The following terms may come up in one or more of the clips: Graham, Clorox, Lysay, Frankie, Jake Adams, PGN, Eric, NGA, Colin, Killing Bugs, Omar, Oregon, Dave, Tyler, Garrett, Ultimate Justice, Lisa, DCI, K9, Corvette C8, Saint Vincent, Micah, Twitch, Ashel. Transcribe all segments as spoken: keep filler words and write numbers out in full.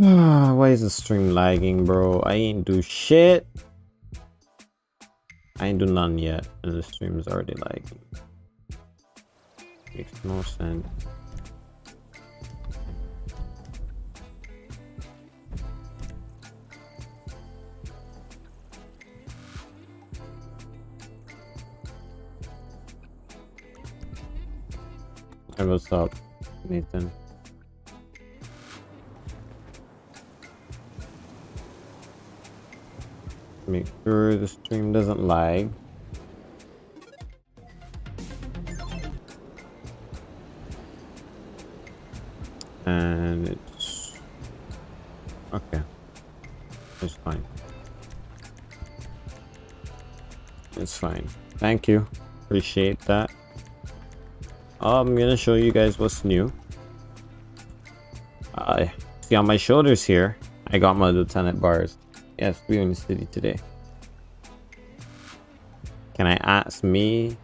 Why is the stream lagging, bro? I ain't do shit. I ain't do none yet, and the stream is already lagging. Makes no sense. Hey, what's up, Nathan? Make sure the stream doesn't lag. And it's okay. It's fine. It's fine. Thank you. Appreciate that. I'm gonna show you guys what's new. I see on my shoulders here, I got my lieutenant bars. Yes, we're in the city today. Can I ask me?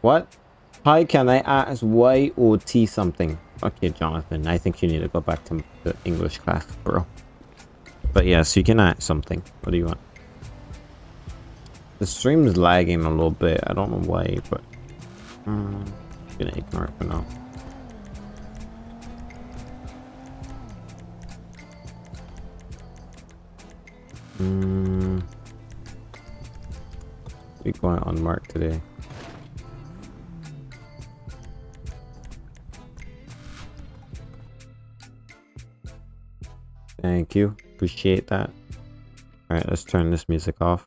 What? Hi, can I ask Y or T something? Okay, Jonathan, I think you need to go back to the English class, bro. But yes, you can ask something. What do you want? The stream's lagging a little bit. I don't know why, but um, I'm gonna ignore it for now. Mm. We're going on mark today. Thank you. Appreciate that. Alright, let's turn this music off.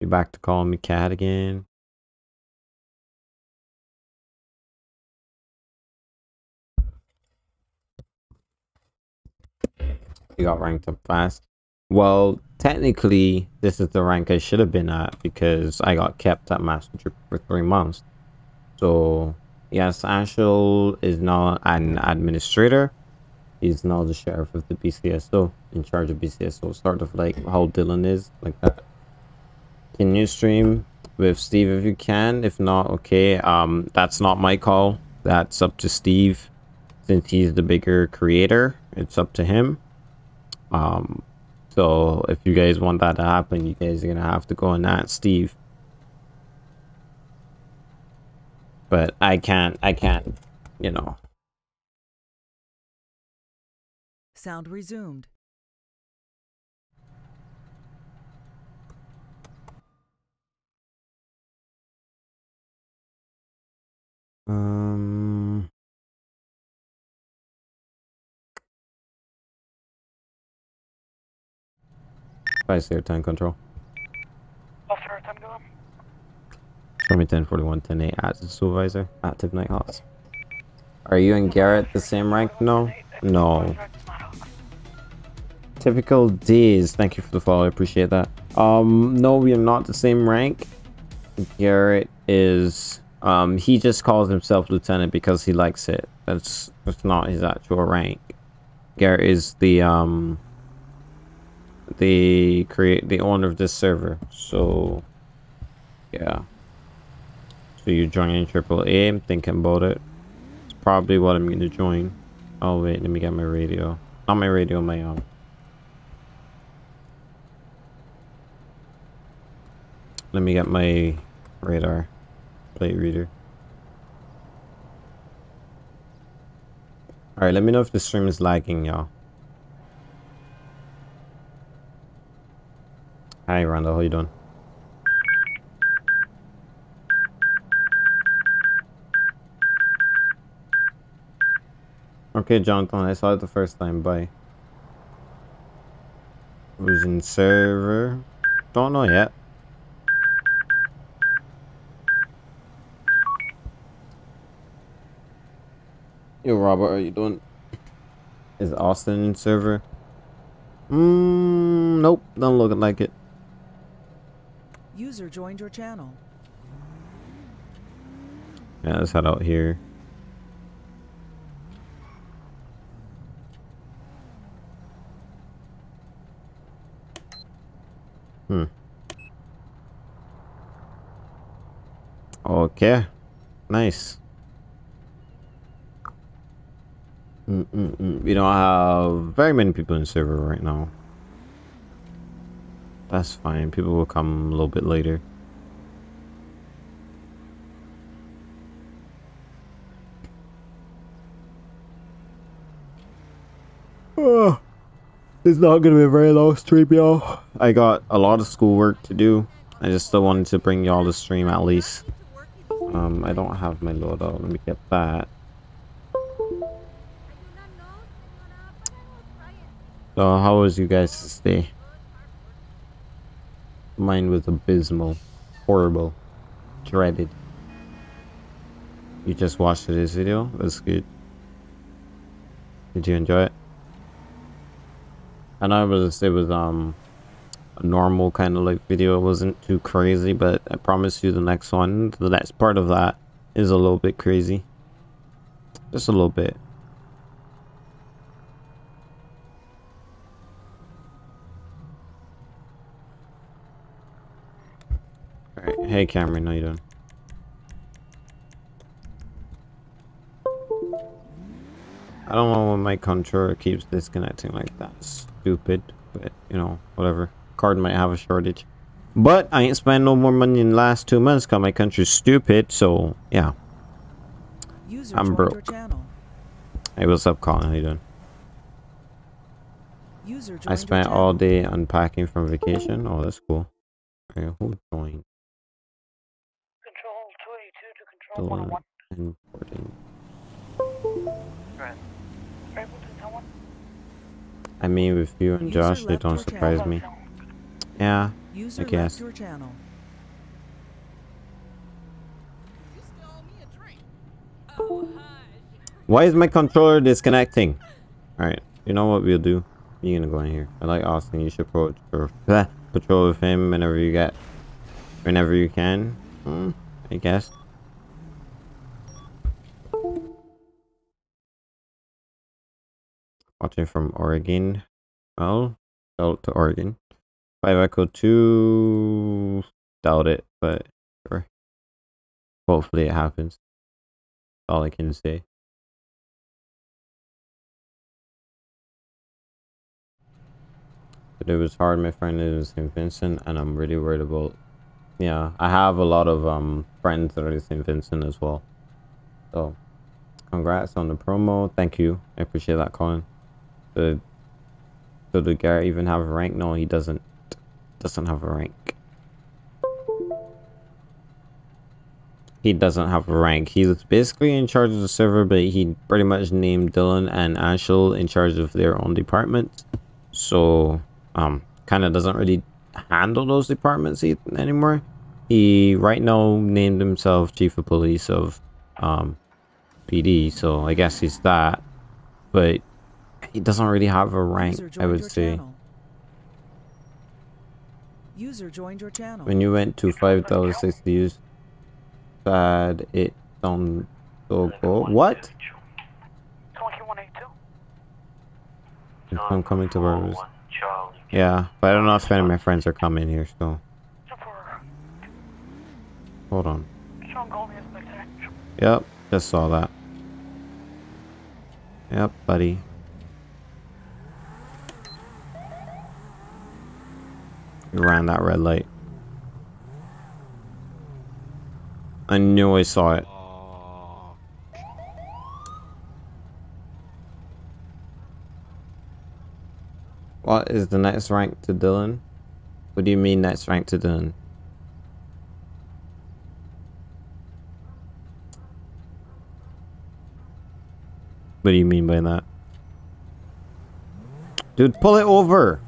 Be back to calling me Cat again. he got ranked up fast. Well, technically, this is the rank I should have been at because I got kept at Master Trooper for three months. So, yes, Ashel is now an administrator. He's now the sheriff of the B C S O, in charge of B C S O, sort of like how Dylan is, like that. Can you stream with Steve if you can? If not, okay. Um, that's not my call. That's up to Steve. Since he's the bigger creator, it's up to him. Um... So if you guys want that to happen, you guys are going to have to go and at Steve. But I can't, I can't, you know. Sound resumed. Um... I see your time control. Officer, time go. Show me ten forty-one ten eight active supervisor, active night hots. Are you and Garrett the same rank? No. No. Typical days. Thank you for the follow. I appreciate that. Um, no, we are not the same rank. Garrett is, um, he just calls himself lieutenant because he likes it. That's, that's not his actual rank. Garrett is the, um... the create the owner of this server, so yeah. So you're joining triple A. I'm thinking about it. It's probably what I'm going to join. Oh wait, let me get my radio. Not my radio, my um. Let me get my radar plate reader. All right, let me know if the stream is lagging, y'all. Hi Randall, how you doing? Okay Jonathan, I saw it the first time, bye. Losing server? Don't know yet. Yo Robert, how you doing? Is Austin in server? Mmm, nope, don't look like it. User joined your channel. Yeah, let's head out here. Hmm. Okay. Nice. Mm-mm-mm. We don't have very many people in the server right now. That's fine. People will come a little bit later. Oh, it's not going to be a very long stream, y'all. I got a lot of schoolwork to do. I just still wanted to bring y'all the stream at least. Um, I don't have my loadout. Let me get that. So, how was you guys' day? Mine was abysmal, horrible, dreaded. You just watched today's video? That's good. Did you enjoy it? I know it was it was um a normal kind of like video. It wasn't too crazy, but I promise you the next one, the next part of that is a little bit crazy. Just a little bit. Hey Cameron, how you doing? I don't know when my controller keeps disconnecting like that. Stupid, but you know, whatever. Card might have a shortage. But I ain't spent no more money in the last two months because my country's stupid, so yeah. User I'm broke. Hey, what's up Colin, how you doing? User I spent all day unpacking from vacation. Oh, that's cool. Alright, who joined? Dylan and Gordon. I mean, with you and User Josh, they don't surprise channel. me. Yeah, User I guess. Your channel. Why is my controller disconnecting? Alright, you know what we'll do? You're gonna go in here. I like Austin. You should patrol, patrol with him whenever you get, whenever you can. Hmm, I guess. Watching from Oregon. Well, out to Oregon. Five Echo two. Doubt it, but sure. Hopefully it happens. That's all I can say. But it was hard, my friend is in Vincent, and I'm really worried about. Yeah, I have a lot of um friends that are in Saint Vincent as well. So, congrats on the promo. Thank you. I appreciate that, Colin. So, so did Garrett even have a rank? No, he doesn't. Doesn't have a rank. He doesn't have a rank. He's basically in charge of the server, but he pretty much named Dylan and Ashel in charge of their own departments. So, um, kind of doesn't really handle those departments e anymore. He right now named himself Chief of Police of um, P D, so I guess he's that. But he doesn't really have a rank, I would say. Channel. User joined your channel. When you went to five dollars sixty use, sad it on so go. What? I'm coming to Barbados. Yeah, but I don't know if any of my friends are coming here, so. Hold on. Yep, just saw that. Yep, buddy. You ran that red light. I knew I saw it. What is the next rank to Dylan? What do you mean next rank to Dylan? What do you mean by that? Dude, pull it over!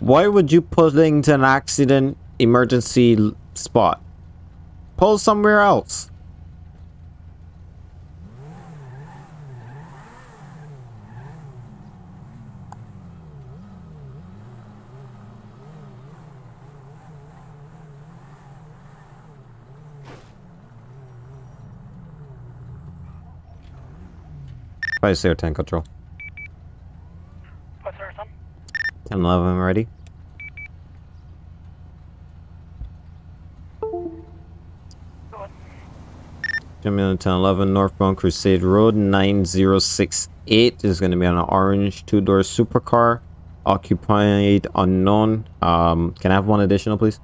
Why would you pull into an accident? Emergency spot. Pull somewhere else. five zero ten control. What's our son? ten eleven ready. ten eleven northbound Crusade Road nine zero six eight is going to be on an orange two-door supercar, occupied unknown. Um, can I have one additional, please?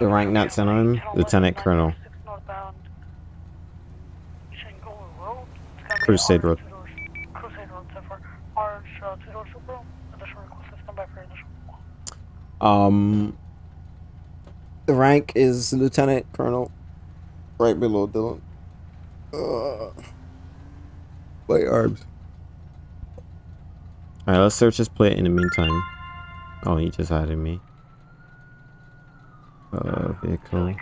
The rank that's in him, Lieutenant Colonel. Crusade Road. Um. The rank is Lieutenant Colonel, right below Dylan. Uh, plate arms. Alright, let's search his plate in the meantime. Oh, he just added me. Uh, vehicle.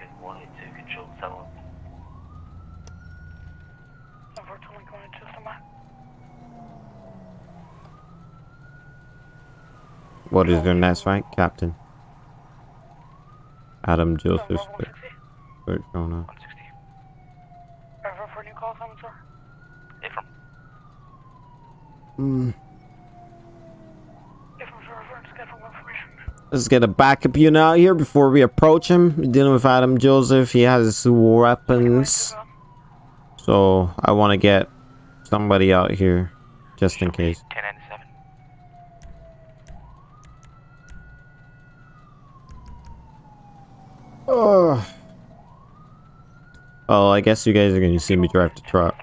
What is their next rank, Captain? Adam Joseph. Search on that. Hmm. Let's get a backup unit out here before we approach him. We're dealing with Adam Joseph. He has weapons. So I want to get somebody out here just in case. Oh. Oh, I guess you guys are gonna see me drive the truck.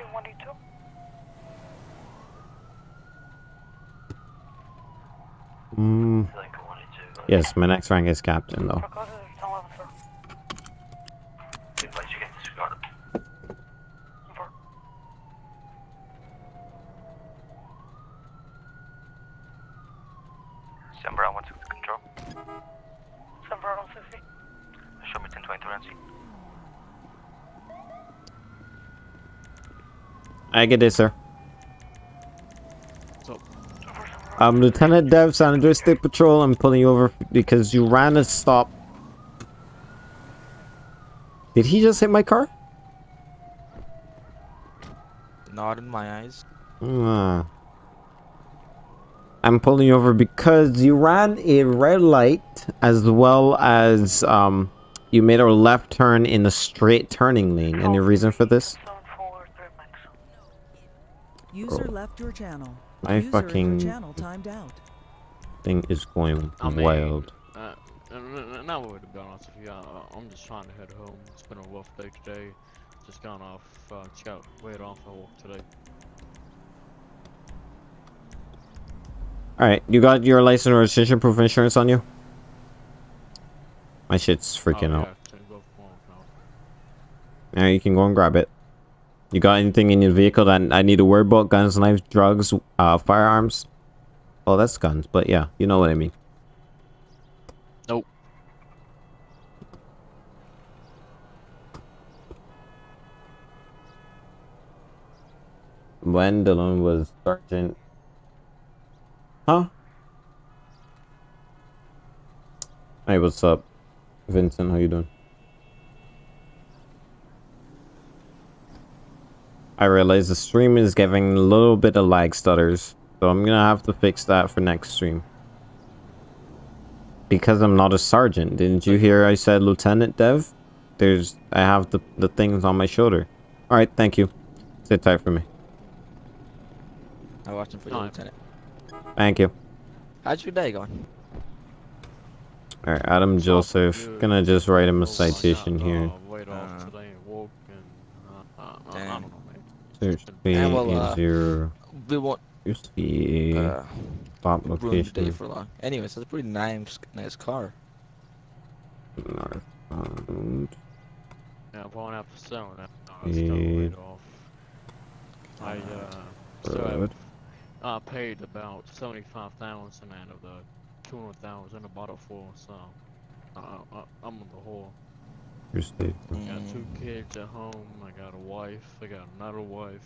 Mm. Yes, my next rank is captain, though. Somewhere I want to control. Route sixty-eight. Show me ten twenty-three. I get this, sir. I'm um, Lieutenant Dev, San Andreas State Patrol. I'm pulling you over because you ran a stop. Did he just hit my car? Not in my eyes. Uh, I'm pulling you over because you ran a red light as well as um, you made a left turn in a straight turning lane. Any reason for this? User left your channel. My User fucking channel timed out. Thing is going I mean, wild. Uh, and I would have been honest with you. I, I'm just trying to head home. It's been a rough day today. Just gone off. Uh, just got way off a walk today. All right, you got your license or registration proof insurance on you? My shit's freaking oh, yeah. out. Now you can go and grab it. You got anything in your vehicle that I need to worry about? Guns, knives, drugs, uh, firearms? Oh, that's guns, but yeah, you know what I mean. Nope. When Dylan was sergeant... Huh? Hey, what's up? Vincent, how you doing? I realize the stream is giving a little bit of lag stutters, so I'm gonna have to fix that for next stream. Because I'm not a sergeant, didn't you hear I said Lieutenant Dev? There's, I have the, the things on my shoulder. Alright, thank you. Sit tight for me. I'm watching for you, Lieutenant. Thank you. How's your day going? Alright, Adam Joseph, gonna just write him a citation here. Uh, Damn. Search B yeah, well, uh, zero. We want U C A uh, stop location. Day for long. Anyway, so it's a pretty nice, nice car. North bound. Yeah, one up seven. I'm still laid off. I uh, so I paid about seventy-five thousand out of the two hundred thousand I bought it for, so uh, I, I'm on the whole. I got two kids at home, I got a wife, I got another wife.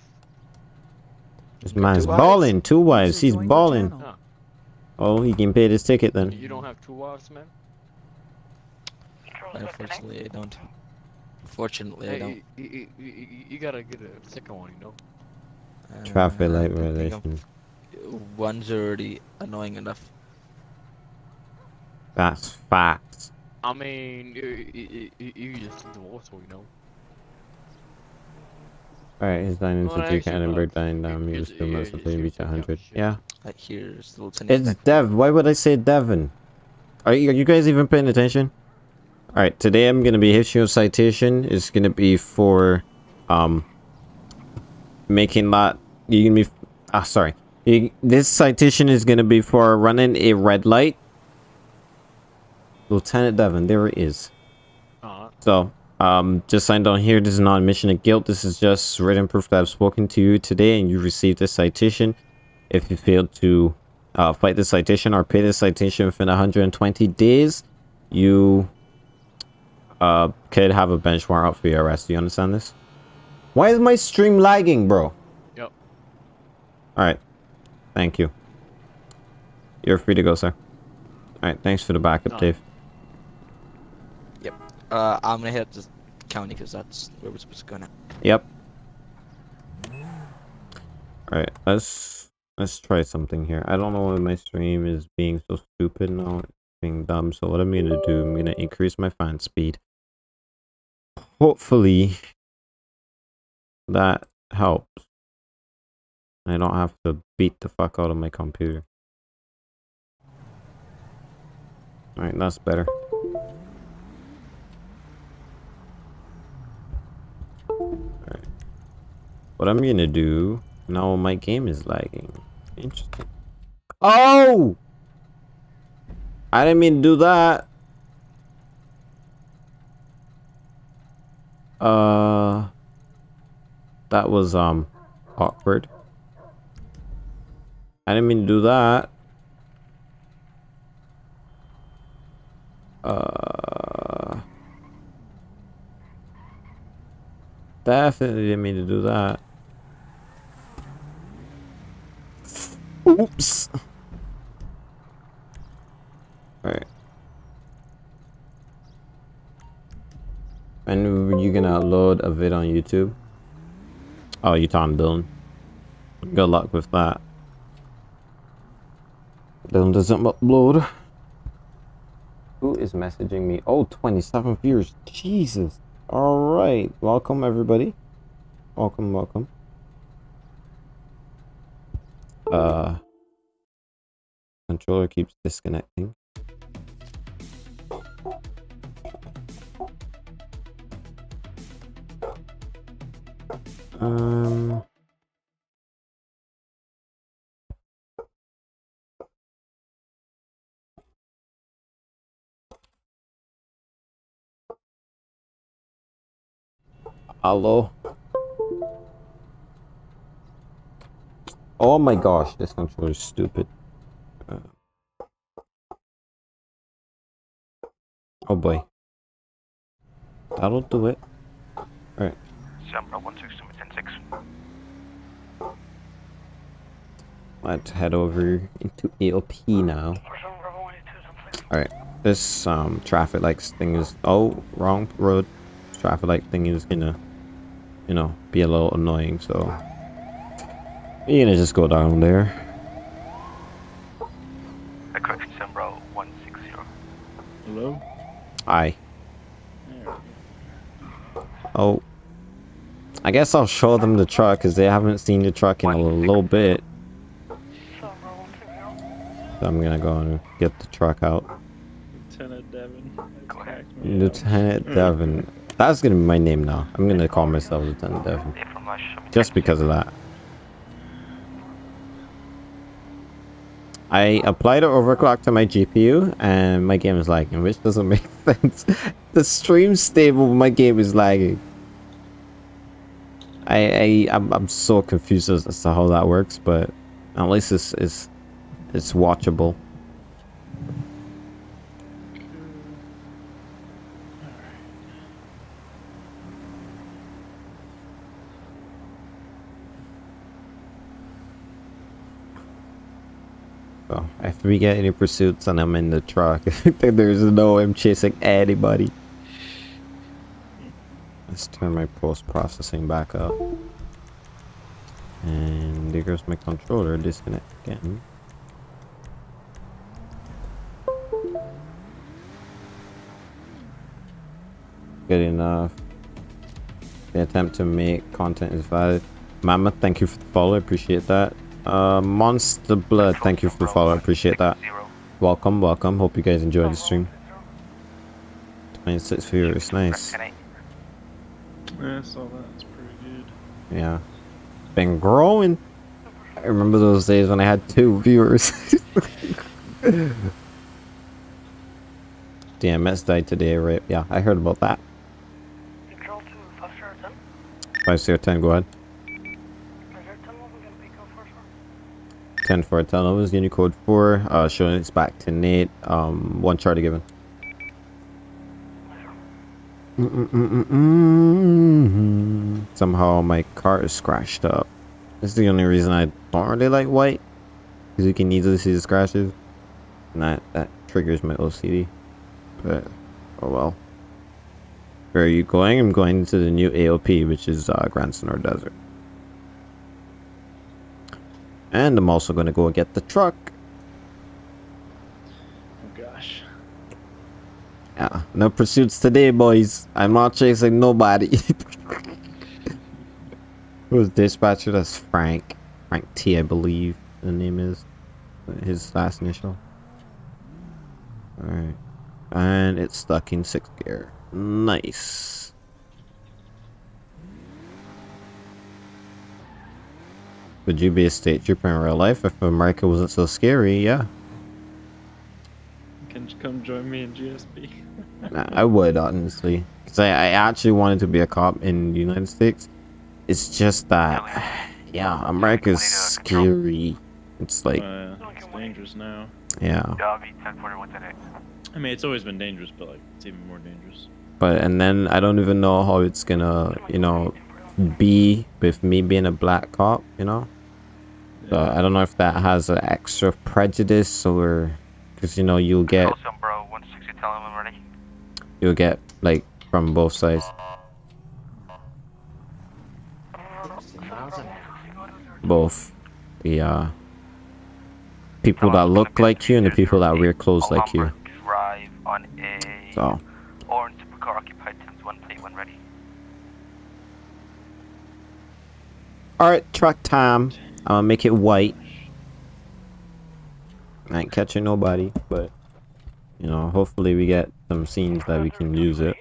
This man's balling, two wives, he's balling. Huh. Oh, he can pay this ticket then. You don't have two wives, man? Unfortunately, I don't. Unfortunately, hey, I don't. You, you, you, you gotta get a second one, you know? Uh, Traffic light relation. One's already annoying enough. That's facts. I mean, you, you, you just divorced, you know. Alright, his dining well, to Edinburgh dining down. He was still most of the beach at one hundred. Yeah. Like here's the Lieutenant. It's Dev. Why would I say Devon? Are you, are you guys even paying attention? Alright, today I'm gonna be issuing a citation. It's gonna be for, um, making lot. You gonna be? Ah, sorry. You, this citation is gonna be for running a red light. Lieutenant Devon, there it is. Aww. So, um, just signed on here. This is not admission of guilt. This is just written proof that I've spoken to you today and you received this citation. If you fail to uh, fight this citation or pay this citation within one hundred twenty days, you uh, could have a bench warrant out for your arrest. Do you understand this? Why is my stream lagging, bro? Yep. Alright. Thank you. You're free to go, sir. Alright, thanks for the backup, no. Dave. Uh, I'm gonna head up to county because that's where we're supposed to go now. Yep. Alright, let's let's try something here. I don't know why my stream is being so stupid now, it's being dumb. So what I'm gonna do, I'm gonna increase my fan speed. Hopefully that helps. I don't have to beat the fuck out of my computer. Alright, that's better. What I'm gonna do now, my game is lagging. Interesting. Oh! I didn't mean to do that. Uh, that was um awkward. I didn't mean to do that. Uh, definitely didn't mean to do that. Oops. Alright. And were you gonna upload a vid on YouTube? Oh, you time, Dylan. Good luck with that. Dylan doesn't upload. Who is messaging me? Oh, twenty-seven viewers. Jesus. Alright. Welcome, everybody. Welcome, welcome. Uh, controller keeps disconnecting. Um... Hello? Oh my gosh, this controller is stupid. Uh, oh boy. That'll do it. Alright. Let's head over into A O P now. Alright, this um, traffic lights thing is... Oh, wrong road. Traffic light thing is gonna, you know, be a little annoying, so... You're gonna just go down there. The correction number one sixty. Hello? Hi. Oh. I guess I'll show them the truck because they haven't seen the truck in a little bit. So I'm gonna go and get the truck out. Lieutenant Devin. Lieutenant Devin. That's gonna be my name now. I'm gonna call myself Lieutenant Devin. Just because of that. I applied an overclock to my G P U and my game is lagging, which doesn't make sense. The stream's stable, but my game is lagging. I, I I'm, I'm so confused as, as to how that works, but at least it's it's, it's watchable. So if we get any pursuits and I'm in the truck, there's no I'm chasing anybody. Let's turn my post-processing back up. And there goes my controller, disconnect again. Good enough. The attempt to make content is valid. Mama, thank you for the follow, appreciate that. Uh, Monster Blood, thank you for the follow, appreciate that. Welcome, welcome, hope you guys enjoy the stream. twenty-six viewers, nice. Yeah, I saw that. It's pretty good. Yeah. Been growing. I remember those days when I had two viewers. D M S died today, right? Yeah, I heard about that. Control to five zero ten. five zero ten, go ahead. ten four ten, I was getting code four. Uh, showing it's back to Nate. Um, one charter given. Mm -mm -mm -mm -mm -mm. Somehow my car is scratched up. That's the only reason I don't really like white, because you can easily see the scratches, and that, that triggers my O C D. But oh well. Where are you going? I'm going to the new A O P, which is uh, Grand Sonora Desert, and I'm also going to go get the truck. Yeah, no pursuits today, boys. I'm not chasing nobody. Who's dispatcher? That's Frank. Frank T, I believe the name is. His last initial. Alright. And it's stuck in sixth gear. Nice. Would you be a state trooper in real life if America wasn't so scary? Yeah. Can you come join me in G S P? Nah, I would, honestly, because I, I actually wanted to be a cop in the United States. It's just that, yeah, America's scary. It's like, uh, it's dangerous now. Yeah. I mean, it's always been dangerous, but like it's even more dangerous. But and then I don't even know how it's gonna, you know, be with me being a black cop, you know. Yeah. So I don't know if that has an extra prejudice or, because you know you'll get. You'll get like from both sides. Both the uh, people that look like you and the people that wear clothes like you. So. Alright, truck time. I'll make it white. I ain't catching nobody, but you know, hopefully we get some scenes that we can use it.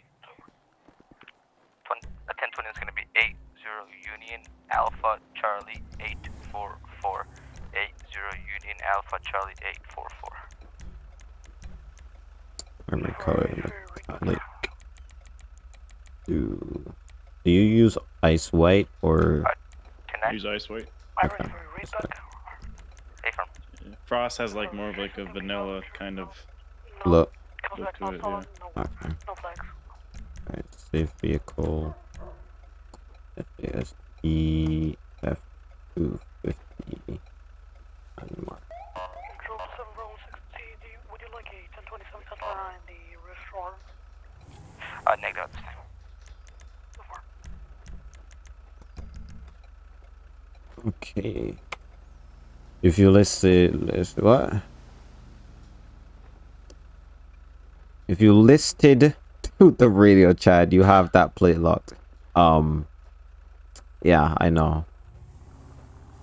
ten twenty is going to be eight zero Union Alpha Charlie eight four four. eight zero Union Alpha Charlie eight four four. I'm going to call it like. Do you use ice white or. Use ice white. Okay. Yeah. Frost has like more of like a vanilla kind of look. Look to it, yeah. Okay. Alright, safe vehicle. F A S E F two fifty. Unmarked. Would you like a ten twenty-seven in the restaurant? Uh, negative. Okay. If you listed, list what? If you listed to the radio, Chad, you have that plate locked. Um. Yeah, I know.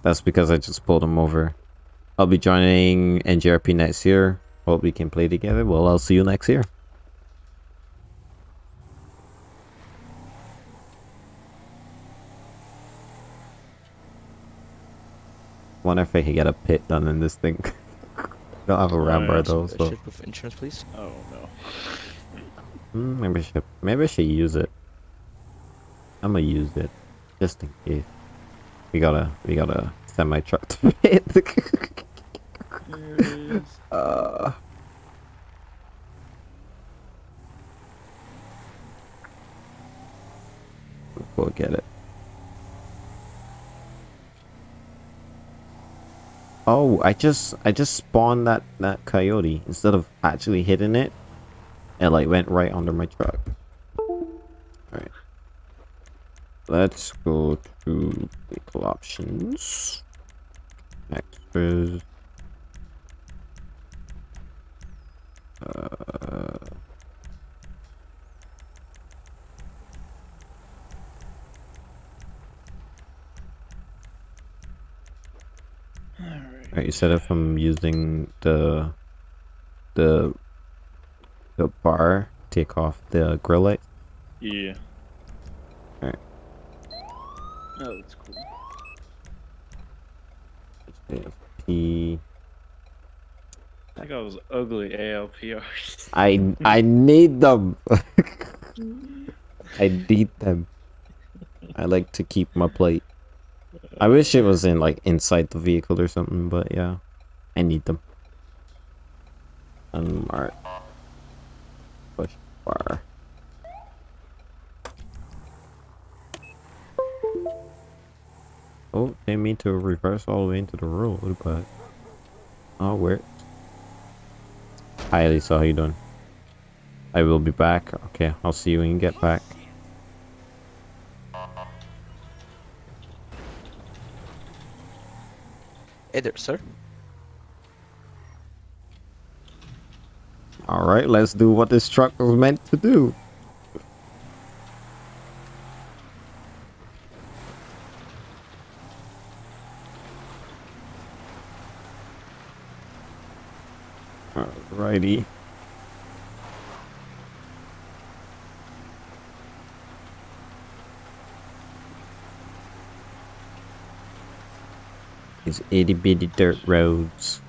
That's because I just pulled him over. I'll be joining N G R P next year. Hope we can play together. Well, I'll see you next year. Wonder if I can get a pit done in this thing. Don't have a round bar though. So. Membership with insurance, please. Oh no. Mm, membership. Maybe I should use it. I'm gonna use it, just in case. We gotta, we gotta send my truck to pit. There it is. Uh. We'll get it. Oh, I just I just spawned that that coyote instead of actually hitting it. It like went right under my truck. All right, let's go to vehicle options. Extras. Uh. Alright, you said if I'm using the the the bar, take off the grill light. Yeah. Alright. Oh, that's cool. P. I think I was ugly A L P Rs. I I need them. I need them. I like to keep my plate. I wish it was in like inside the vehicle or something, but yeah, I need them. Unmarked. Push bar. Oh, they mean to reverse all the way into the road, but oh, where? Hi, Lisa, how you doing? I will be back. Okay, I'll see you when you get back. Hey there, sir. Alright, let's do what this truck was meant to do. Alrighty. These itty bitty dirt roads.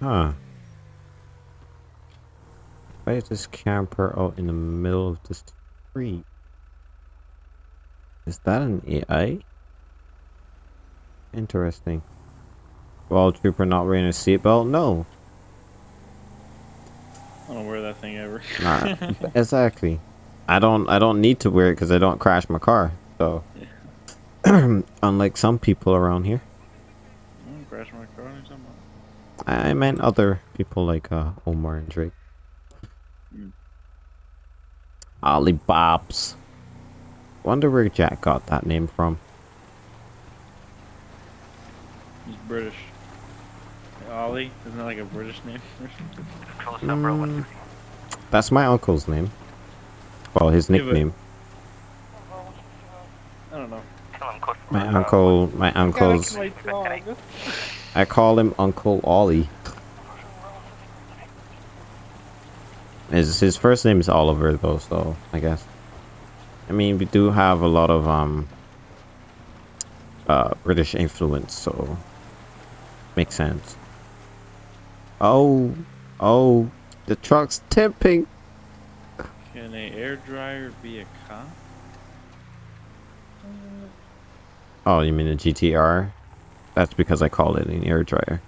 Huh. Why is this camper out in the middle of the street? Is that an A I? Interesting. while trooper not wearing a seatbelt? No. I don't wear that thing ever. Nah, exactly. I don't. I don't need to wear it because I don't crash my car. So, yeah. Unlike some people around here. I don't crash my car. What are you talking about? I meant other people like uh, Omar and Drake. Mm. Ollie Bobs. Wonder where Jack got that name from. He's British. Ollie? Isn't that like a British name? Mm, that's my uncle's name. Well, his nickname. I don't know. My uncle, my uncle's... I call him Uncle Ollie. His, his first name is Oliver though, so I guess. I mean, we do have a lot of um, uh, British influence, so makes sense. Oh, oh, the truck's tipping. Can a air dryer be a cop? Oh, you mean a G T R? That's because I call it an air dryer.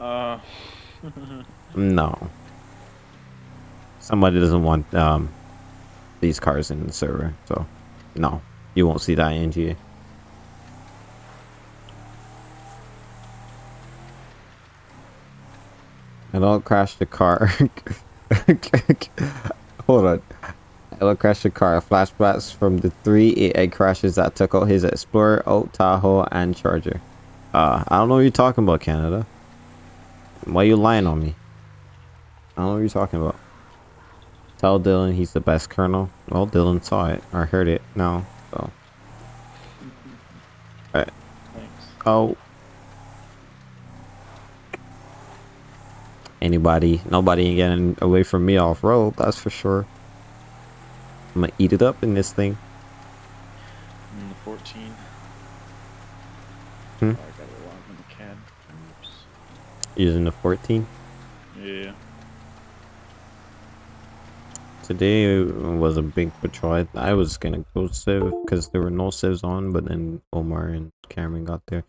Uh. No. Somebody doesn't want um. these cars in the server, so no, you won't see that in G A. I don't crash the car. Hold on. I don't crash the car. Flashbacks from the three A A crashes that took out his Explorer, Oak Tahoe, and Charger. Uh, I don't know what you're talking about, Canada. Why are you lying on me? I don't know what you're talking about. Tell Dylan he's the best colonel. Well, Dylan saw it or heard it. No. So. Alright. Oh. Anybody. Nobody ain't getting away from me off road. That's for sure. I'm gonna eat it up in this thing. I'm in the fourteen. Hmm? Oh, I got a lot in the cab. Oops. Using the fourteen? Yeah. Today was a big patrol. I was gonna go sieve because there were no sieves on, but then Omar and Cameron got there.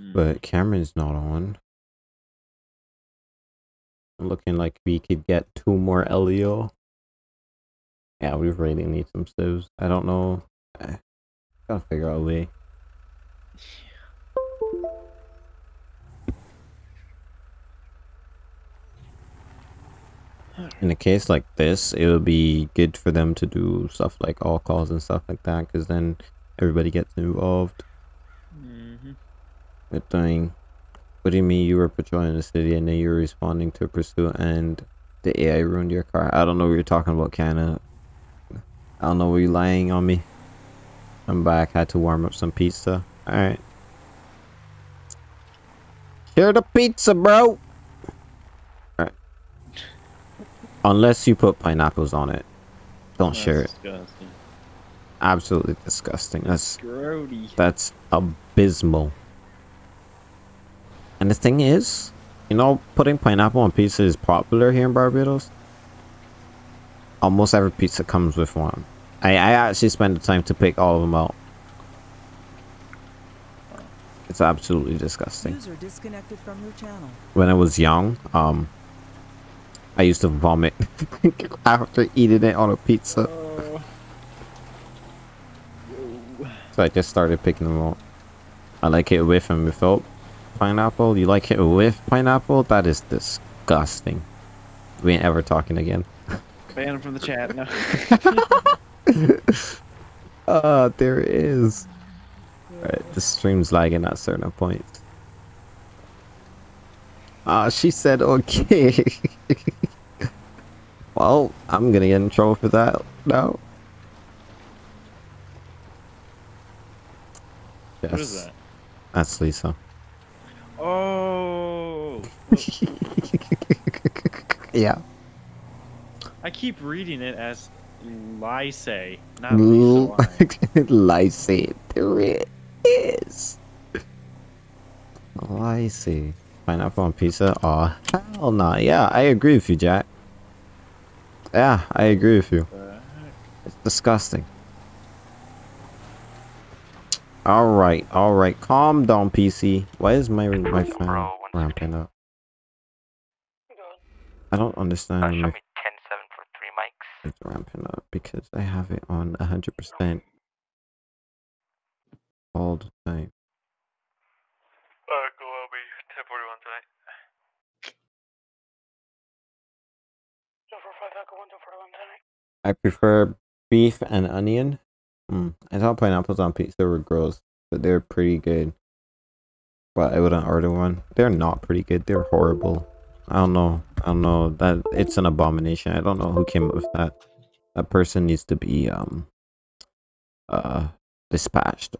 Mm. But Cameron's not on. Looking like we could get two more L E O. Yeah, we really need some sieves. I don't know. I gotta figure out a way. In a case like this, it would be good for them to do stuff like all calls and stuff like that, because then everybody gets involved. Mm-hmm. Good thing. What do you mean you were patrolling the city and then you were responding to a pursuit and the A I ruined your car? I don't know what you're talking about, Canna. I don't know, were you lying on me? I'm back. Had to warm up some pizza. Alright. Share the pizza, bro! Unless you put pineapples on it. Don't that's share it. Disgusting. Absolutely disgusting. That's grody. That's abysmal. And the thing is, you know, putting pineapple on pizza is popular here in Barbados. Almost every pizza comes with one. I, I actually spend the time to pick all of them out. It's absolutely disgusting. User disconnected from your channel. When I was young, um... I used to vomit after eating it on a pizza. Uh, so I just started picking them up. I like it with and without pineapple. You like it with pineapple? That is disgusting. We ain't ever talking again. Ban him from the chat now. uh, there it is. Alright, the stream's lagging at certain points. Ah, uh, she said okay. Well, I'm gonna get in trouble for that now. Yes. What is that? That's Lisa. Oh. Yeah. I keep reading it as Lysay, not Lisa. Lysay. There it is. Lysay. Pineapple on pizza? Aw, oh, hell nah. Yeah, I agree with you, Jack. Yeah, I agree with you. It's disgusting. All right, all right. Calm down, P C. Why is my my fan ramping up? I don't understand. Uh, show me ten seven for three mics. It's ramping up because I have it on one hundred percent all the time. Uh, go L B, ten forty-one tonight. I prefer beef and onion. Mm. I thought pineapples on pizza were gross, but they're pretty good. But I wouldn't order one. They're not pretty good. They're horrible. I don't know. I don't know. That it's an abomination. I don't know who came up with that. That person needs to be um uh dispatched.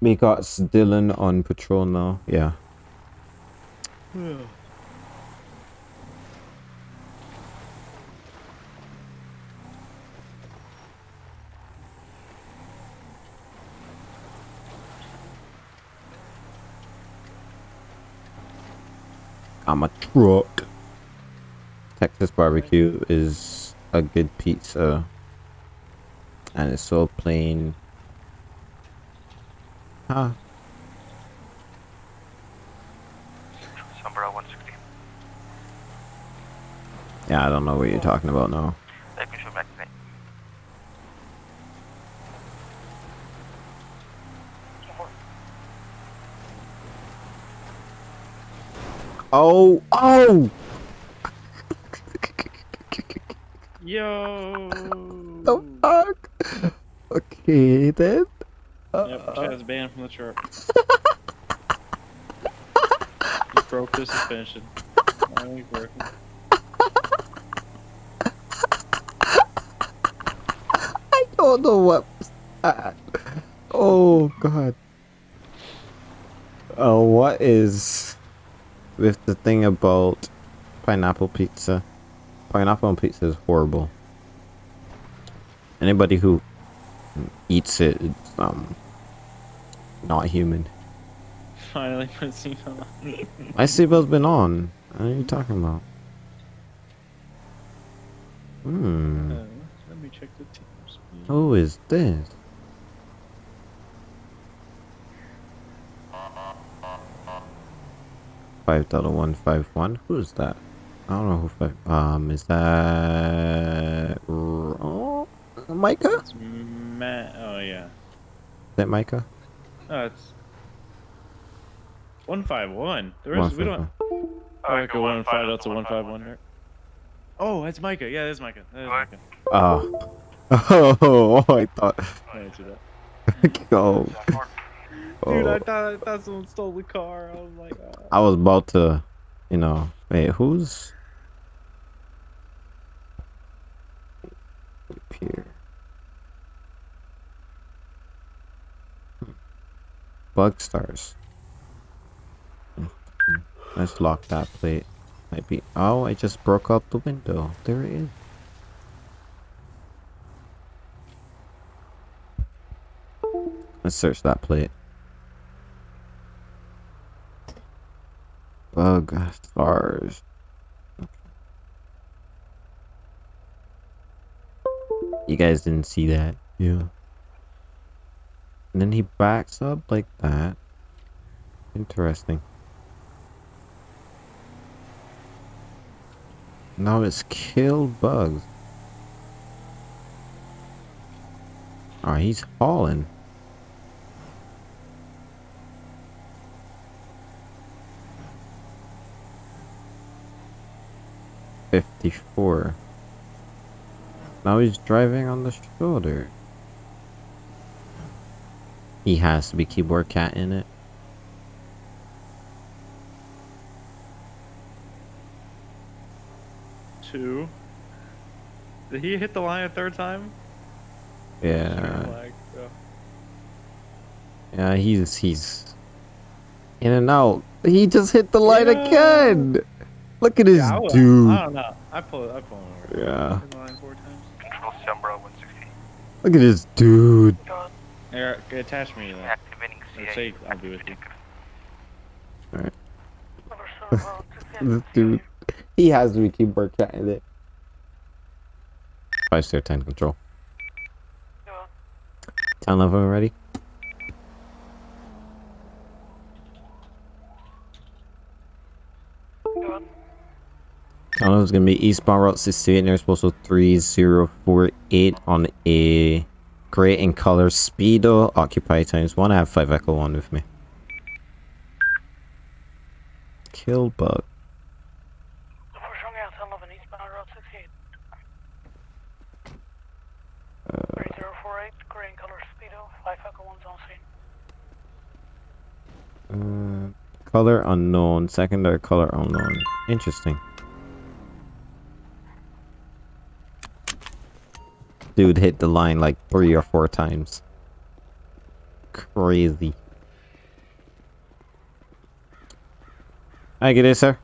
We got Dylan on patrol now. Yeah. Yeah. I'm a truck. Texas barbecue is a good pizza, and it's so plain. Huh. Sombra one sixty. Yeah, I don't know what you're talking about now. Oh, oh! Yo! The fuck? Okay, then. Yep, Chad's banned from the chirp. He broke the suspension. Not really working. I don't know what was that. Oh god. Oh, what is with the thing about pineapple pizza? Pineapple on pizza is horrible. Anybody who eats it, it's, um. not human. Finally put seatbelt on. My seatbelt's been on. What are you talking about? Hmm. Uh, let me check the team speed. Who is this? five dot one five one? Who's that? I don't know who five. Um, is that. Oh, Micah? It's Matt. Oh, yeah. Is that Micah? Oh, it's one five one. The rest one, we don't. Oh, I go one five. That's a one five one there. Oh, that's Micah. Yeah, that's Micah. That's Micah. Oh. Oh, oh, oh, I thought. I didn't see that. Oh. Dude, I thought I thought someone stole the car. I was like. Oh. I was about to, you know. Wait, who's up here? Bug stars. Let's lock that plate. Might be. Oh, I just broke out the window. There it is. Let's search that plate. Bug stars. You guys didn't see that. Yeah. And then he backs up like that. Interesting. Now it's kill bugs. Oh, he's hauling. fifty-four. Now he's driving on the shoulder. He has to be keyboard cat in it. Two. Did he hit the line a third time? Yeah. Yeah, he's he's in and out. He just hit the line yeah. again. Look at his yeah, I dude. I don't know. I pull. I pull over. Yeah. Hit the line four times. Control Sembra one sixty. Look at his dude. Eric, attach me. Then. I'll be with you. Alright. This dude, he has to be keyboard chatting it. Five stair ten control. Town level already. Town level is gonna be eastbound Route sixty-eight, and there's postal three zero four eight on a gray in color speedo. Occupy times one. I have five echo on with me. Kill bug. Uh, color unknown, secondary color unknown. Interesting. Dude hit the line like three or four times. Crazy. Hi, good day, sir.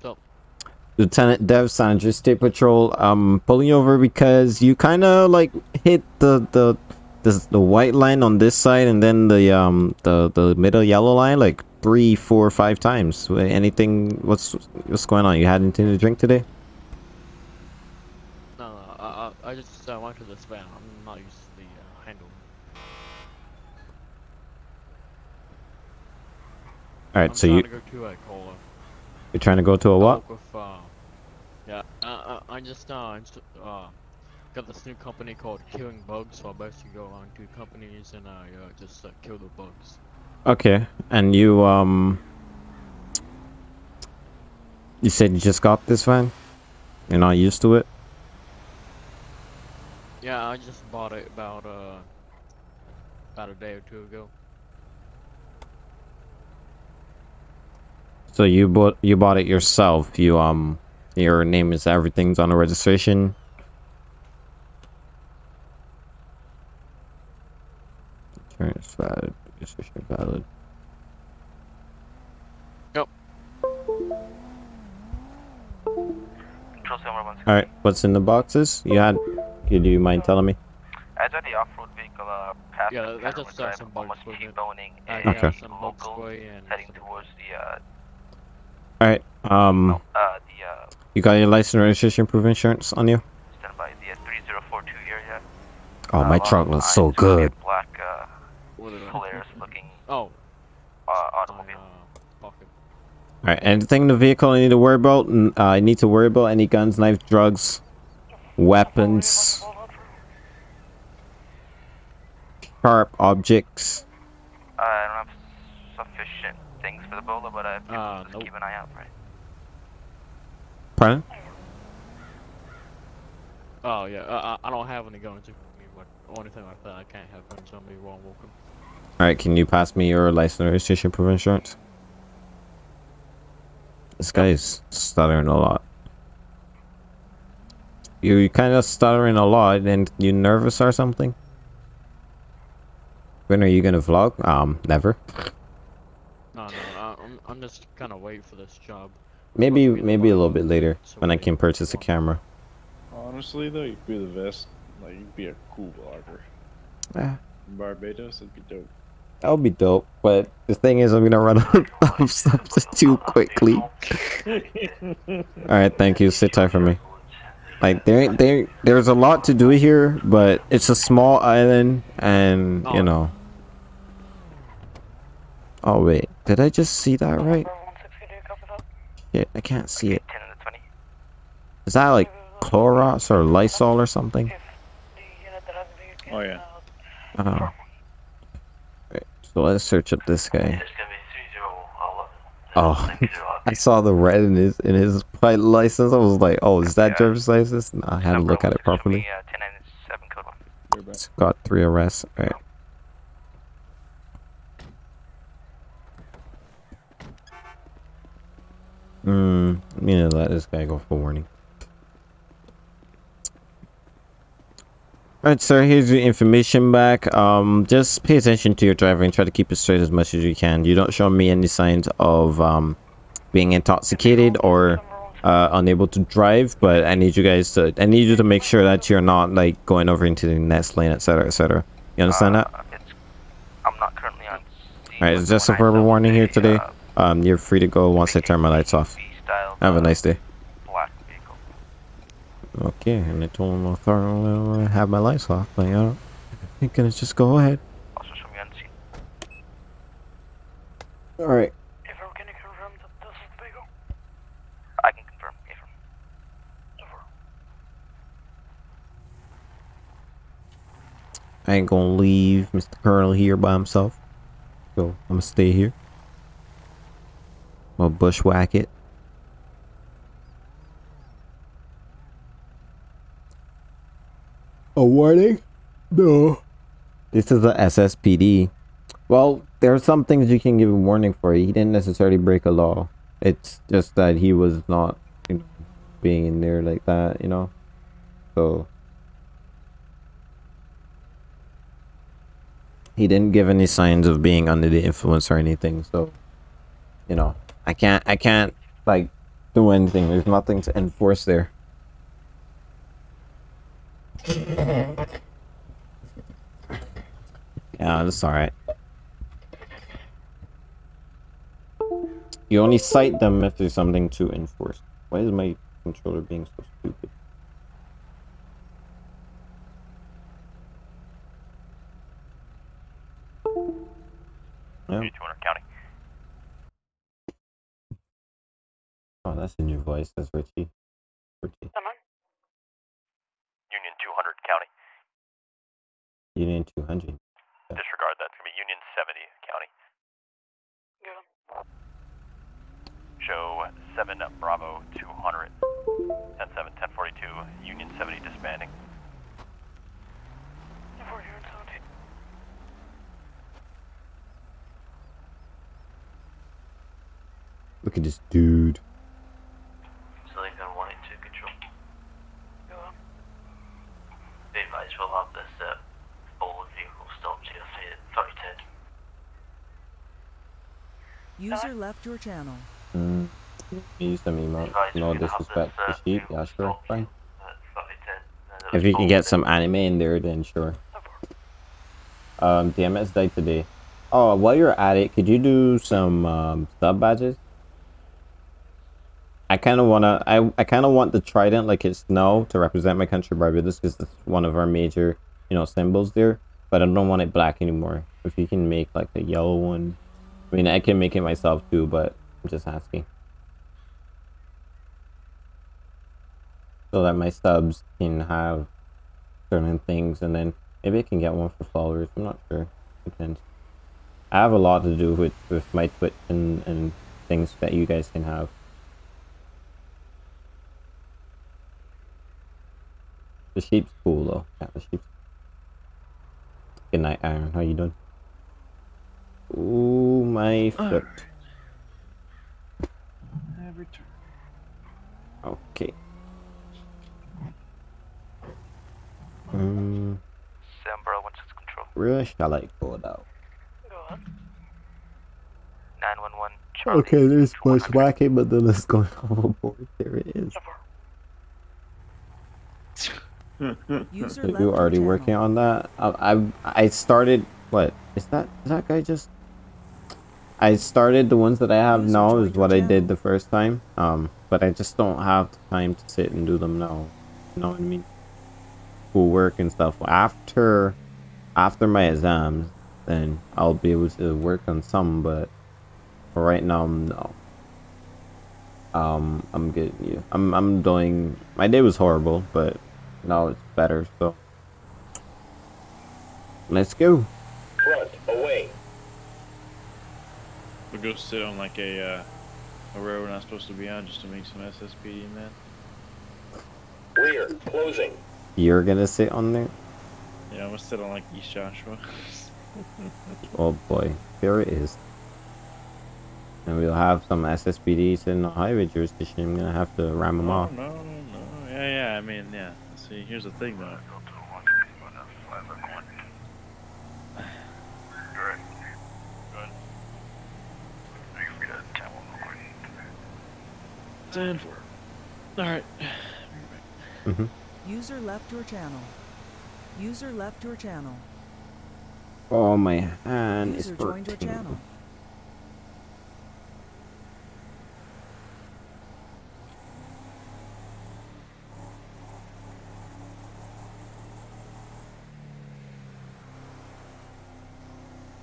So. Lieutenant Dev Sanders, State Patrol. Um, pulling you over because you kind of like hit the the. This, the white line on this side, and then the um the the middle yellow line like three, four, five times. Anything? What's what's going on? You had anything to drink today? No, no I I just uh, went to this van. I'm not used to the uh, handle. All right, I'm so you. To go to a cola. You're trying to go to a what? With, uh, yeah, I, I I just uh I'm just, uh. got this new company called Killing Bugs, so I basically go on two companies and I uh, just uh, kill the bugs. Okay, and you um, you said you just got this van? You're not used to it? Yeah, I just bought it about uh about a day or two ago. So you bought you bought it yourself? You um, your name is everything's on the registration. It's valid. Decision valid. Yep. Alright, what's in the boxes? You had. Do you mind telling me? I got the off-road vehicle. Uh, past yeah, that's just uh, some box for it. And okay. Some locals heading towards the. Uh, Alright. Um. No, uh, the, uh, you got your license, registration, proof, insurance on you? Stand by the uh, three zero four two here. Yeah. Oh, my uh, truck looks so good. Black. Uh, Polaris looking oh. uh, automobile. Uh, Alright, anything in the vehicle I need to worry about? Uh, I need to worry about any guns, knives, drugs, weapons, sharp objects. Uh, I don't have sufficient things for the bola, but I uh, just nope. keep an eye out, right? Pardon? Oh, yeah, uh, I don't have any guns with me, but or anything like that. I can't have guns on me while I'm walking. Alright, can you pass me your license, registration, proof, insurance? This guy is stuttering a lot. You're kind of stuttering a lot, and you nervous or something? When are you gonna vlog? Um, never. No, no, I'm, I'm just kind of waiting for this job. Maybe, maybe a little bit later, when I can purchase a camera. Honestly, though, you'd be the best. Like, you'd be a cool vlogger. Yeah. Barbados, that'd be dope. That would be dope, but the thing is I'm gonna run out of stuff too quickly. Alright, thank you. Sit tight for me. Like there ain't there there's a lot to do here, but it's a small island and you know. Oh wait, did I just see that right? Yeah, I can't see it. Is that like Clorox or Lysol or something? Oh yeah. Oh. All right, so let's search up this guy. Oh, I saw the red in his in his license. I was like, oh, is that driver's license? No, I had to look at it properly. It's got three arrests. All right. Hmm. I'm gonna let this guy go for warning. Alright sir, here's your information back. Um, just pay attention to your driving. Try to keep it straight as much as you can. You don't show me any signs of um, being intoxicated or uh, unable to drive, but I need you guys to I need you to make sure that you're not like going over into the next lane, et cetera, et cetera. You understand uh, that? It's, I'm not currently on scene. Alright, is this a verbal warning here today? Um, you're free to go once I turn my lights off. Have a nice day. Okay, and I told him I'll have my lights off, but you know, you can just go ahead. Alright. I ain't gonna leave Mister Colonel here by himself, so I'm gonna stay here. I'm gonna bushwhack it. A warning? No. This is the S S P D. Well, there are some things you can give a warning for. He didn't necessarily break a law. It's just that he was not, you know, being in there like that, you know. So he didn't give any signs of being under the influence or anything, so you know, I can't I can't like do anything. There's nothing to enforce there. Yeah, that's alright. You only cite them if there's something to enforce. Why is my controller being so stupid? Yeah. County. Oh, that's a new voice. That's Richie. Richie. Union two hundred County. Union two hundred. Yeah. Disregard that. It's gonna be Union seventy County. Yeah. Show seven Bravo two hundred. ten seven, ten forty-two. Union seventy disbanding. Look at this dude. Select on one eight two control. Go on. They might as well have this uh, all vehicle stopped here for thirty ten. User left your channel. Hmm. Use them emote. No disrespect to sheep. Yeah, sure. Fine. If you can get some anime in there, then sure. Um, D M S day today. Oh, while you're at it, could you do some um, sub badges? I kind of wanna, I, I kind of want the trident, like it's snow, to represent my country, Barbados, because it's one of our major, you know, symbols there. But I don't want it black anymore. If you can make like a yellow one, I mean, I can make it myself too, but I'm just asking, so that my subs can have certain things, and then maybe I can get one for followers. I'm not sure. Depends. I have a lot to do with with my Twitch and and things that you guys can have. The sheep's cool though. Yeah, the sheep's. Good night, Aaron. How you doing? Ooh, my foot. Right. Okay. Um. Sambra wants its control. Where shall I go now? Go on. Nine one one. Okay, there's much wacky, but then it's going overboard. There it is. User so you already working on that? I, I I started. What is that? Is that guy just? I started the ones that I have User now is what I did the first time. Um, but I just don't have the time to sit and do them now. You know what I mean? School work and stuff. After, after my exams, then I'll be able to work on some. But for right now, no. Um, I'm good. Yeah, I'm. I'm doing. My day was horrible, but now it's better. So let's go. Front away. We'll go sit on like a uh, a road we're not supposed to be on just to make some S S P D, man. Rear closing. You're gonna sit on there? Yeah, I'm gonna sit on like East Joshua. Oh boy, there it is. And we'll have some S S P Ds in the highway jurisdiction. I'm gonna have to ram them oh, off. No, no, no. Yeah, yeah. I mean, yeah. See, here's the thing, though. Stand for it. All right. Mm-hmm. User left your channel. User left your channel. Oh, my hand User is. User joined your channel.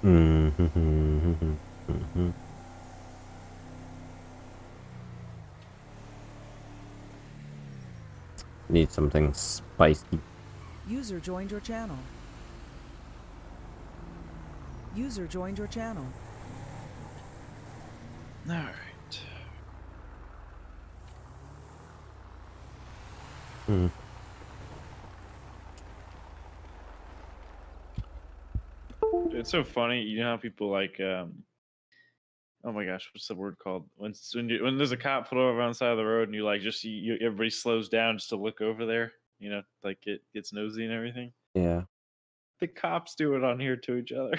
Mm-hmm. Need something spicy. User joined your channel. User joined your channel. All right. Hmm. It's so funny, you know how people like, um, oh my gosh, what's the word called? When when, you, when there's a cop put over on the side of the road and you like just you, everybody slows down just to look over there, you know, like it gets nosy and everything. Yeah. The cops do it on here to each other.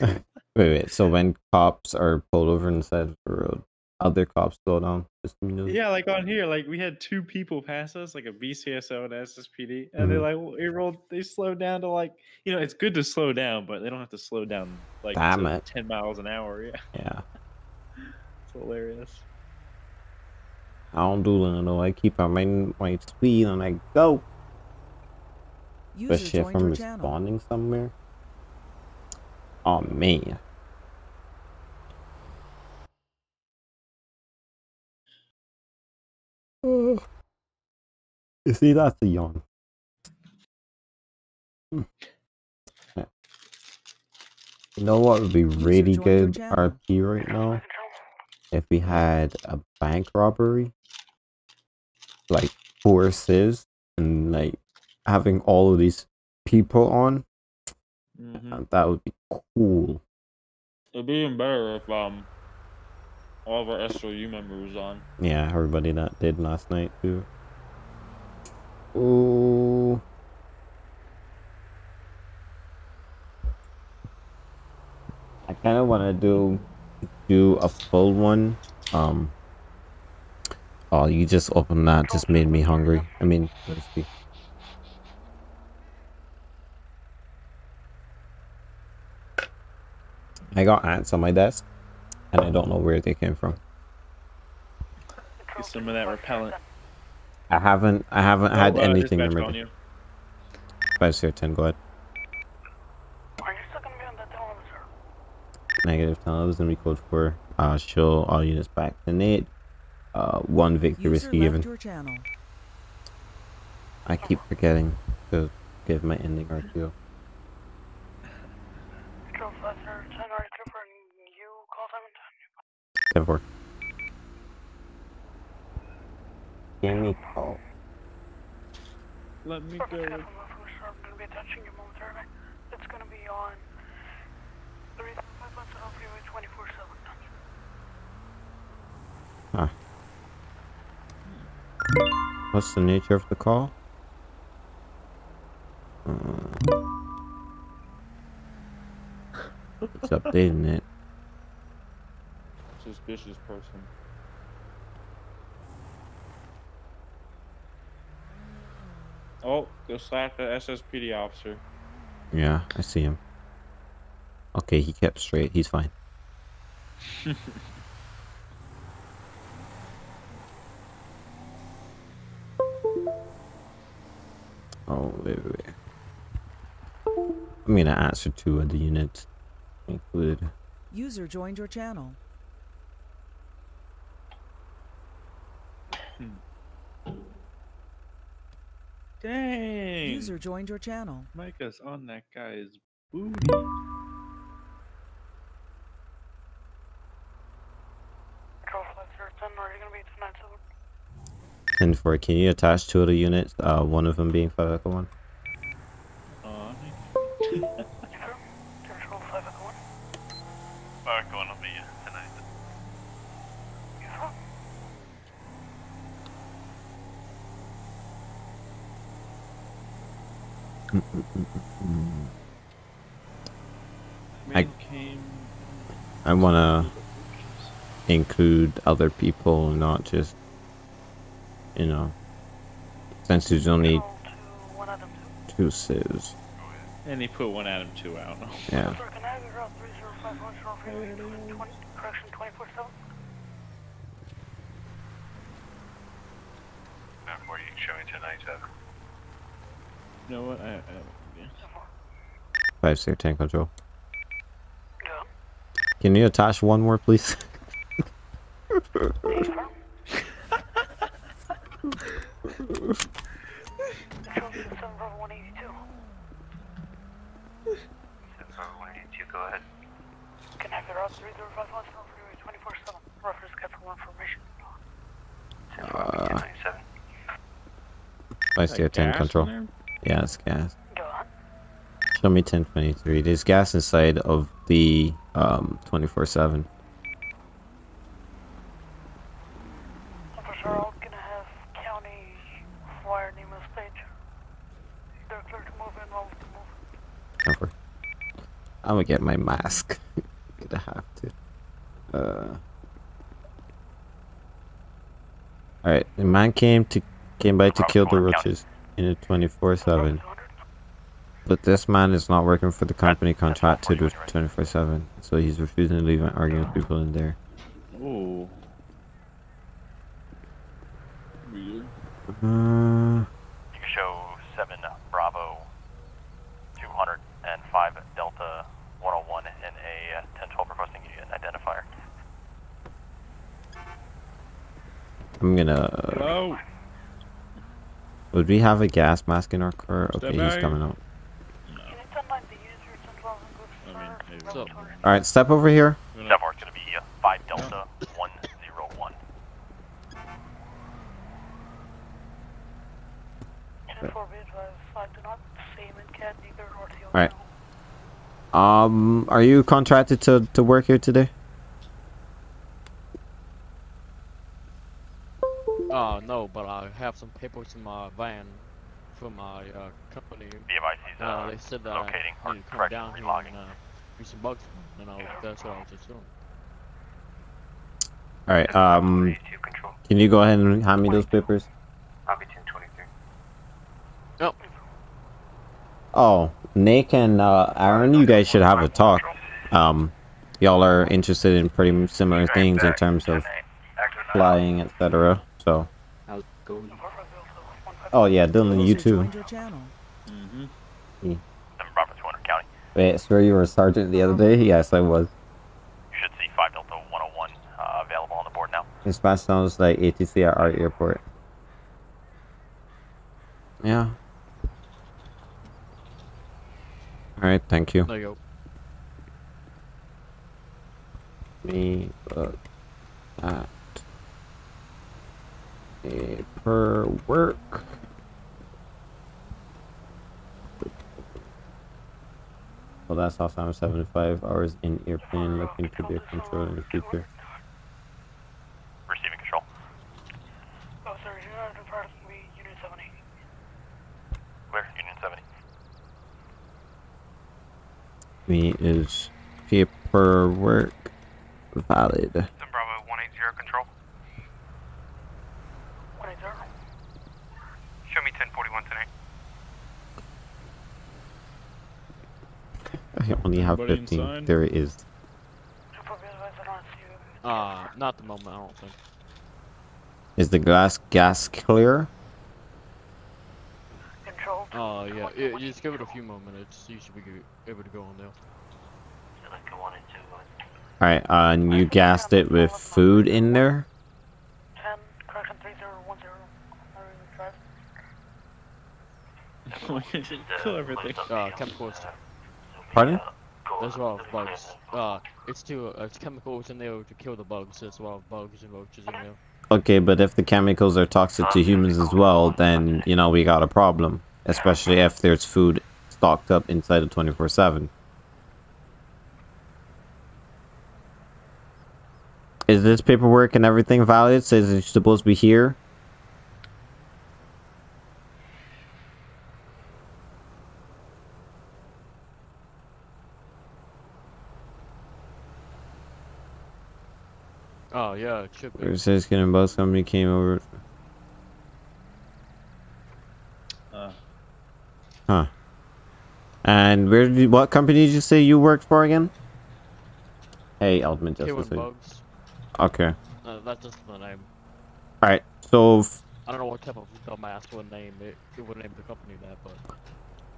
wait, wait. So when cops are pulled over on the side of the road, other cops slow down. Just to be nosy. Yeah, like on here, like we had two people pass us, like a B C S O and S S P D, and mm-hmm. they like they rolled, they slowed down to like, you know, it's good to slow down, but they don't have to slow down like to ten miles an hour. Yeah. Yeah. It's hilarious. I don't do that though. I keep on my my speed and I go. User especially if I'm responding channel. Somewhere. Oh man. Uh, you see, that's a yawn. Hmm. Yeah. You know what would be really good R P right now? If we had a bank robbery, like four civs, and like having all of these people on, mm-hmm. that would be cool. It'd be even better if um all of our S O U members on. Yeah, everybody that did last night too. Ooh. I kind of want to do. Do a full one. Um. Oh, you just opened that. Just made me hungry. I mean, let's see. I got ants on my desk, and I don't know where they came from. Get some of that repellent. I haven't. I haven't oh, had uh, anything remaining. five zero ten. Go ahead. Negative ten is going to be code for uh, show all units back to Nate. Uh, one victory is given. I keep forgetting to give my ending R T O. ten four. Give me call. Let me go. I'm going to be attaching you momentarily. It's going to be on. Huh. What's the nature of the call? Uh, it's updating it. Suspicious person. Oh, go slap the S S P D officer. Yeah, I see him. Okay, he kept straight. He's fine. Oh, wait, wait, wait. I'm gonna answer two of the units included. User joined your channel. Dang. User joined your channel. Micah's on that guy's booty. And for can you attach two of the units? Uh, one of them being five echo one. Uh, control five echo one. Five echo one will be tonight. Yeah. Mm -mm -mm -mm. I came. I wanna include other people, not just. You know, since there's only two sieves. And he put one Adam two out. Yeah. Not more you can show me tonight, Adam. You know what? I. I yeah. five six ten control. Can you attach one more, please? Go ahead. Can I have the route three zero five one twenty-four seven. Reference get for more information. ten forty-seven. I see a ten control. Yeah, it's gas. Go on. Show me ten twenty-three. There's gas inside of the um twenty-four seven. I'm gonna get my mask. Gonna have to. Uh, Alright, the man came to came by to kill the roaches in a twenty-four seven. But this man is not working for the company contracted with twenty-four seven, so he's refusing to leave and arguing with people in there. Oh. Weird. Uh, you show seven Bravo two hundred and five Delta one oh one in a ten twelve requesting unit identifier. I'm gonna... Hello? Would we have a gas mask in our car? Okay, step he's out. Coming out. No. I mean, alright, step over here. Step over, it's gonna be five Delta one oh one. Alright. Um, are you contracted to, to work here today? Uh, no, but I have some papers in my van from my uh, company. B M I C's, uh, uh, they said that locating, I need to come down here and uh, do some bugs for them, and I, that's what I was just doing. Alright, um, can you go ahead and hand me those papers? I'll be ten twenty-three. Nope. Oh, Nick and uh, Aaron, you guys should have a talk. Um, y'all are interested in pretty similar things in terms of flying, et cetera. So. Oh yeah, Dylan, you too. Mm-hmm. Yeah. Wait, I swear you were a sergeant the other day? Yes, I was. You should see five Delta one oh one uh, available on the board now. Dispatch sounds like A T C at our airport. Yeah. Alright, thank you. There you go. Me look at paper work. Well, that's off time seventy-five hours in airplane, looking to be a control in the future. Receiving control. Oh, sorry, you're out of the part of me, Union seventy. Where? Union seventy. Me is paperwork valid. Bravo one eighty control. one eighty. Show me ten forty-one tonight. I only have fifteen. Inside? There it is. Ah, uh, not the moment. I don't think. Is the glass gas clear? Oh, uh, yeah, it, you just give it a few more minutes, you should be able to go on there. Alright, uh, and you gassed it with food in there? Kill everything. Uh, chemicals. Pardon? There's a lot of bugs. Uh, it's to, uh, it's chemicals in there to kill the bugs, there's a lot of bugs and roaches in there. Okay, but if the chemicals are toxic to humans as well, then, you know, we got a problem. Especially if there's food stocked up inside of twenty-four seven. Is this paperwork and everything valid? It says it's supposed to be here. Oh, yeah, it should be. It says getting bus company came over. Huh. And where did you, what company did you say you worked for again? Hey, Alderman Justice. Okay. Uh, that's just the name. Alright, so... I don't know what type of dumbass would name it. It would name the company that, but...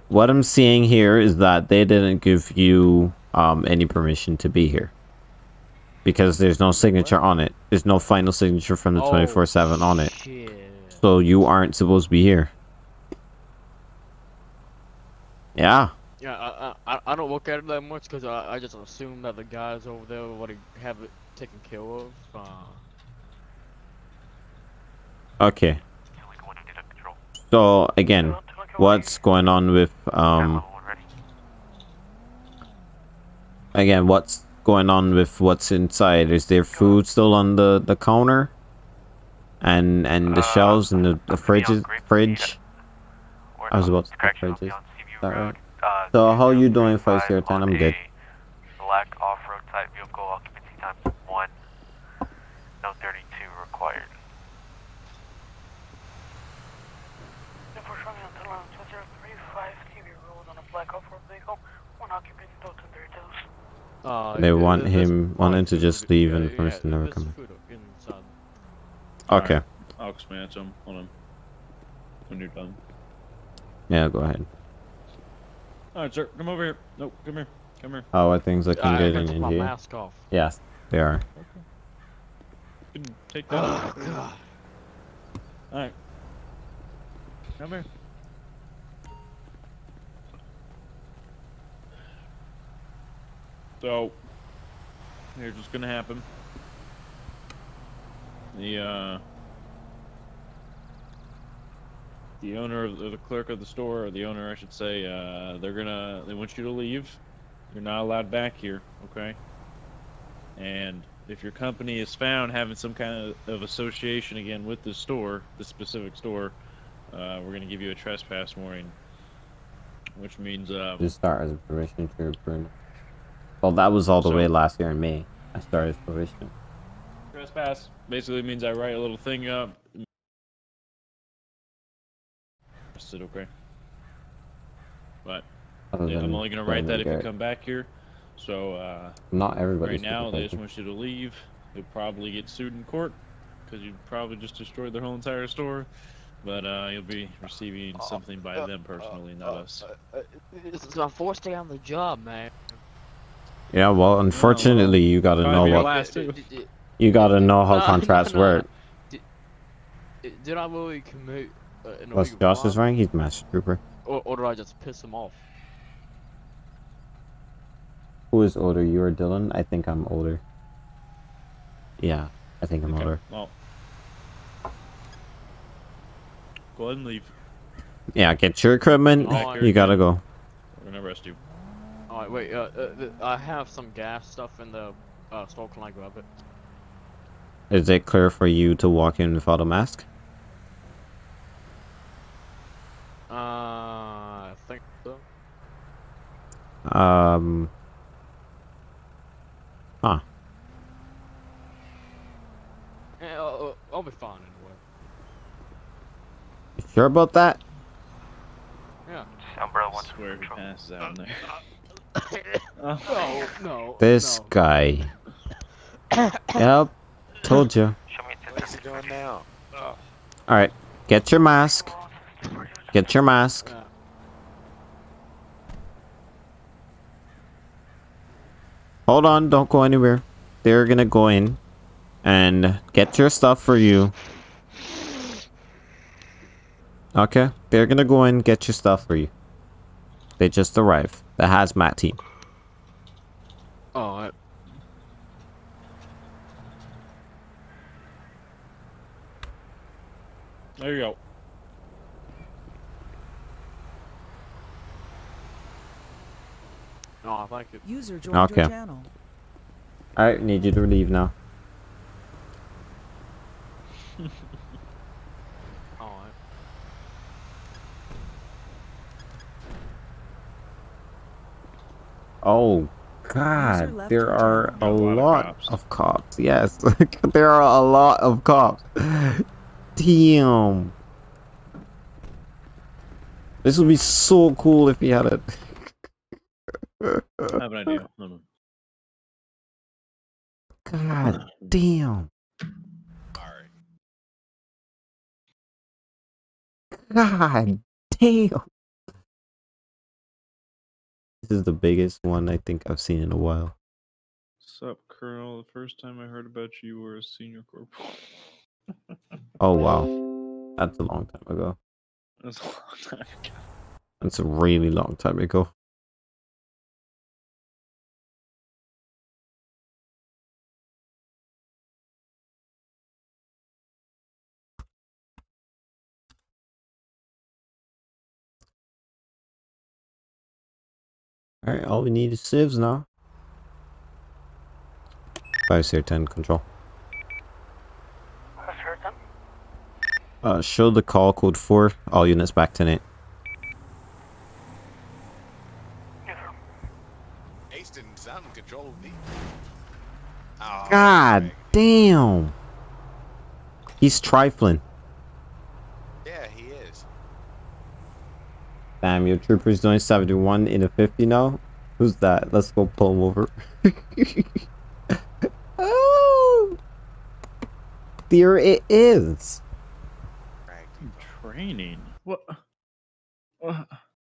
What I'm seeing here is that they didn't give you um, any permission to be here. because there's no signature on it. There's no final signature from the twenty-four seven on it. Shit. So you aren't supposed to be here. Yeah. Yeah, I I, I don't look at it that much because I, I just assume that the guys over there would have it taken care of. Uh... Okay. So again, what's going on with um? Again, what's going on with what's inside? Is there food still on the the counter? And and the uh, shelves and the, the fridge fridge. I was about to say fridges. Right. Uh, so how are you doing, five zero ten? I'm good. Black off-road type vehicle occupancy times one. No thirty-two required. Uh, they want him, want him to just leave and the person yeah, never come back. Okay. Right. I'll expand some on him when you're done. Yeah, go ahead. Alright, sir, come over here. No, come here. Come here. How are things looking uh, good in India? I took my mask off. Yes, they are. Okay. Take that. Oh, God. Alright. Come here. So, here's what's gonna happen. The, uh, the owner of the, the clerk of the store, or the owner, I should say, uh, they're gonna, they want you to leave. You're not allowed back here, okay? And if your company is found having some kind of, of association again with this store, this specific store, uh, we're gonna give you a trespass warning. Which means, uh... Just start as a permission to your permit. Well, that was all the so, way last year in May. I started as permission. Trespass basically means I write a little thing up. Is it okay? But yeah, than, I'm only gonna write that if Garrett. you come back here. So uh, not everybody. Right now, they just want you to leave. You'll probably get sued in court because you probably just destroyed their whole entire store. But uh, you'll be receiving uh, something by uh, them personally, uh, not uh, us. Uh, uh, it's my fourth day on the job, man. Yeah, well, unfortunately, no, you gotta know what you gotta know how no, contracts no, no. work. Did, did I really commit? Uh, What's Josh's rank? He's Master Trooper. Or, or did I just piss him off? Who is older, you or Dylan? I think I'm older. Yeah, I think I'm okay. older. Well, go ahead and leave. Yeah, get your equipment. Oh, you gotta go. We're gonna arrest you. Alright, wait, uh, uh, I have some gas stuff in the uh, store, can I grab it? Is it clear for you to walk in without a mask? Uh, I think so. Um... Huh. Yeah, I'll, I'll be fine anyway. You sure about that? Yeah. Umbrella wants to wear passes out in there. uh, no, no, this no. guy. Yep, told you. What's he doing now? Oh. All right, get your mask. Get your mask. Yeah. Hold on, don't go anywhere. They're gonna go in and get your stuff for you. Okay, they're gonna go in and get your stuff for you. They just arrived. The hazmat team. Oh, I... there you go. No, I like it. User joined okay. your channel. I need you to leave now. Oh God, there are a lot of cops. Yes, there are a lot of cops. Damn. This would be so cool if we had it. I have an idea. God damn. God damn. This is the biggest one I think I've seen in a while. Sup, Colonel, the first time I heard about you, you were a senior corporal. Oh, wow. That's a long time ago. That's a long time ago. That's a really long time ago. Alright, all we need is sieves now. five C R ten, control. I've heard them. Uh, show the call, code four. All units back to ten eight. Yes, sir. Aston, sound control me. Oh, God dang. Damn! He's trifling. Yeah, he is. Damn, your trooper's doing seventy-one in a fifty now? Who's that? Let's go pull him over. There it is. Training. What? What?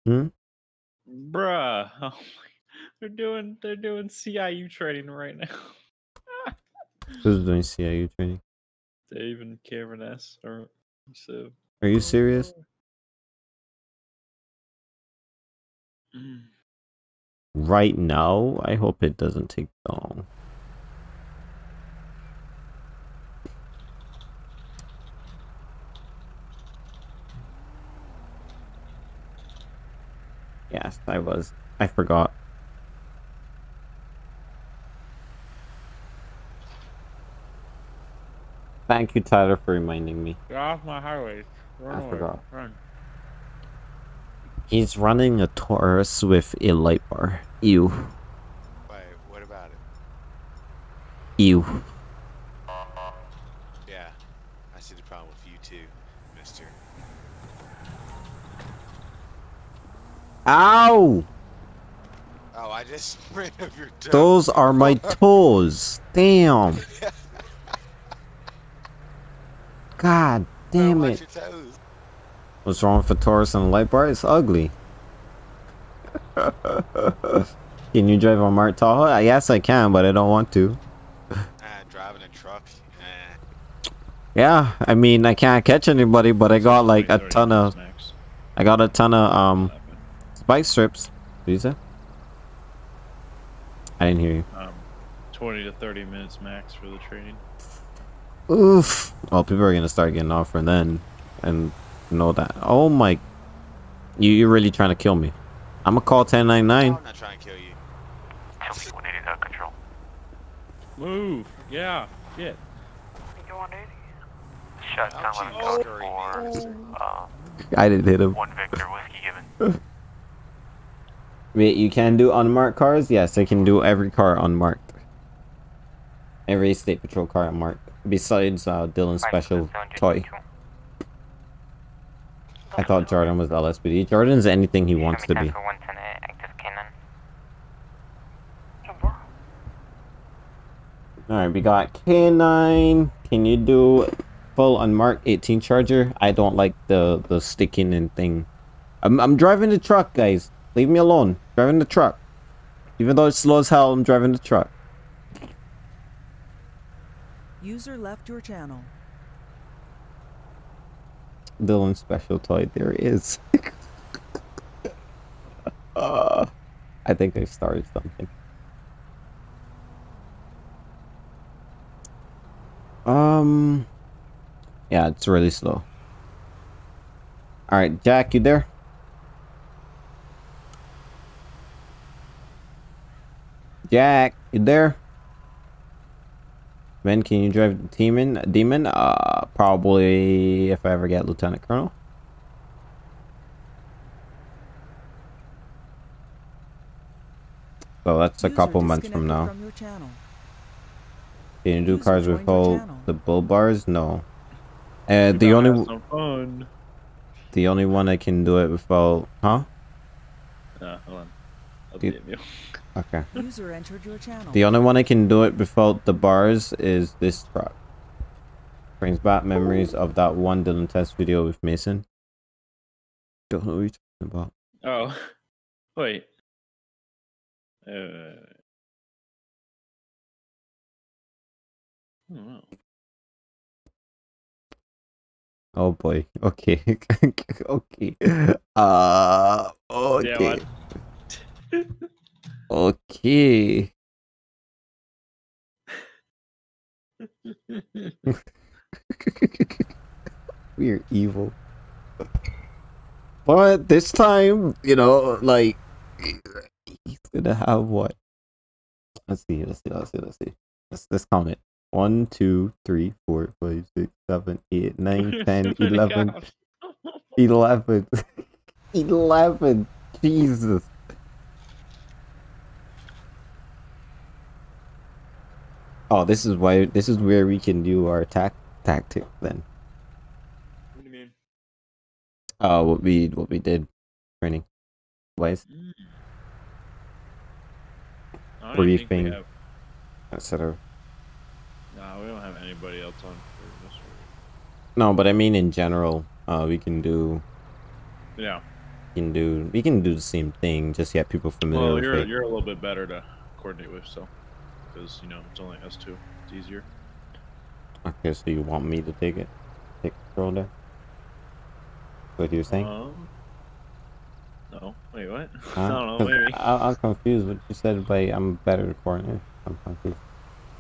Hmm? Bruh. Oh my. They're doing. They're doing C I U training right now. Who's doing C I U training? Dave and Cameron S. Or so. Are you serious? Mm. Right now, I hope it doesn't take long. Yes, I was. I forgot. Thank you, Tyler, for reminding me. Get off my highway. Run I away. forgot. Run. He's running a Taurus with a light bar. Ew. Wait, what about it? Ew. Yeah, I see the problem with you too, mister. Ow! Oh, I just ran over your toe. Those are my toes. Damn. God damn it. What's wrong with a Taurus and a light bar? It's ugly. Can you drive a Mart Tahoe? Yes, I can, but I don't want to. Uh, driving a truck. Eh. Yeah, I mean, I can't catch anybody, but I got like a ton of... I got a ton of... um. Bike strips. What did you say? I didn't hear you. Um, twenty to thirty minutes max for the training. Oof. Well, people are going to start getting off for then. And know that. Oh my. You, you're really trying to kill me. I'm going to call ten ninety-nine. No, I'm not trying to kill you. one eighty is out of control. Move. Yeah. Shit. You want eighty? Shut down on code four. Um, I didn't hit him. One Victor Whiskey given. Wait, you can do unmarked cars? Yes, I can do every car unmarked. Every state patrol car unmarked. Besides uh, Dylan's special toy. I thought Jordan was L S P D. Jordan's anything he wants to be. Alright, we got K nine. Can you do full unmarked eighteen Charger? I don't like the, the sticking and thing. I'm, I'm driving the truck, guys. Leave me alone. Driving the truck. Even though it's slow as hell, I'm driving the truck. User left your channel. Dylan's special toy. There it is. uh, I think I started something. Um. Yeah, it's really slow. All right, Jack, you there? Jack, you there? Ben, can you drive the team in? Demon? Uh, probably if I ever get Lieutenant Colonel. So that's a couple months from now. Can you do cars with all the bull bars? No. Uh, the only the only one I can do it without, huh? Uh, hold on. I'll be you. Okay. User entered your channel. The only one I can do it without the bars is this truck. Brings back memories oh. of that one Dylan test video with Mason. Don't know what you're talking about. Oh, wait. Uh, Oh, oh boy. Okay. okay. Uh, okay. Yeah, okay. We are evil. But this time, you know, like, he's gonna have what? Let's see, let's see, let's see, let's see. Let's, let's count it. one, two, three, four, five, six, seven, eight, nine, ten, eleven. eleven. eleven. Jesus. Oh, this is why, this is where we can do our tac tactic then. What do you mean? Uh, what we, what we did. Training. Wise. Briefing. Etc. Nah, we don't have anybody else on for this week. No, but I mean in general, uh, we can do. Yeah. We can do, we can do the same thing, just get people familiar well, with it. Well, you're, you're a little bit better to coordinate with, so. Because, you know, it's only us two. It's easier. Okay, so you want me to take it? Take control there? What you're saying? Um, no. Wait, what? Huh? I don't know, maybe. I, I'm confused what you said by I'm better to coordinate. I'm confused.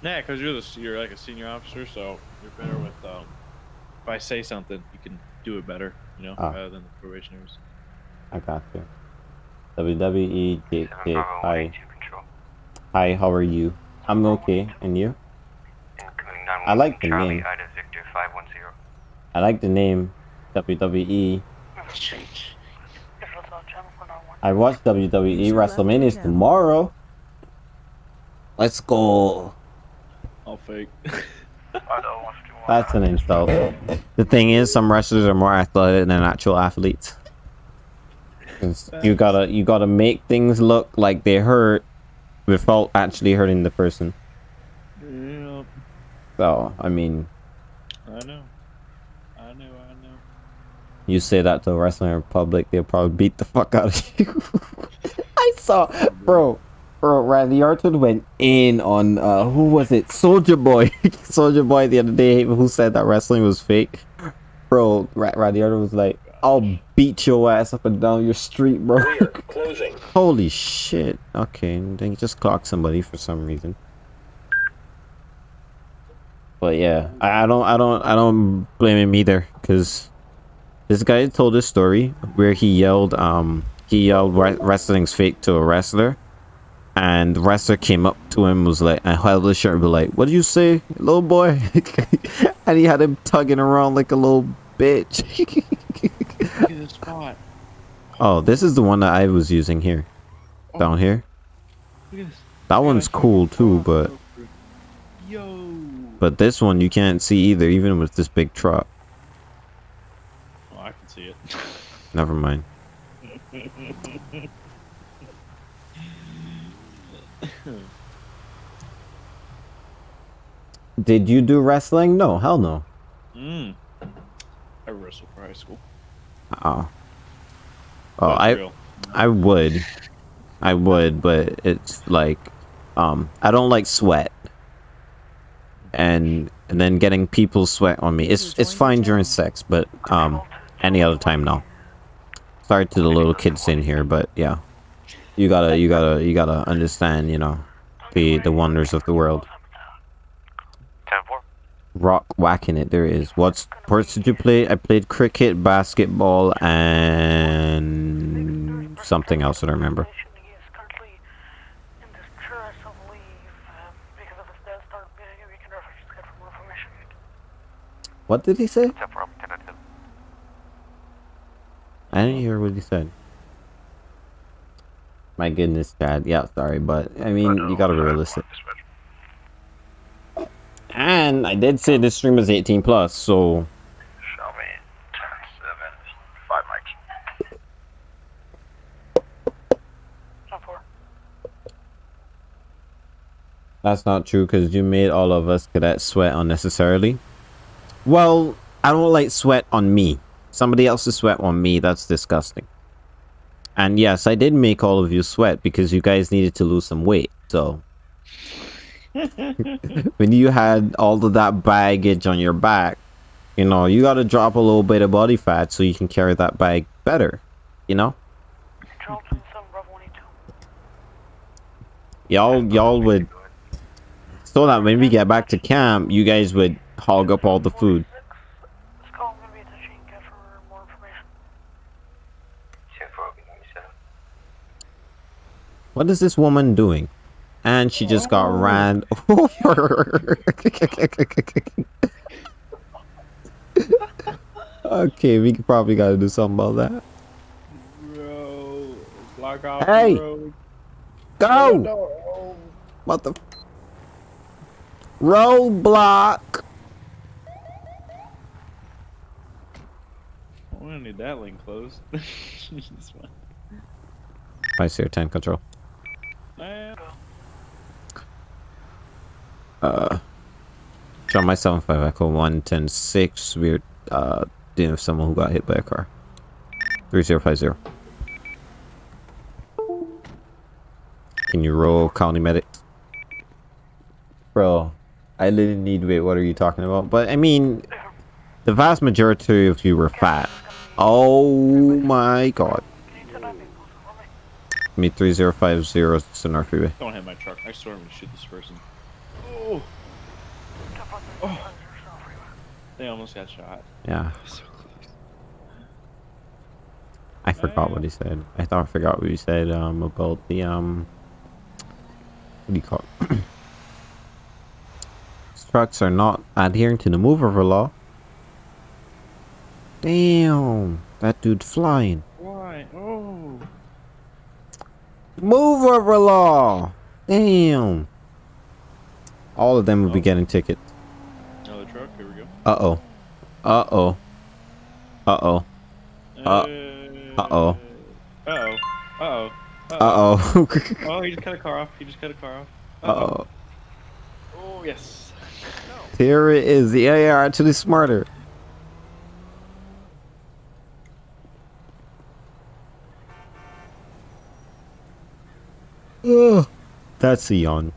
Nah, because you're, you're like a senior officer, so you're better with, um, if I say something, you can do it better, you know, oh. rather than the probationers. I got you. W W E J K, hi. Hi, how are you? I'm okay, and you? I like the name. I like the name W W E. I watch W W E WrestleMania's tomorrow. Let's go. I'll fake. That's an insult. The thing is, some wrestlers are more athletic than actual athletes. You gotta, you gotta make things look like they hurt without actually hurting the person. Yep. So, I mean. I know. I know, I know. You say that to a wrestler in public, they'll probably beat the fuck out of you. I saw, bro, bro, Randy Orton went in on, uh, who was it? Soulja Boy. Soulja Boy the other day, who said that wrestling was fake. Bro, Randy Orton was like, I'll beat your ass up and down your street, bro. Closing. Holy shit. Okay, then you just clocked somebody for some reason. But yeah, I, I don't, I don't, I don't blame him either, because this guy told his story where he yelled, um, he yelled wrestling's fake to a wrestler, and the wrestler came up to him, was like, and held his shirt and be like, "What did you say, little boy?" And he had him tugging around like a little bitch. Spot. Oh, this is the one that I was using here. Oh. Down here. That one's cool too, but Yo. But this one you can't see either, even with this big truck. Oh, I can see it. Never mind. Did you do wrestling? No, hell no. Mm. I wrestled for high school. Oh, oh, I, I would, I would, but it's like, um, I don't like sweat, and and then getting people's sweat on me. It's it's fine during sex, but um, any other time no. Sorry to the little kids in here, but yeah, you gotta you gotta you gotta understand, you know, the the wonders of the world. Rock whacking it. There is. What sports did you play? I played cricket, basketball, and something else that I remember. What did he say? I didn't hear what he said. My goodness, Chad. Yeah, sorry, but I mean, you gotta be realistic. And I did say this stream is eighteen plus, so. Show me ten, seven, five mics. ten, four. That's not true, because you made all of us cadets sweat unnecessarily. Well, I don't like sweat on me. Somebody else's sweat on me, that's disgusting. And yes, I did make all of you sweat because you guys needed to lose some weight, so. when you had all of that baggage on your back, you know, you got to drop a little bit of body fat so you can carry that bag better, you know? Y'all, y'all would... So that when we get back to camp, you guys would hog up all the food. What is this woman doing? And she just got ran over. Okay, we probably gotta do something about that. Bro, block off hey, the road. Go! No. What the? Roadblock. We don't need that lane closed. I see your tank control. Uh, John, my seven five Echo one ten six. We're uh, dealing with someone who got hit by a car. three zero five zero. Can you roll county medic? Bro, I didn't need weight. What are you talking about? But I mean, the vast majority of you were fat. Oh my god. Me three zero five zero is in our freeway. Don't hit my truck. I swear I'm gonna shoot this person. Oh. Oh. They almost got shot. Yeah. So close. I forgot what he said. I thought I forgot what he said um about the um what do you call it? Trucks are not adhering to the mover law. Damn, that dude flying. Why? Oh. Move over law! Damn! All of them will oh. be getting tickets. Another truck, here we go. Uh-oh. Uh-oh. Uh-oh. Uh-oh. Uh-oh. Uh-oh. Uh-oh. Uh-oh. Oh, he just cut a car off. He just cut a car off. Uh-oh. Oh, yes. No. Here it is. The A R actually smarter. Ugh. That's a yawn.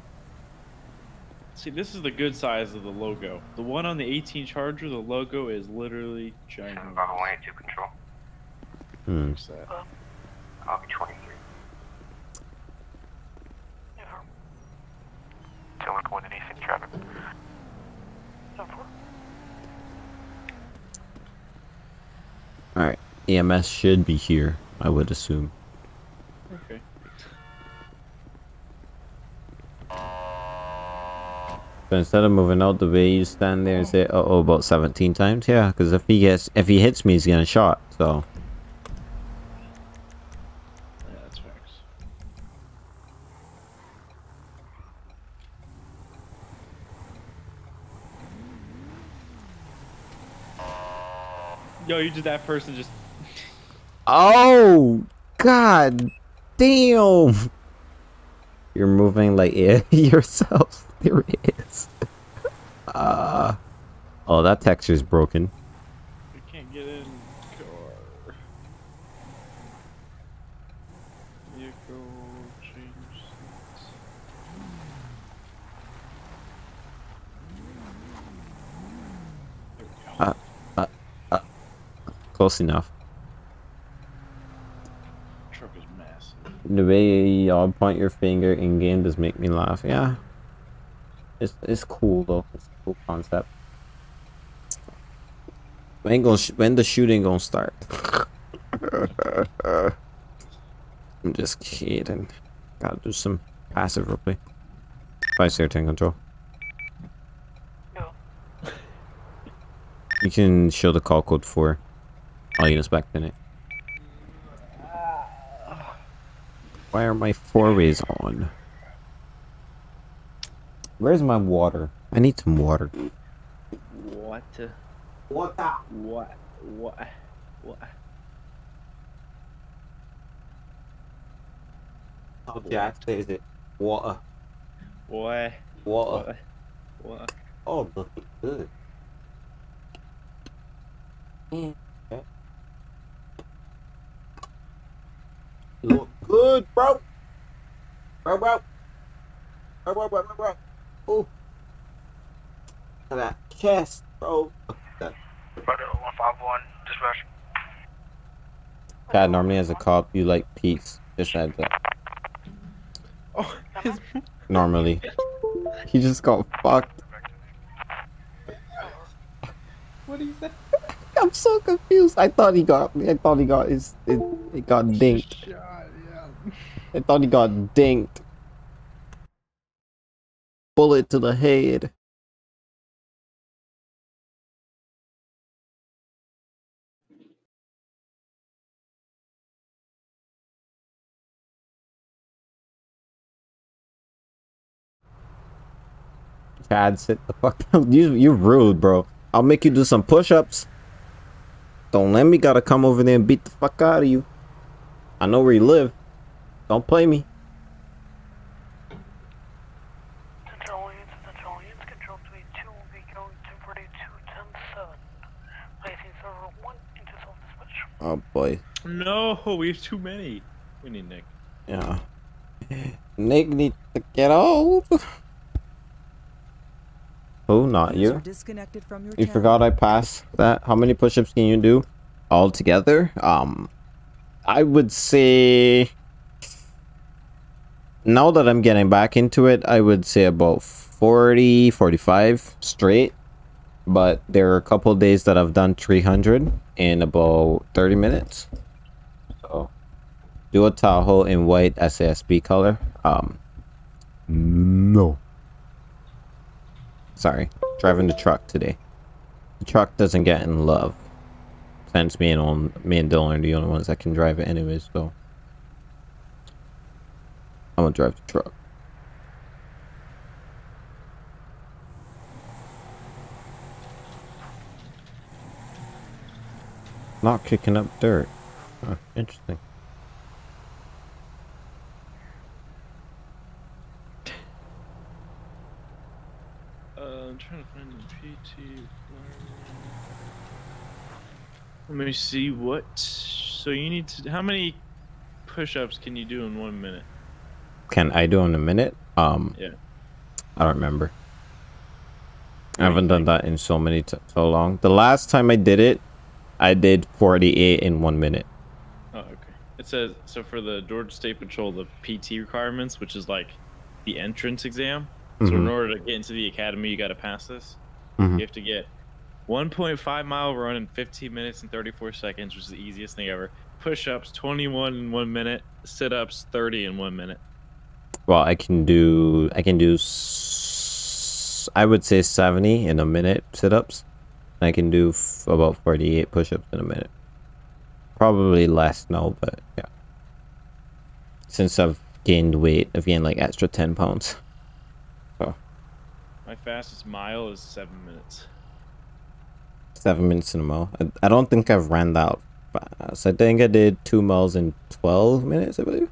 See, this is the good size of the logo. The one on the eighteen Charger, the logo is literally giant. seven Bravo one eighty-two control. Hmm. What's that? Copy twenty-three. Yeah. Dylan one eighty-six traffic. seven four. Alright. E M S should be here, I would assume. Okay. So instead of moving out the way, you stand there and say, "Uh oh," about seventeen times. Yeah, because if he gets, if he hits me, he's getting shot. So. Yeah, that's facts. Yo, you did that person just. Oh god, damn. You're moving like it yourself. There it is. Uh, oh, that texture's broken. We can't get in car. Vehicle change seats. There we go. Uh, uh, uh. Close enough. Truck is massive. The way y'all point your finger in game does make me laugh. Yeah. It's, it's cool though. It's a cool concept. When gonna sh when the shooting gonna start? I'm just kidding. Gotta do some passive replay. Five zero ten control. No. You can show the call code for all units back in it. Why are my four ways on? Where's my water? I need some water. Water. Water. What? What? What? Oh, Jack says it. Water. Why? Water. Water. Oh, look good. Mm. Okay. Look good, bro. Bro, bro. Bro, bro, bro, bro, bro. Oh. That chest, bro. Brother one five one, just rush. God, normally as a cop, you like peace. Just adds up. Oh, his... Normally. He just got fucked. What do you say? I'm so confused. I thought he got. I thought he got his. It, it got dinked. God, yeah. I thought he got dinked. Bullet to the head. Chad, sit the fuck down. You, you're rude, bro. I'll make you do some push-ups. Don't let me gotta come over there and beat the fuck out of you. I know where you live. Don't play me. Control units, control units, control three two will be going to forty two ten seven. Placing server one into self dispatch. Oh boy. No, we have too many. We need Nick. Yeah. Nick needs to get old. Oh, not you. Disconnected from your you channel. Forgot I passed that. How many push-ups can you do all together? Um, I would say... Now that I'm getting back into it, I would say about forty, forty-five straight. But there are a couple of days that I've done three hundred in about thirty minutes. So, do a Tahoe in white S A S B color. Um, no. Sorry, driving the truck today. The truck doesn't get in love. Since me and on me and Dylan are the only ones that can drive it anyways, so I'm gonna drive the truck. Not kicking up dirt. Huh, interesting. Trying to find the P T. Let me see what. So you need to. How many push-ups can you do in one minute? Can I do in a minute? Um. Yeah. I don't remember. I haven't done that in so many t so long. The last time I did it, I did forty-eight in one minute. Oh, okay. It says so for the Georgia State Patrol, the P T requirements, which is like the entrance exam. So mm-hmm. in order to get into the academy, you got to pass this. Mm-hmm. You have to get one point five mile run in fifteen minutes and thirty-four seconds, which is the easiest thing ever. Push-ups, twenty-one in one minute. Sit-ups, thirty in one minute. Well, I can do, I can do, I would say seventy in a minute sit-ups. I can do f about forty-eight push-ups in a minute. Probably less now, but yeah. Since I've gained weight, I've gained like extra ten pounds. My fastest mile is seven minutes. Seven minutes in a mile. I, I don't think I've ran that fast. I think I did two miles in twelve minutes, I believe.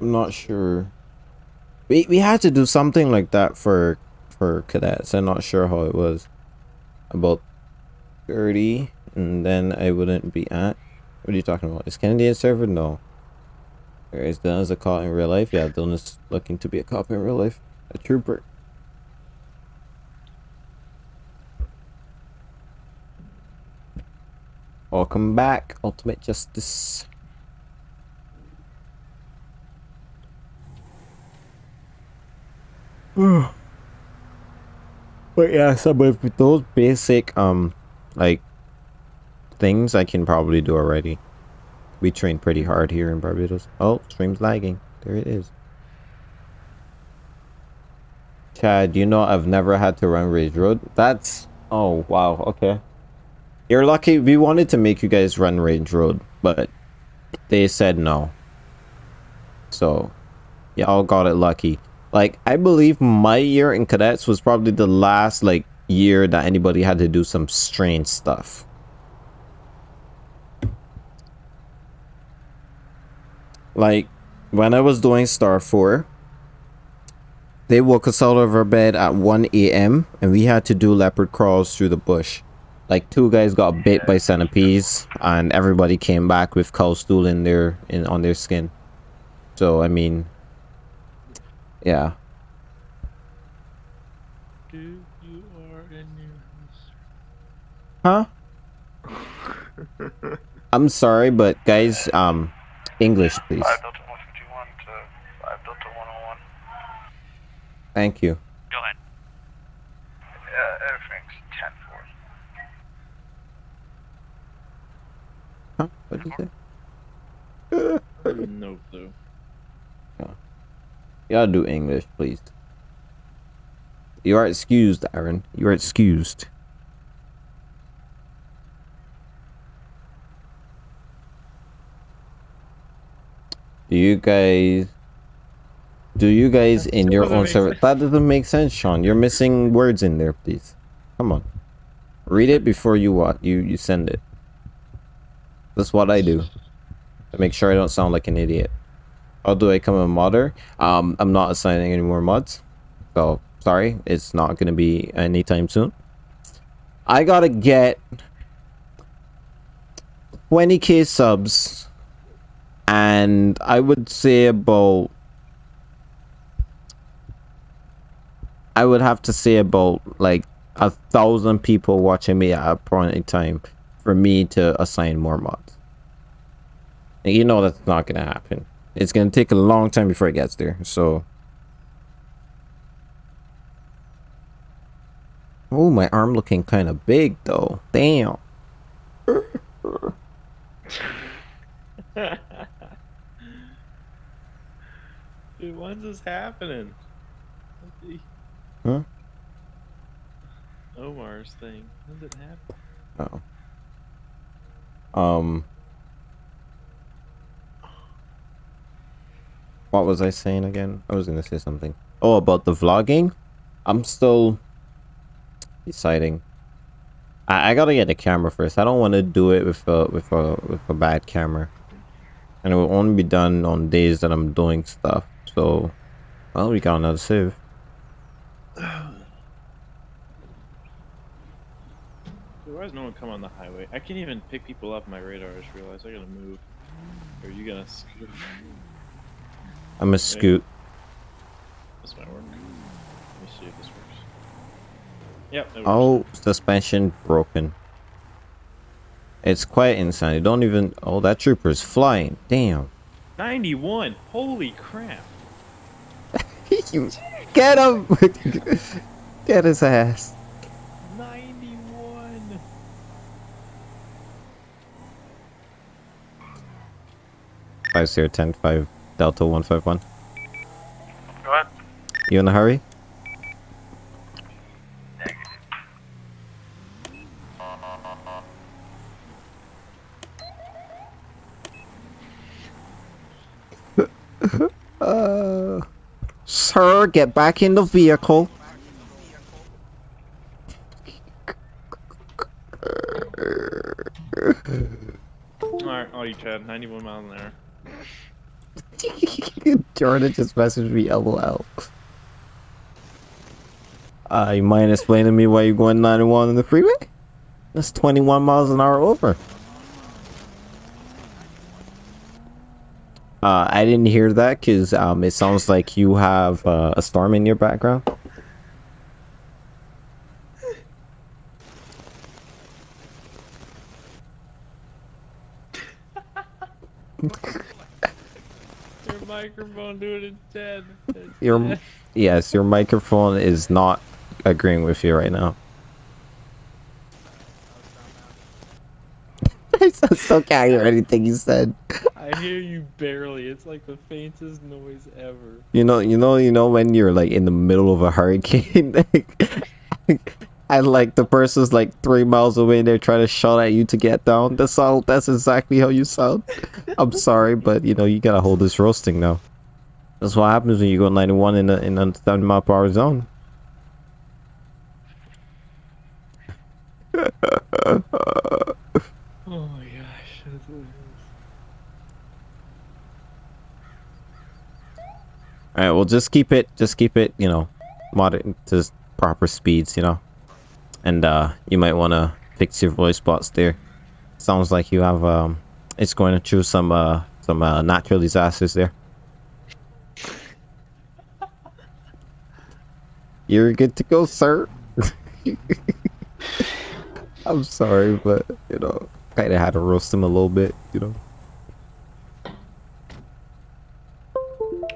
I'm not sure. We we had to do something like that for for cadets. I'm not sure how it was. About thirty, and then I wouldn't be at. What are you talking about? Is Canadian server? No. There is Dylan as a cop in real life. Yeah, Dylan is looking to be a cop in real life. A trooper. Welcome back, Ultimate Justice. But yeah, so with those basic um like things I can probably do already. We train pretty hard here in Barbados. Oh, stream's lagging. There it is. Chad, you know I've never had to run Ridge Road. That's oh wow, okay. You're lucky. We wanted to make you guys run Range Road, but they said no. So, y'all got it lucky. Like, I believe my year in cadets was probably the last, like, year that anybody had to do some strange stuff. Like, when I was doing Star four, they woke us out of our bed at one A M and we had to do leopard crawls through the bush. Like, two guys got bit by centipedes, and everybody came back with cow stool in their, in, on their skin. So, I mean, yeah. Huh? I'm sorry, but guys, um, English, please. five Delta one fifty-one to five Delta one oh one. Thank you. Go ahead. Uh, everything's ten four. Huh? What did you say? No clue. Oh. Y'all do English, please. You are excused, Aaron. You are excused. Do you guys, do you guys that in your own server? That doesn't make sense, Sean. You're missing words in there, please. Come on. Read it before you watch, you, you send it. That's what I do. To make sure I don't sound like an idiot. Although I come a modder, um, I'm not assigning any more mods. So, sorry, it's not going to be anytime soon. I gotta get twenty K subs. And I would say about, I would have to say about like a thousand people watching me at a point in time for me to assign more mods. And you know that's not gonna happen. It's gonna take a long time before it gets there. So, oh, my arm looking kind of big though. Damn. Dude, when's this happening? Huh? Omar's thing. When's it happening? Oh. Um. What was I saying again? I was gonna say something. Oh, about the vlogging? I'm still deciding. I, I gotta get the camera first. I don't want to do it with a with a with a bad camera. And it will only be done on days that I'm doing stuff. So, well, we got another save. Dude, why does no one come on the highway? I can't even pick people up. My radar, I just realized. I gotta move. Or are you gonna scoot? I'm gonna scoot. This might work. Let me see if this works. Yep. That oh, works. Suspension broken. It's quite insane. You don't even... Oh, that trooper is flying. Damn. ninety-one. Holy crap. You... Get him! Get his ass. ninety-one. five zero ten five Delta one five one. Go ahead. You in a hurry? Uh, sir, get back in the vehicle. Alright, all you Chad, ninety-one miles an hour. Jordan just messaged me, L O L. Uh, you mind explaining to me why you're going ninety-one on the freeway? That's twenty-one miles an hour over. Uh, I didn't hear that because um, it sounds like you have uh, a storm in your background. Your microphone doing it dead. Your yes, your microphone is not agreeing with you right now. I still can't hear anything you said. I hear you barely. It's like the faintest noise ever. You know, you know, you know when you're like in the middle of a hurricane, and like the person's like three miles away and they're trying to shout at you to get down. That's all. That's exactly how you sound. I'm sorry, but you know you gotta hold this roasting now. That's what happens when you go ninety-one in a in a seventy mile per hour zone. Oh my gosh, that's what it is. Alright, well just keep it, just keep it, you know, moderate to proper speeds, you know. And uh, you might want to fix your voice box there. Sounds like you have, um, it's going to choose some, uh, some, uh, natural disasters there. You're good to go, sir. I'm sorry, but you know, kind of had to roast him a little bit, you know.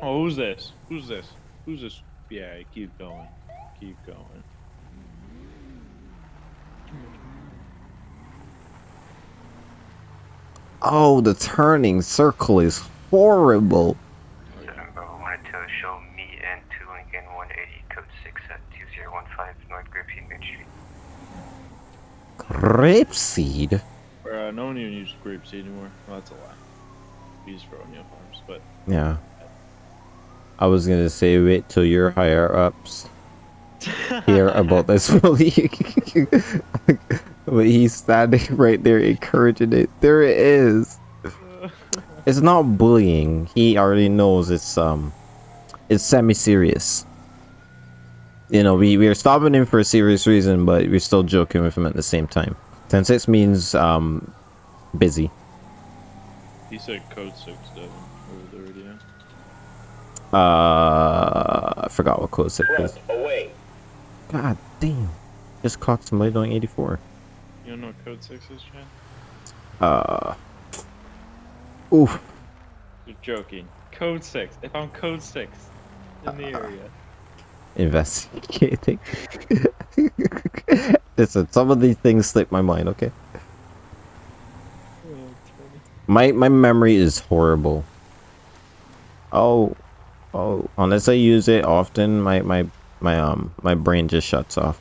Oh, who's this? Who's this? Who's this? Yeah, keep going. Keep going. Oh, the turning circle is horrible. Grapeseed? Uh, no one even uses grapeseed anymore. Well, that's a lie. We use for O'Neill farms, but... Yeah. I was gonna say wait till your higher-ups hear about this, really. But he's standing right there encouraging it. There it is! It's not bullying. He already knows it's, um... It's semi-serious. You know, we, we are stopping him for a serious reason, but we're still joking with him at the same time. ten six means, um, busy. He said code six seven over there, yeah. Uh, I forgot what code six is. Away. God damn. Just caught somebody doing eighty-four. You don't know what code six is, Chad? Uh. Oof. You're joking. Code six. If I'm code six in the uh, area. Investigating. Listen, some of these things slip my mind, okay? My my memory is horrible. Oh, oh, unless I use it often, my my my um my brain just shuts off.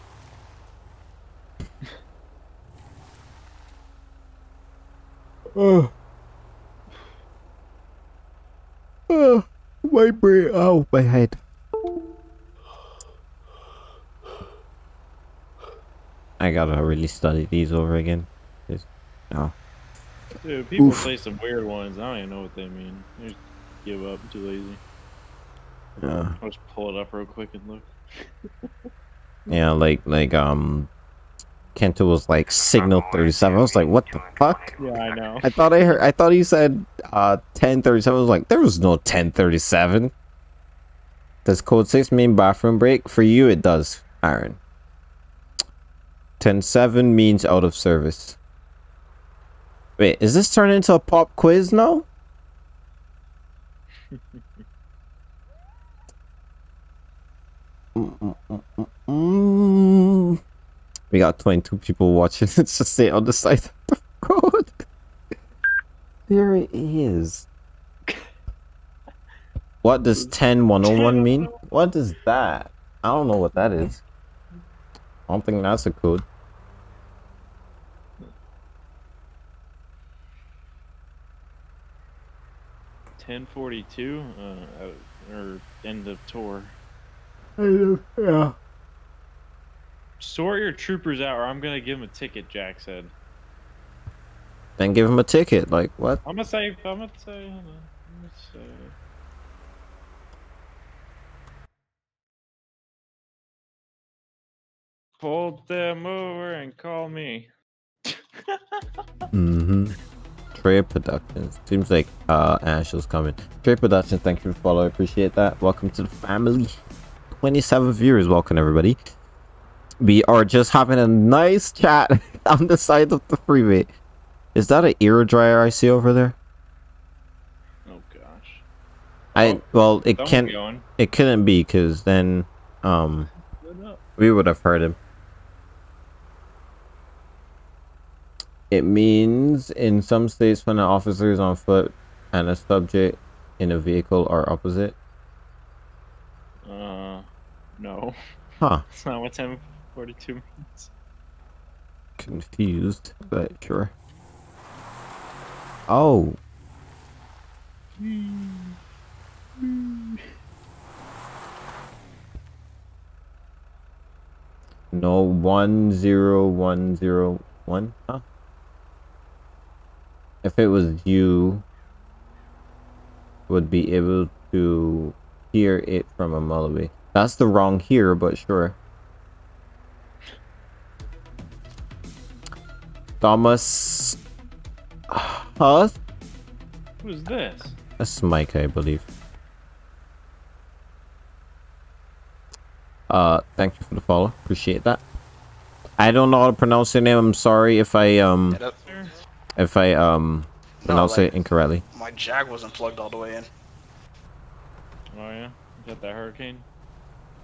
Oh. Oh, my brain. Oh, my head. I gotta really study these over again. Just, no. Dude, people Oof. say some weird ones. I don't even know what they mean. They just give up. I'm too lazy. Yeah. I'll just pull it up real quick and look. Yeah, like, like, um... Kenta was like, signal thirty-seven. I was like, what the fuck? Yeah, I know. I thought I heard... I thought he said, uh, ten thirty-seven. I was like, there was no ten thirty-seven. Does code six mean bathroom break? For you, it does, Aaron. ten seven means out of service. Wait, is this turning into a pop quiz now? mm -mm -mm -mm. We got twenty-two people watching. It's just stay on the side of the road. There it is. What does ten one oh one mean? What is that? I don't know what that is. I don't think that's a code. ten forty-two, uh, or end of tour. Yeah. Sort your troopers out, or I'm gonna give them a ticket. Jack said. Then give them a ticket. Like what? I'm gonna say. I'm gonna say. I'm gonna say. Hold them over and call me. Mm-hmm. Trey Productions. Seems like uh, Ashel's coming. Trey Productions, thank you for following. Appreciate that. Welcome to the family. twenty-seven viewers. Welcome, everybody. We are just having a nice chat on the side of the freeway. Is that an ear dryer I see over there? Oh, gosh. I Well, it, can't, it couldn't be, because then um, we would have heard him. It means in some states when an officer is on foot and a subject in a vehicle are opposite. Uh, no. Huh. That's not what ten forty-two means. Confused, but sure. Oh. No, one zero one zero one, huh? If it was you, would be able to hear it from a mile away. That's the wrong here, but sure. Thomas Huth? Who's this? That's Mike, I believe. Uh, thank you for the follow. Appreciate that. I don't know how to pronounce the name. I'm sorry if I um if I um pronounce no, like, it incorrectly. My Jag wasn't plugged all the way in. Oh yeah, is that that hurricane?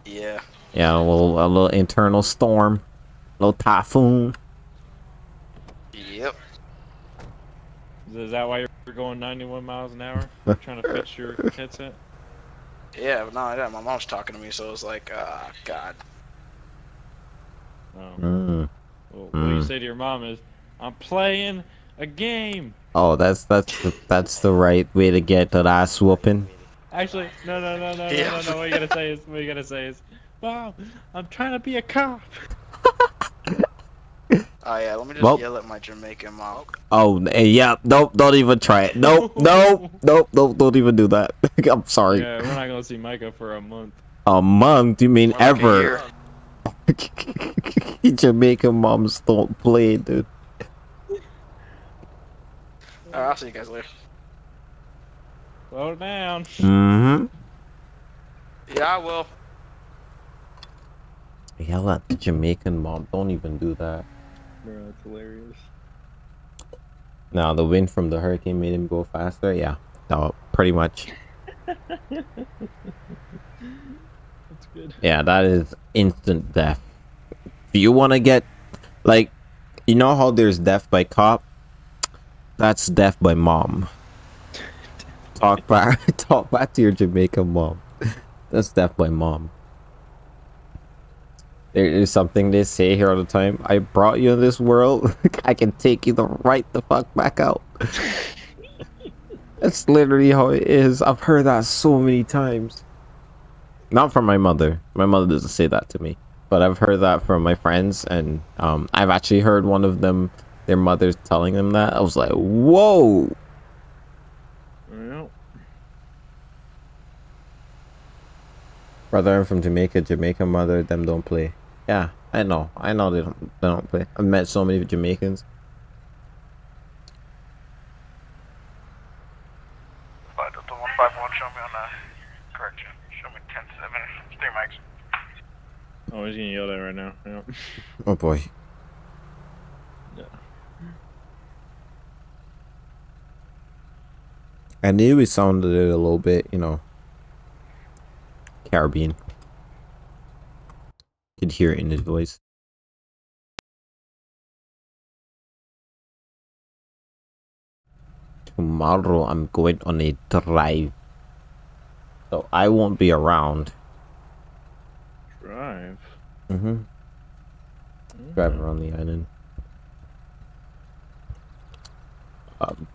Yeah. Yeah, a little, a little internal storm, a little typhoon. Yep. Is that why you're going ninety-one miles an hour? Trying to fix your headset? Yeah, but not like that. My mom's talking to me, so it's like, ah, uh, God. Oh. Mm. Well, what mm. you say to your mom is, "I'm playing a game." Oh, that's that's the, that's the right way to get that ass whooping. Actually, no, no, no, no, yeah. no, no, no. What you gotta say is, what you gotta say is, "Mom, I'm trying to be a cop." Oh yeah, let me just well, yell at my Jamaican mom. Oh yeah, nope, don't even try it. Nope, nope, nope, nope, don't even do that. I'm sorry. Yeah, we're not gonna see Micah for a month. A month? You mean ever? Jamaican moms don't play, dude. Alright, I'll see you guys later. Slow down. Mm-hmm. Yeah, I will. Yell at the Jamaican mom. Don't even do that. Bro, that's hilarious. Now, the wind from the hurricane made him go faster? Yeah. No, pretty much. That's good. Yeah, that is instant death. Do you want to get, like, you know how there's death by cop? That's death by mom. Talk back, talk back to your Jamaican mom. That's death by mom. There is something they say here all the time. I brought you in this world. I can take you the right the fuck back out. That's literally how it is. I've heard that so many times. Not from my mother. My mother doesn't say that to me. But I've heard that from my friends. And um, I've actually heard one of them, their mother's telling them that. I was like, whoa. Well. Brother, I'm from Jamaica. Jamaica mother, them don't play. Yeah, I know. I know they don't, they don't play. I've met so many Jamaicans. five one five one, show me on the correction. Show me ten seven. Three mics. Oh, he's gonna yell that right now. Yeah. Oh boy. Yeah. I knew we sounded it a little bit, you know. Caribbean. Could hear it in his voice. Tomorrow I'm going on a drive, so I won't be around. Drive? Mm-hmm. Mm-hmm. Drive around the island. Um,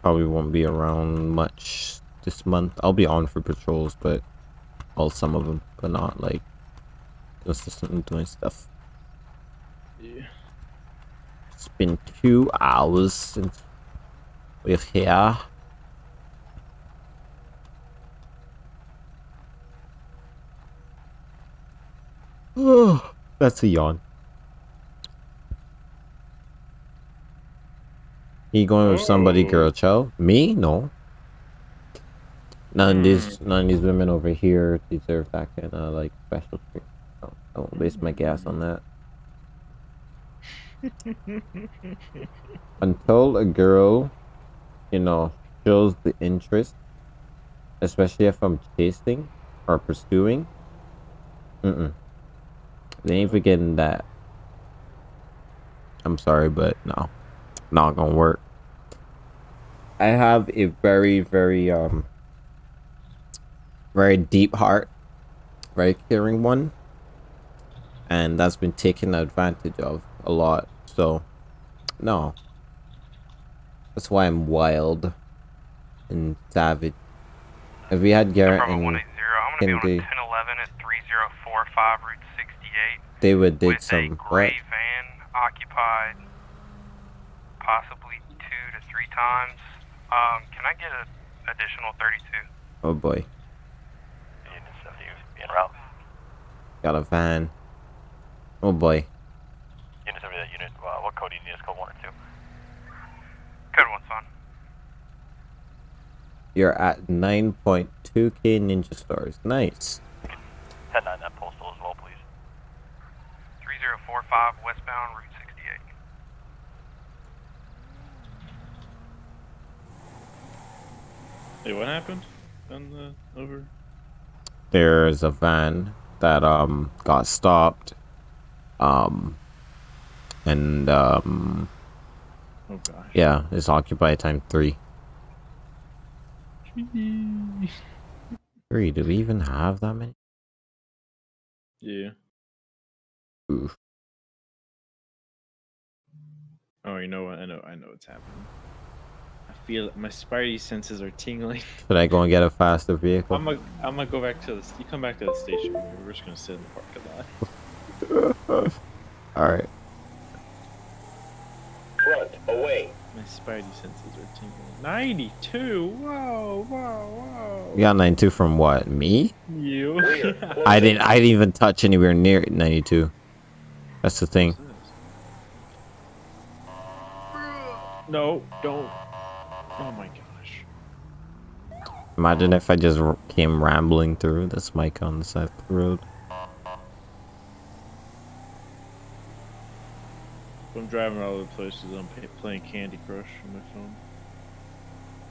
probably won't be around much this month. I'll be on for patrols, but well, some of them, but not like consistently doing stuff. Yeah. It's been two hours since we're here. Oh, that's a yawn. You going with somebody, girl child? Me? No. None of these, none of these women over here deserve that kind of like special treat. I, I won't waste my gas on that. Until a girl, you know, shows the interest, especially if I'm chasing or pursuing. Mm-mm. They ain't forgetting that. I'm sorry, but no, not gonna work. I have a very, very um. very deep heart, very caring one, and that's been taken advantage of a lot. So no, that's why I'm wild and savage. If we had Garrett and one eight zero, I'm gonna be on ten eleven at thirty forty-five Route sixty-eight. They would dig some gray van occupied, possibly two to three times. Um, can I get an additional thirty-two? Oh boy. Route. Got a van. Oh boy. Unit seventy, that unit. Uh, what code do you need? Code one or two? Code one, son. You're at nine point two K Ninja Stars. Nice. ten nine, that postal as well, please. Three westbound Route sixty-eight. Hey, what happened on the over? There's a van that um got stopped, um, and um, oh gosh, yeah, it's occupied time three. Three? Do we even have that many? Yeah. Oof. Oh, you know what? I know. I know what's happening. I feel it. My spidey senses are tingling. Should I go and get a faster vehicle? I'm gonna. I'm gonna go back to this. You come back to the station. We're just gonna sit in the parking lot. All right. Front away. My spidey senses are tingling. ninety-two. Whoa, whoa, whoa. You got ninety-two from what? Me? You. I didn't. I didn't even touch anywhere near ninety-two. That's the thing. No, don't. Oh my gosh. Imagine if I just came rambling through. That's Mike on the side of the road. I'm driving all over the places. I'm playing Candy Crush on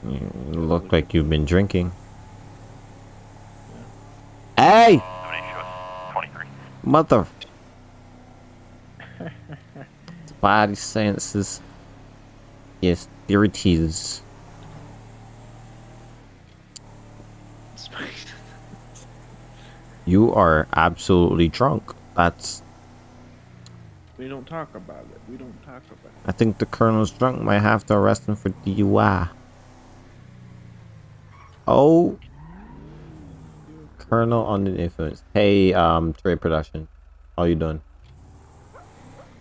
my phone. You look like you've been drinking. Yeah. Hey! twenty-three. Mother. Body senses. Yes, there it is. You are absolutely drunk. That's. We don't talk about it. We don't talk about it. I think the colonel's drunk. Might have to arrest him for D U I. Oh, Colonel under the influence. Hey, um, Trade Production, how you doing?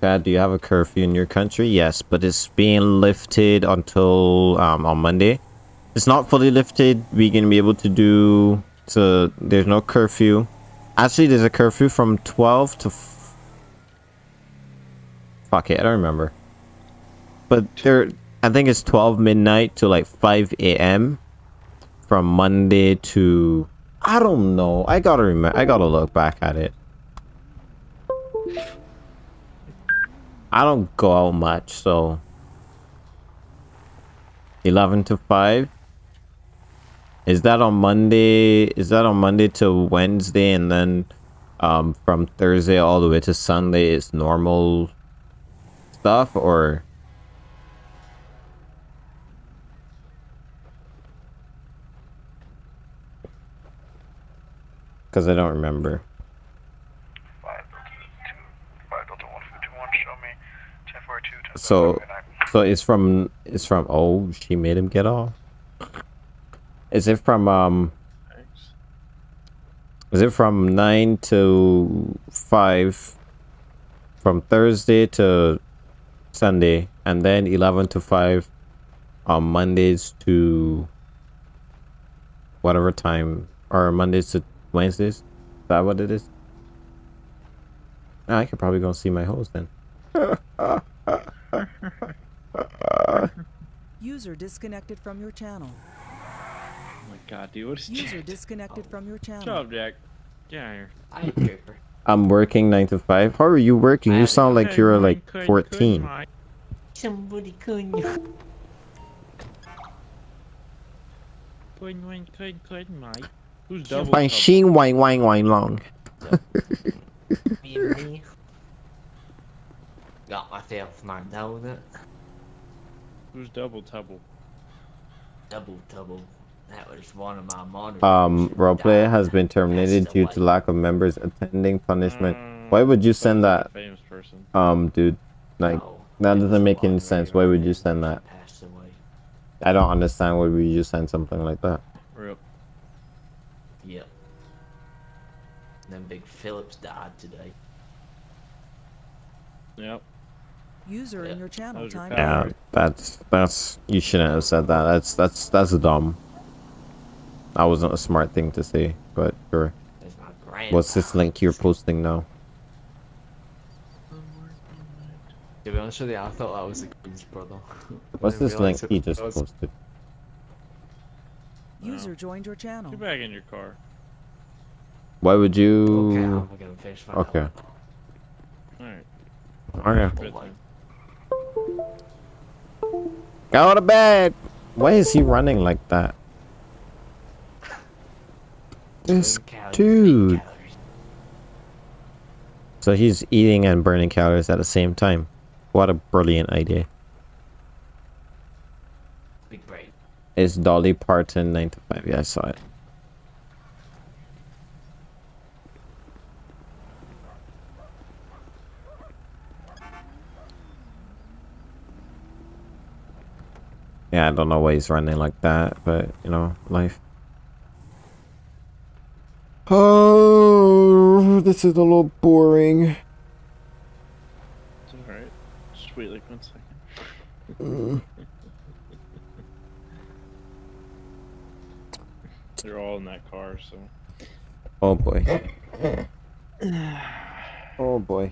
Chad, do you have a curfew in your country? Yes, but it's being lifted until um on Monday. It's not fully lifted. We're gonna be able to do so. There's no curfew. Actually, there's a curfew from twelve to. F Fuck it, I don't remember. But there, I think it's twelve midnight to like five A M From Monday to, I don't know. I gotta remember. I gotta look back at it. I don't go out much, so eleven to five. Is that on Monday? Is that on Monday to Wednesday, and then um, from Thursday all the way to Sunday is normal stuff, or? Because I don't remember. So, so it's from it's from. Oh, she made him get off. Is it from um? Is it from nine to five? From Thursday to Sunday, and then eleven to five on Mondays to whatever time, or Mondays to Wednesdays? Is that what it is? I could probably go see my host then. User disconnected from your channel. Oh my god, dude, what is Jack? User disconnected from your channel. Shut up, Jack. Get out of here. I'm working nine to five. How are you working? You sound like you're like fourteen. Somebody could. Could, could, could, Mike. Who's double? By Sheen, wine, wine, wine, long. Me. Got myself knocked out with it. Who's double tubble? Double tubble. That was one of my monitors. Um, roleplay has been terminated due to lack of members attending punishment. Mm, Why would you send that? Famous person. Um, dude, like no, that doesn't make any sense. Why would you send that? I don't understand. Why would you send something like that? Real. Yep. And then Big Phillips died today. Yep. User yep. in your channel time. Yeah, that's that's you shouldn't have said that. That's that's that's dumb. That wasn't a smart thing to say, but sure. What's this link you're posting now? To be honest with you, I thought that was the kid's brother. What's this link he just posted? User joined your channel. Get back in your car. Why would you? Okay, I'm gonna finish my. Okay. All right. Mario. Go to bed! Why is he running like that? This dude. So he's eating and burning calories at the same time. What a brilliant idea. Big brain. It's Dolly Parton nine to five. Yeah, I saw it. Yeah, I don't know why he's running like that, but you know, life. Oh, this is a little boring. It's alright. Just wait like one second. They're all in that car, so. Oh boy. Oh boy.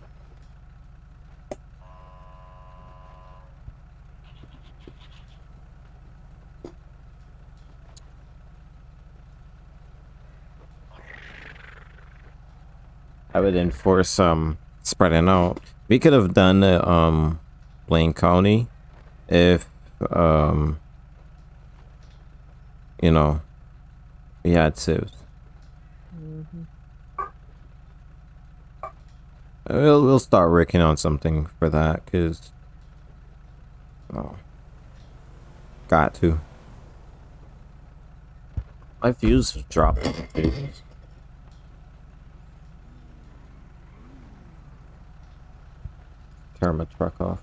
I would enforce um spreading out. We could have done the um Blaine County if um you know we had sieves. Mm-hmm. We'll we'll start working on something for that, cause oh got to. My views have dropped. Turn my truck off.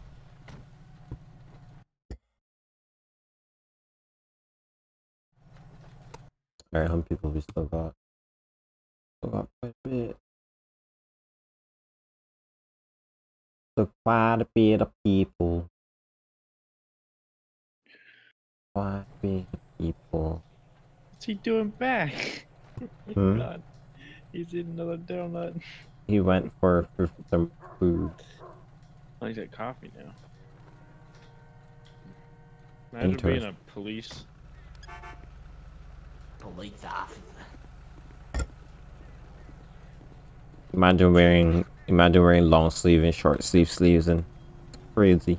Alright, how many people we still got? Still got quite a bit. Still quite a bit of people. Quite a bit of people. What's he doing back? Hmm? God. He's eating another donut. He went for, for some food. Well, he's at coffee now. Imagine being a police. Police officer. Imagine wearing, imagine wearing long sleeve and short sleeve sleeves and crazy.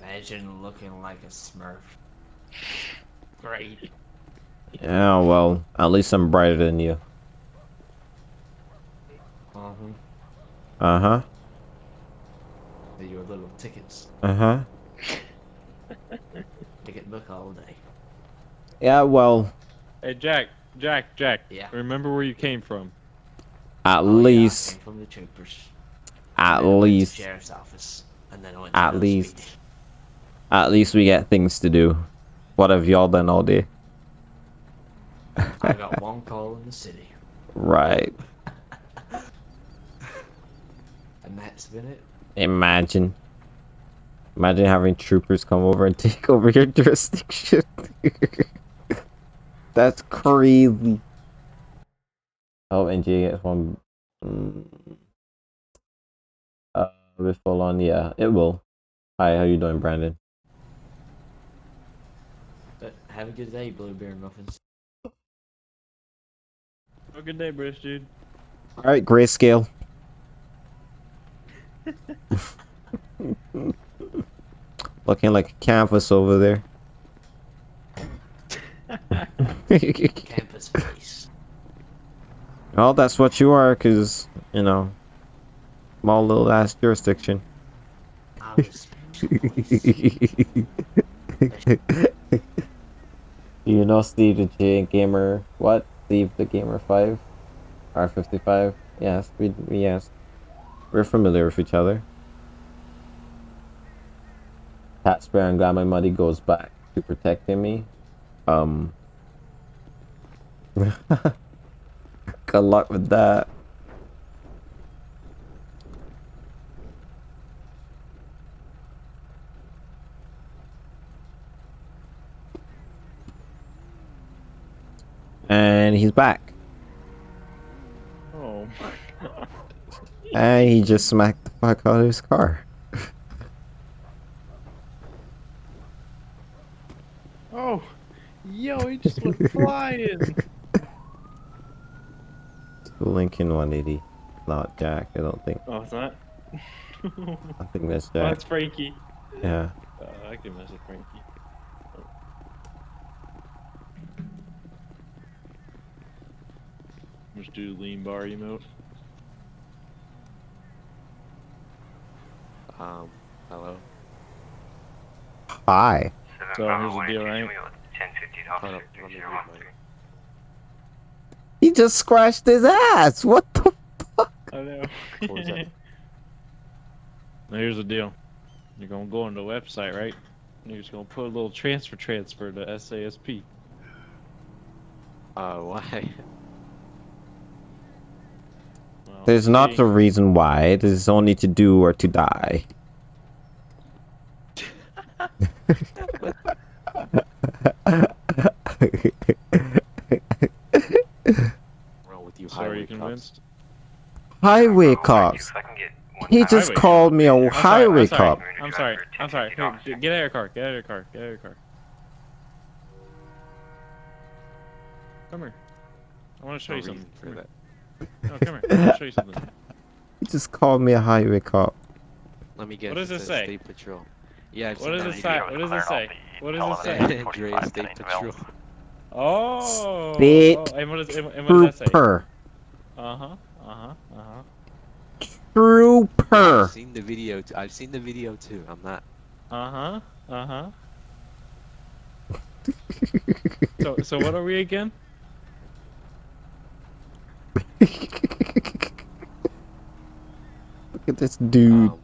Imagine looking like a Smurf. Great. Yeah, well, at least I'm brighter than you. Uh-huh. Uh-huh. They're your little tickets. Uh-huh. Ticket book all day. Yeah, well... Hey, Jack. Jack, Jack. Yeah. Remember where you came from. At oh, least... Yeah, I came from the troopers. At and least... The sheriff's office. And then I went to at least... Speech. At least we get things to do. What have y'all done all day? I got one call in the city. Right. And that's been it. Imagine. Imagine having troopers come over and take over your jurisdiction. That's crazy. Oh, and N J gets one. Mm. Uh, with full on, yeah, it will. Hi, how you doing, Brandon? But have a good day, Blueberry Muffins. Have a good day, British dude. Alright, grayscale. Looking like a campus over there. Campus face. Well, that's what you are, cause you know, small little ass jurisdiction. You know, Steve the J Gamer. What? Steve the Gamer Five, R fifty five. Yes, we yes. We're familiar with each other. Cat spare and glad my money goes back to protecting me. Um. Good luck with that. And he's back. Oh my god. And he just smacked the fuck out of his car. Oh, yo, he just went flying. Lincoln one eighty. not Jack, I don't think. Oh, it's not? I think that's Jack. Oh, it's Frankie. Yeah. Uh, I can mess with Frankie. Oh. Let's do lean bar emote. Um, hello. Hi. So here's the deal, right? Oh, he just scratched his ass. What the fuck? I know. What was that? Now here's the deal. You're gonna go on the website, right? And you're just gonna put a little transfer transfer to S A S P. Uh, why? Well, there's hey. not a reason why. It is only to do or to die. Sorry, convinced. Highway cops. He just highway. called me a highway cop. I'm sorry. I'm sorry. I'm sorry. Hey, get out of your car. Get out of your car. Get out of your car. Come here. I want to show no you something. Come here. That. No, come here. I want to show you something. He just called me a highway cop. Let me guess. What does it say? State Patrol. Yeah. What does it say? What does it say? What does it say? Dre State Patrol. Oh. State oh, and what does, and, and what trooper. Uh huh. Uh huh. Uh huh. Trooper. I've seen the video. T I've seen the video too. I'm not. Uh huh. Uh huh. so so what are we again? Look at this dude. Um,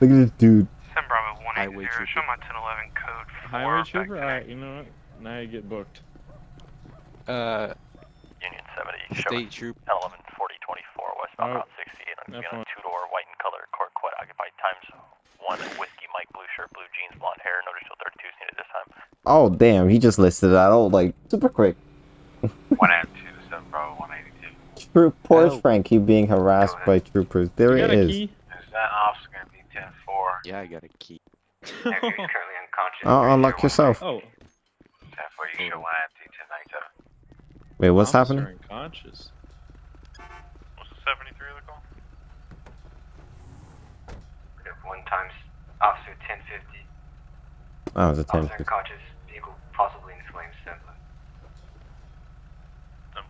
Look at this dude. Highway trooper. Show my ten eleven code for highway trooper. Alright, you know what? Now you get booked. Uh. Union seventy. State troop. eleven. About right. sixty-eight. I'm gonna be on a two-door white in color Corvette occupied times one whiskey Mike blue shirt blue jeans blonde hair no till thirty-two needed this time. Oh damn! He just listed that all like super quick. One at two seven bro one eighty-two. True, poor oh. Frankie being harassed by troopers. There it is. Is that officer gonna be ten four? Yeah, I got a key. Currently unconscious. Oh, unlock yourself. Oh. Ten four. You show one at two ten ninety-seven. Wait, what's officer happening? Unconscious. seventy-three the call. We have one times officer ten fifty. Oh, it's a ten fifty. Officer unconscious, vehicle possibly in flames, simply. No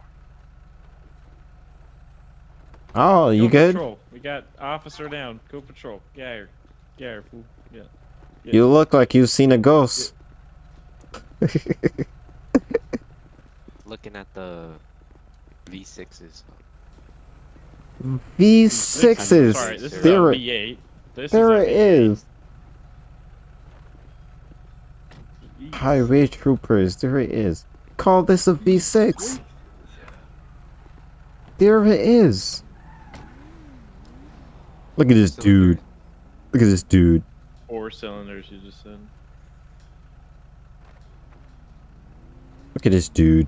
more. Oh, you good? Patrol. We got officer down. Go patrol. Get here. Get here, fool. Yeah. Yeah. You look like you've seen a ghost. Yeah. Looking at the V sixes. V sixes. Sorry, this is there it is. This there is, it is. Highway troopers. There it is. Call this a V six. There it is. Look at this dude. Look at this dude. Four cylinders, you just said. Look at this dude.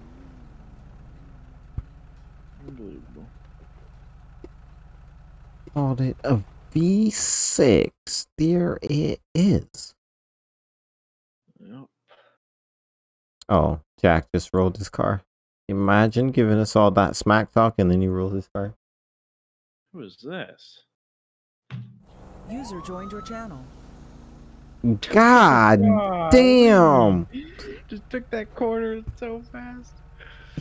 Called it a V six. There it is. Yep. Oh, Jack just rolled his car. Imagine giving us all that smack talk and then he rolled his car. Who is this? User joined your channel. God wow. damn! Just took that corner so fast.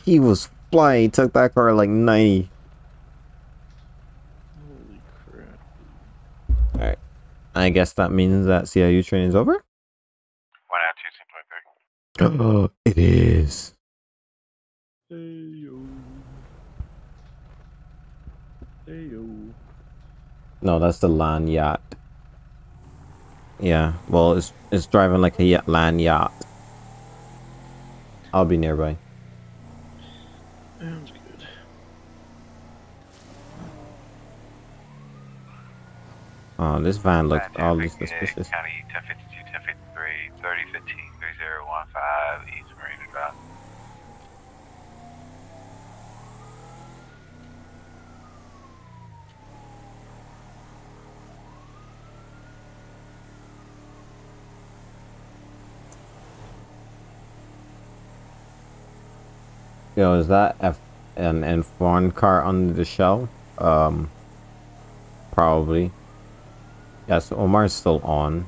He was flying. He took that car like ninety. Alright, I guess that means that C I U training is over? one out two, oh, it is. Hey-o. Hey-o. No, that's the land yacht. Yeah, well, it's it's driving like a land yacht. I'll be nearby. Sounds good. Oh, this van looks all this suspicious. County ten fifty-two, ten fifty-three, thirty fifteen, thirty oh fifteen, East Marina Drive. Yo, is that F an F one car under the shell? Um, Probably. Yeah, so Omar's still on.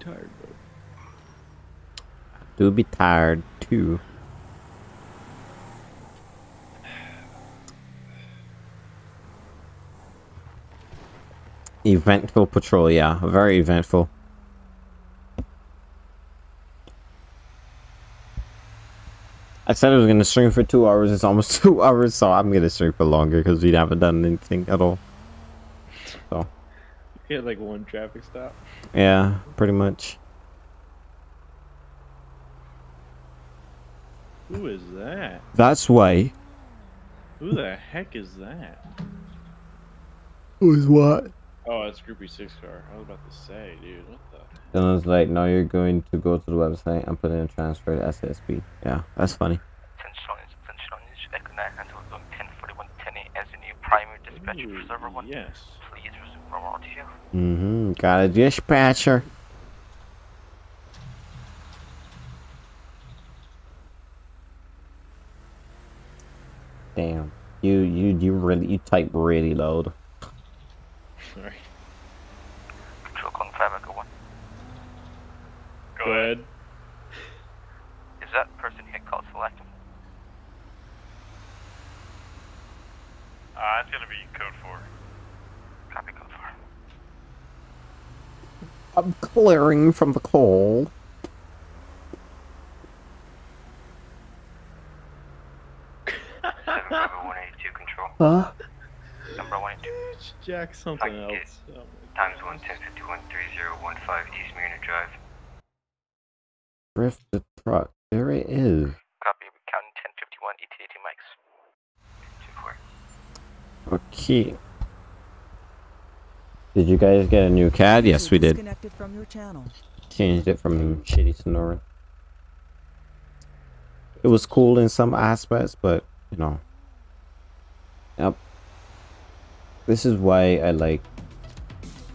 Tired, I do be tired too. Eventful patrol, yeah, very eventful. I said I was gonna stream for two hours. It's almost two hours, so I'm gonna stream for longer because we haven't done anything at all. So. Hit like one traffic stop. Yeah, pretty much. Who is that? That's why. Who the heck is that? Who's what? Oh, it's Groupie Six car. I was about to say, dude, what the? Dylan's like, no, you're going to go to the website and put in a transfer to S S P. Yeah, that's funny. Ooh, yes. Mm-hmm. Got a dispatcher. Damn. You you you really you type really loud. Sorry. Go ahead. Is that person hit call select? Uh it's gonna be code four. Copy code four. I'm clearing from the call. seven seven one eight two control. Huh? Number one eight two. It's Jack something else. It. Oh Times one ten fifty-one thirty fifteen East Marina Drive. Drift the truck. There it is. Copy. We count ten fifty-one eighteen eighty mics. two four. Okay. Did you guys get a new C A D? Yes, we did. From your channel. Changed it from shitty Sonoran. It was cool in some aspects, but, you know. Yep. This is why I like...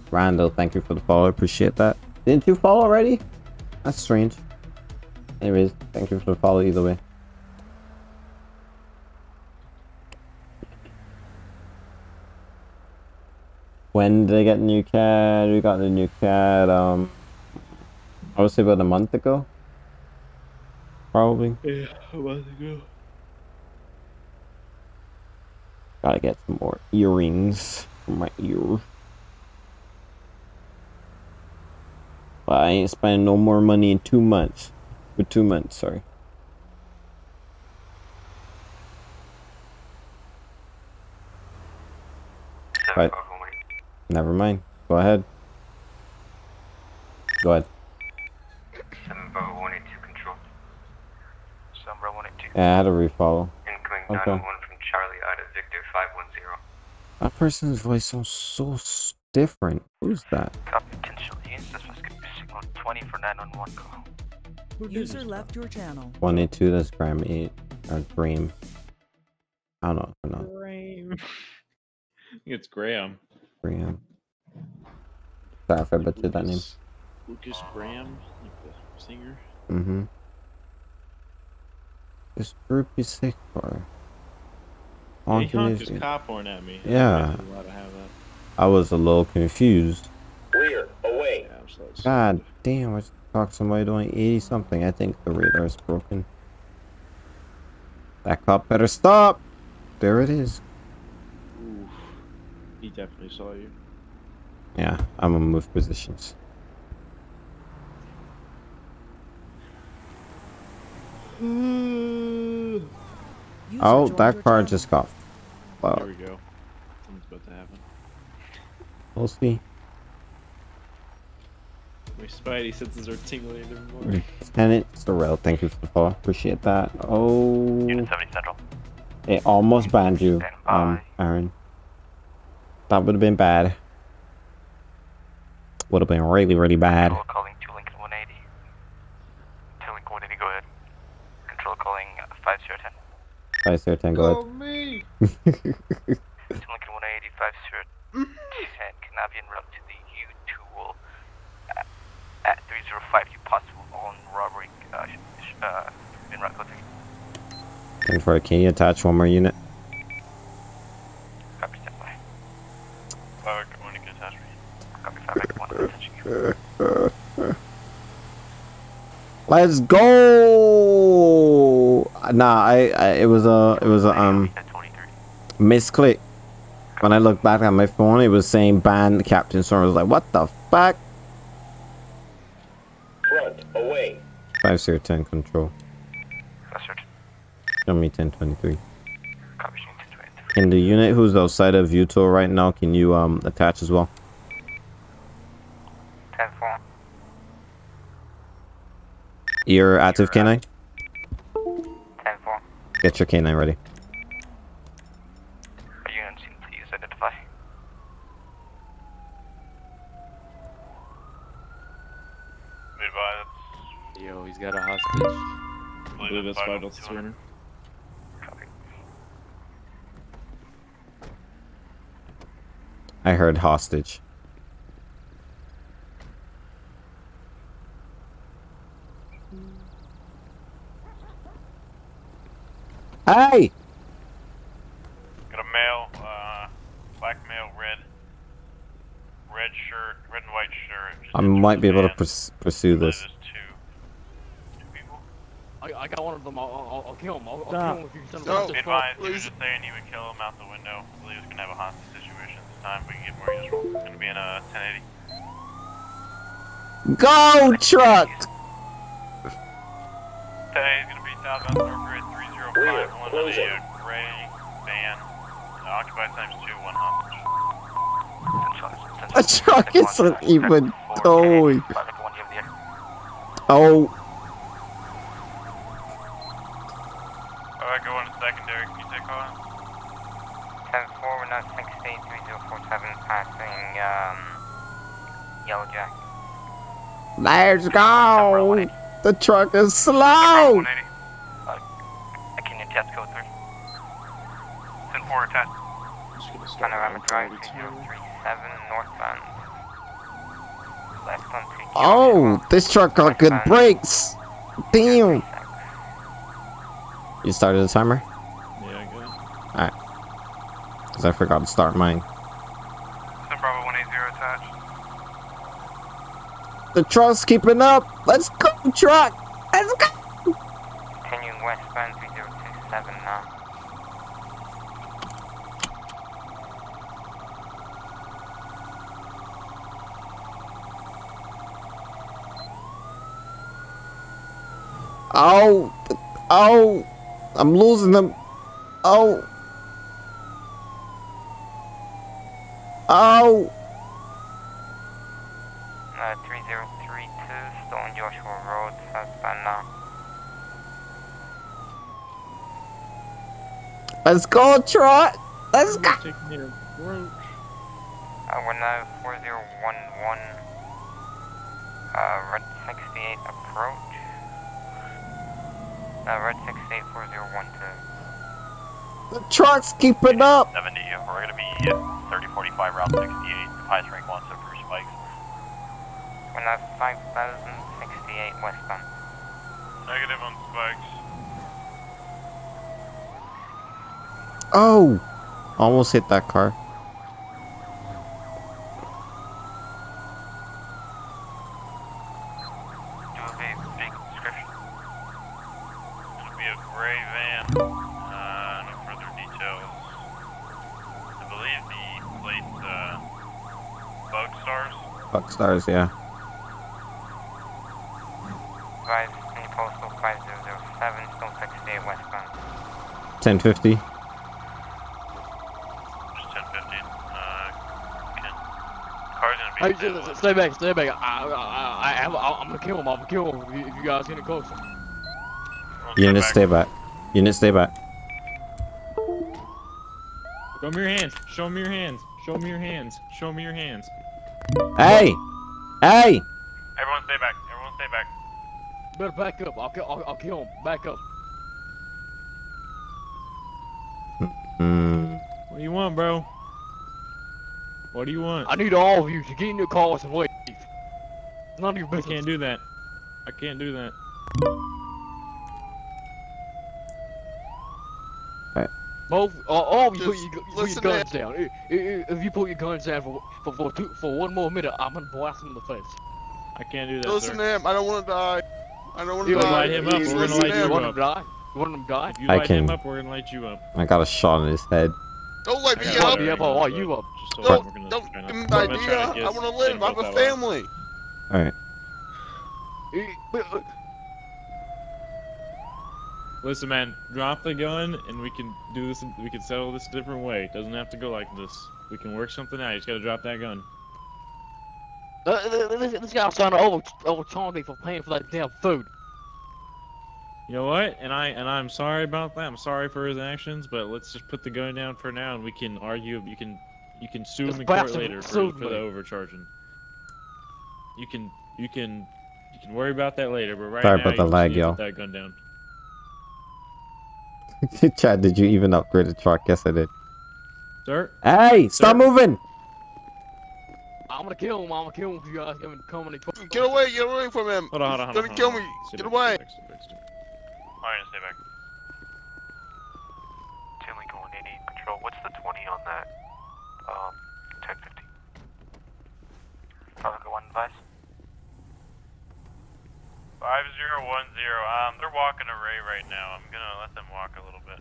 Randall, thank you for the follow. I appreciate that. Didn't you follow already? That's strange. Anyways, thank you for the follow either way. When did I get a new C A D? We got a new C A D, um, I would say about a month ago, probably. Yeah, a month ago. Gotta get some more earrings for my ear. But I ain't spending no more money in two months. For two months, sorry. But never mind. Go ahead. Go ahead. seven one eight two control. seven one eight two. Yeah, I had a refollow. Incoming nine one one from Charlie out of Victor five one zero. That person's voice sounds so different. Who's that? Copy potential use. This must be signal twenty for nine one one call. User left your channel. one eighty-two, that's Graham eight. Or Dream. I don't know. I don't know. Graham. I think it's Graham. Graham. Sorry if I butchered that name. Lucas Graham, like the singer. Mm-hmm. This group is sick for. Yeah, he honked his cop horn at me. Yeah. I, to have that. I was a little confused. Clear away. Yeah, so God damn! I talked somebody doing eighty something. I think the radar is broken. That cop better stop. There it is. He definitely saw you. Yeah, I'm gonna move positions. Oh, that car just got. Wow. There we go. Something's about to happen. We'll see. My spidey senses are tingling anymore. Lieutenant Sorrell, thank you for the follow. Appreciate that. Oh. Unit seventy Central. It almost banned you, um, Aaron. That would have been bad. Would have been really, really bad. Control calling two Lincoln one eighty. Two Lincoln one eighty, go ahead. Control calling five zero ten. five zero ten, go ahead. Oh, me! two Lincoln one eighty, five zero ten. Can now be en route to the U two at, at three zero five. You possible on robbery. Uh, uh, en route code three. And for it, can you attach one more unit? Copy, stand by. Five, one to attach me. Copy, five, one to attach me. Let's go! Nah, I, I it was a it was a um misclick. When I looked back at my phone, it was saying ban Captain Storm. I was like, what the fuck? Front away. Five zero ten control. Show me ten twenty three. Can the unit who's outside of Utah right now, can you um attach as well? Ten four. Your active K nine? ten four. Get your K nine ready. Are you on scene, please identify? Midby, yo, he's got a hostage. I believe it's vital to surrender. Copy. I heard hostage. Hey! Got a male, uh, black male, red, red shirt, red and white shirt. I might be able to pers pursue this. Two, two people. I, I got one of them. I'll, I'll, I'll kill him. I'll, I'll kill him if you send him out. Advised, he was just saying he would kill him out the window. I believe he's gonna have a hostage situation this time. We can get more useful. It's gonna be in a ten eighty. Go truck. ten eighty is gonna be southbound over grid three. Clear. Close it. Gray van. Occupy times two, one hostage. A truck isn't even going. Oh. Alright, go on to secondary. Can you take on? ten four, we're not six eight three zero four seven, passing, um, Yellow Jack. Let's go! The truck is slow! Test code three. ten four, attached. Panorama Drive two zero three seven northbound. Left on three. Oh, this truck got good brakes. Damn. You started the timer? Yeah, I got it. Alright. Because I forgot to start mine. Bravo one eighty, attached. The truck's keeping up. Let's go, truck. Let's go. Continuing westbound three zero two seven now. Oh, oh, I'm losing them. Oh, oh. Uh, three zero three two, still on Joshua Road, southbound now. Let's go, Trot! Let's go! Uh, we're now four zero one one, uh, Red sixty-eight approach. Uh, Red sixty-eight, four zero one two. The truck's keeping up! seventy, we're gonna be at thirty forty-five, Route sixty-eight, highest rank one, super spikes. We're now five thousand sixty-eight westbound. Negative on spikes. Oh! Almost hit that car. It will be a big description. It will be a gray van. Uh, no further details. I believe the plate, uh, Bug Stars? Bug Stars, yeah. five, any postal five zero zero seven. ten fifty. It's ten fifty. Uh, can... Car's gonna be... Hey, stay, stay, stay back, stay back. I, I, I, I, I'm gonna kill him, I'm gonna kill him if you guys get it close. Unit, stay back. Unit, stay back. Show me your hands. Show me your hands. Show me your hands. Show me your hands. Hey! Hey! Everyone stay back. Everyone stay back. Better back up. I'll kill, I'll, I'll kill him. Back up. Mm. What do you want, bro? What do you want? I need all of you to get in your cars and leave. None of your business. I can't do that. I can't do that. Both, uh, all of you put your, put your guns down. If, if, if you put your guns down for for for, two, for one more minute, I'm gonna blast him in the face. I can't do that. Listen sir. to him. I don't want to die. I don't want to die. Light him up. We're gonna light you up. Die? You want him to die? If you I light can. him up, we're gonna light you up. I got a shot in his head. Don't light me up. I'll light you up. You up. So don't don't give me an idea. I want to live. I have a family. All right. Listen, man, drop the gun, and we can do this. We can settle this a different way. It doesn't have to go like this. We can work something out. You just gotta drop that gun. Uh, this, this guy's trying to over overcharge me for paying for that damn food. You know what? And I and I'm sorry about that. I'm sorry for his actions, but let's just put the gun down for now, and we can argue. You can you can sue him in court later for, for the overcharging. You can you can you can worry about that later, but right sorry now about you the just lag, need to put that gun down. Chad, did you even upgrade the truck? Yes, I did. Sir? Hey, Sir? Stop moving! I'm gonna kill him. I'm gonna kill him if you guys haven't come any closer. Get away! Get away from him! Hold on, hold on, hold on. He's gonna kill me! Get away! Alright, stay back. Tinley going eighty patrol. What's the twenty on that? Um, ten fifty. Probably the one advice. five zero one zero, um, they're walking array right now. I'm gonna let them walk a little bit.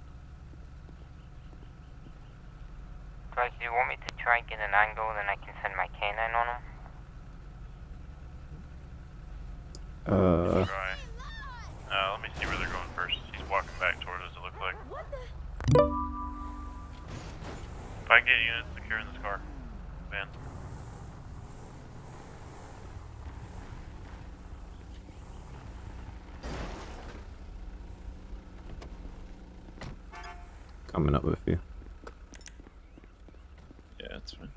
Guys, do you want me to try and get an angle and then I can send my K nine on them? Uh... Try. Uh, let me see where they're going first. He's walking back towards us, it looks like. If I can get units secure in this car. Van. Coming up with you. Yeah, that's fine.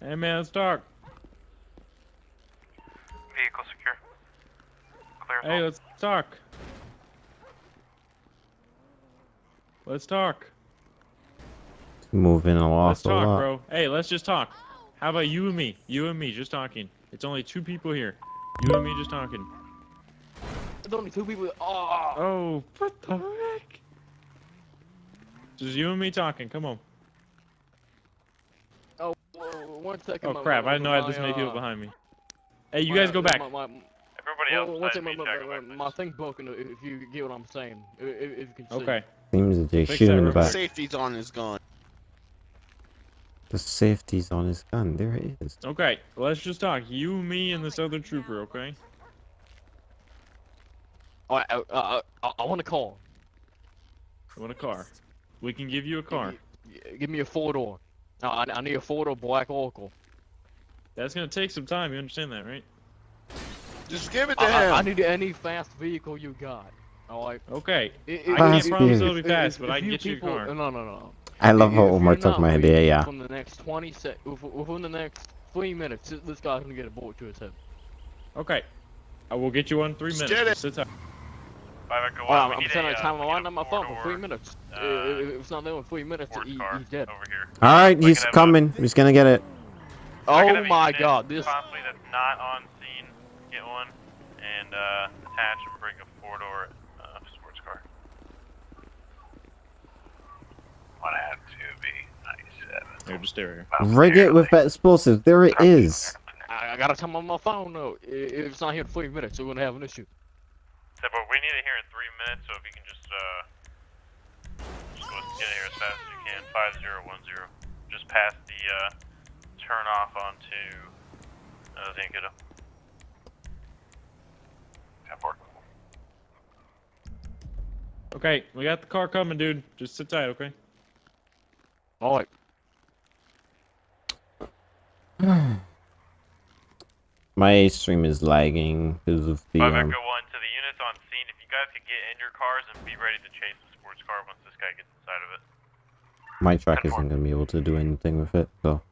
Hey man, let's talk. Vehicle secure. Clear. Hey, let's talk. Let's talk. Moving along. Let's talk, lot. bro. Hey, let's just talk. How about you and me? You and me just talking. It's only two people here. You and me just talking. There's only two people. Oh, oh what the heck? Just you and me talking. Come on. Oh, one second. Oh crap! I didn't know I had this many people behind me. Hey, you guys go back. Everybody else. What's it? My thing broken. If you get what I'm saying. If you can see. Okay. Seems that they're shooting in the back. The safety's on his gun. The safety's on his gun. There it is. Okay, let's just talk. You, me, and this other trooper. Okay. I, I, I, I, I want a car. I want a car. We can give you a car. Give me, give me a four-door. No, I, I need a four-door black Oracle. That's gonna take some time, you understand that, right? Just give it to I, him! I, I need any fast vehicle you got. Alright. Okay. It, it, I can't it, promise it'll be fast, it, but I can get people, you a car. No, no, no. I love how Omar took my idea, yeah. Within the next twenty sec- within the next three minutes, this guy's gonna get a bullet to his head. Okay. I will get you on three Just minutes. Get it! Five echo one. Wow, I'm sending a, a time line on my phone for three minutes. Uh, if it's not there in three minutes, he, he's dead. Alright, he's coming. A, he's gonna get it. Oh my god, this. Possibly that's not on scene. Get one and uh, attach and bring a four door uh, sports car. One have to be ninety-seven. Here, just there. Rig it with that explosive. There it is. I got a time on my phone though. If it's not here in three minutes, we're gonna have an issue. But we need it here in three minutes, so if you can just, uh, just go get it here as fast as you can. five zero one zero. Just pass the, uh, turn off onto, uh, the Anguda. ten four. Okay, we got the car coming, dude. Just sit tight, okay? All right. My stream is lagging because of the. Um... five echo one to the units on scene. If you guys could get in your cars and be ready to chase the sports car once this guy gets inside of it. My truck isn't going to be able to do anything with it, so.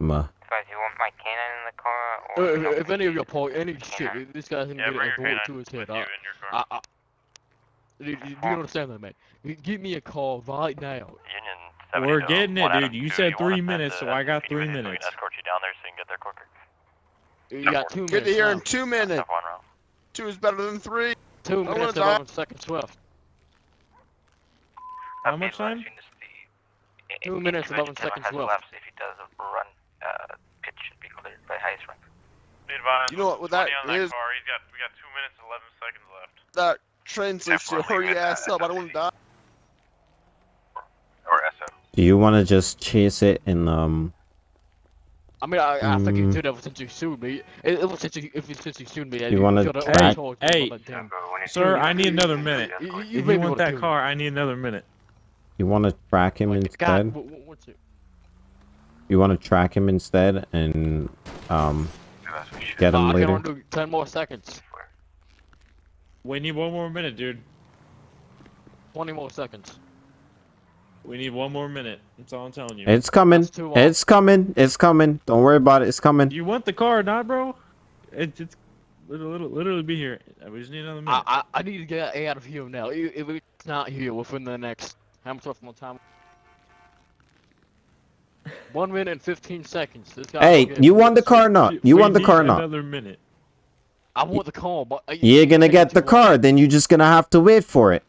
I'm, uh... Guys, you want my K nine in the car? Or uh, if any of your point, any shit, this guy's going to get a bullet to his head. I, I, I, dude, you don't understand that, man. Give me a call right now. Union seventy, we're getting it, dude. You said three minutes, so I got three minutes. So escort you down there so you can get there quicker. You got two minutes. Good to hear in two minutes. Two is better than three. Two minutes and one second left. How much time? Two minutes and eleven seconds left. If he does run, uh, pitch should be cleared by highest rank. You know what? With that is, we got two minutes and eleven seconds left. That translates to hurry your ass up. I don't want to die. Or S M. Do you want to just chase it and um? I mean, I, I think you could have since you sued me. It was since you, if you since you sued me. You want to back? Hey, sir, I need another minute. If you want that car, I need another minute. You want to track him instead? You want to track him instead and um get him later. Ten more seconds. We need one more minute, dude. Twenty more seconds. We need one more minute. That's all I'm telling you. It's coming. It's coming. It's coming. Don't worry about it. It's coming. You want the car or not, bro? It, it's it'll, it'll literally be here. We just need another minute. I, I, I need to get out of here now. If it's not here within the next... How much more time? One minute and fifteen seconds. This guy hey, you want the car or not? You we want the car or not? Another minute. I want the car, but... You're gonna get the car. Then you're just gonna have to wait for it.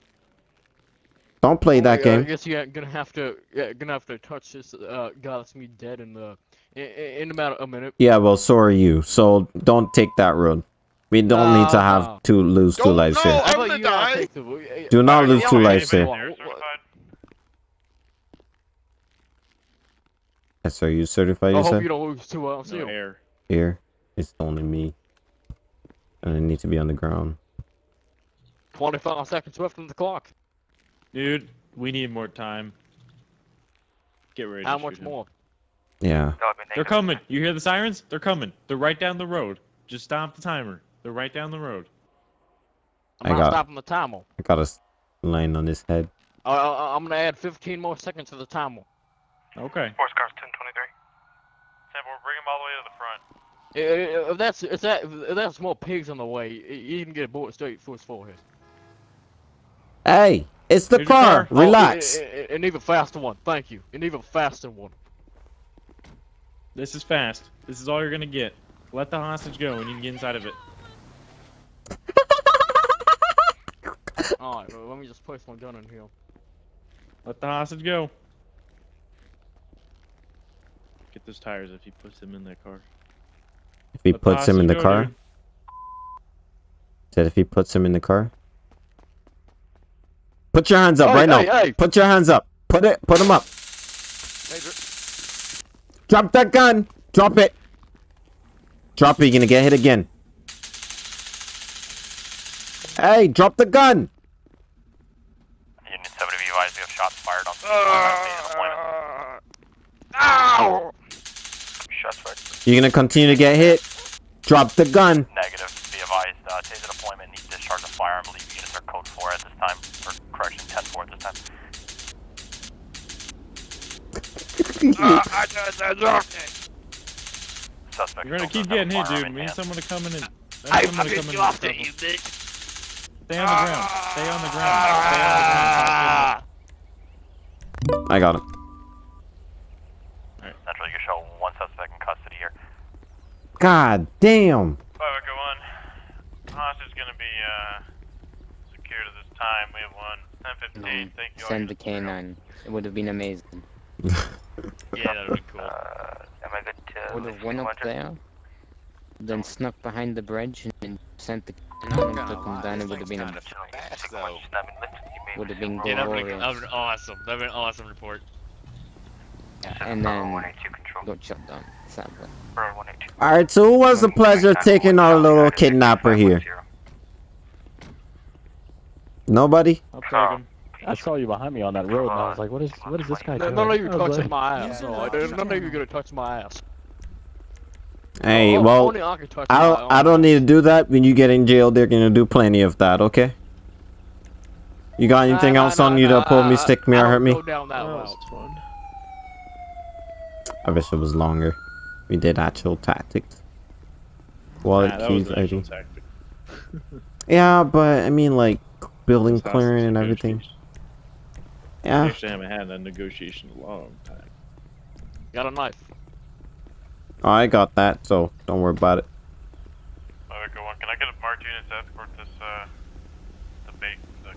Don't play that game. I guess you're gonna have to, yeah, gonna have to touch this. Uh, God, it's me dead in the in, in about a minute. Yeah, well, so are you. So don't take that road. We don't uh, need to have to lose two lives here. I'm gonna die. The, Do not lose two lives here. Yes, are you certified? I you hope said? you don't lose two lives no, here. Here, it's only me, and I need to be on the ground. Twenty-five seconds left on the clock. Dude, we need more time. Get ready. How much more? Yeah. They're coming. You hear the sirens? They're coming. They're right down the road. Just stop the timer. They're right down the road. I'm not stopping the timer. I got a line on his head. Uh, I'm gonna add fifteen more seconds to the timer. Okay. Force cars ten twenty-three. Sam, we'll bring them all the way to the front. If that's if that if that's more pigs on the way, you can get a bullet straight for his forehead. Hey. It's the car. car. Relax. Oh, an even faster one. Thank you. An even faster one. This is fast. This is all you're gonna get. Let the hostage go, and you can get inside of it. All right. Well, let me just place my gun in here. Let the hostage go. Get those tires if he puts them in that car. If he let puts him in the go, car. Dude. Said if he puts him in the car. Put your hands up hey, right hey, now. Hey. Put your hands up. Put it. Put them up. Major. Drop that gun. Drop it. Drop it. You're gonna get hit again. Hey, drop the gun. Unit seventy, be advised, we have shots fired on the deployment. Shots fired. You're gonna continue to get hit. Drop the gun. Negative. Be advised, uh, taser deployment needs to discharge the firearm. Believe units are code four at this time. Correction, ten four at this time. uh, I just, I dropped it. Suspect You're gonna keep getting hit, dude. We need someone to come in and... I fucking dropped it, you bitch! Stay on the ground. Stay on the ground. Stay on the ground. I got him. Alright. Central, you can show one suspect in custody here. God damn! Five echo one. Hostage is gonna be, uh... secured at this time. We have one. ten fifteen, thank you. Send the K nine. It would have been amazing. Yeah, that would be cool. Uh, am I good to... Would have went up there, then snuck behind the bridge, and then sent the K nine and took him down. It would have been amazing. Would have been glorious. Yeah, that would have been awesome. That would have been an awesome report. And then got shut down, sadly. Alright, so it was a pleasure taking our little kidnapper here. Nobody? I'll take him. I saw you behind me on that road, and I was like, "What is, what is this guy doing?" None of you touching like, my ass. Yeah, no, dude, none of you gonna touch my ass. Hey, well, I I don't need to do that. When you get in jail, they're gonna do plenty of that. Okay. You got anything nah, else nah, on nah, you nah, to pull nah, me, stick me, I or hurt me? Go down that oh, one. I wish it was longer. We did actual tactics. Well, nah, keys, I think. Tactic. Yeah, but I mean, like building clearing and everything. Yeah. I actually haven't had that negotiation in a long time. Got a knife. Oh, I got that, so don't worry about it. Another good one. Can I get a marked unit to escort this? Uh...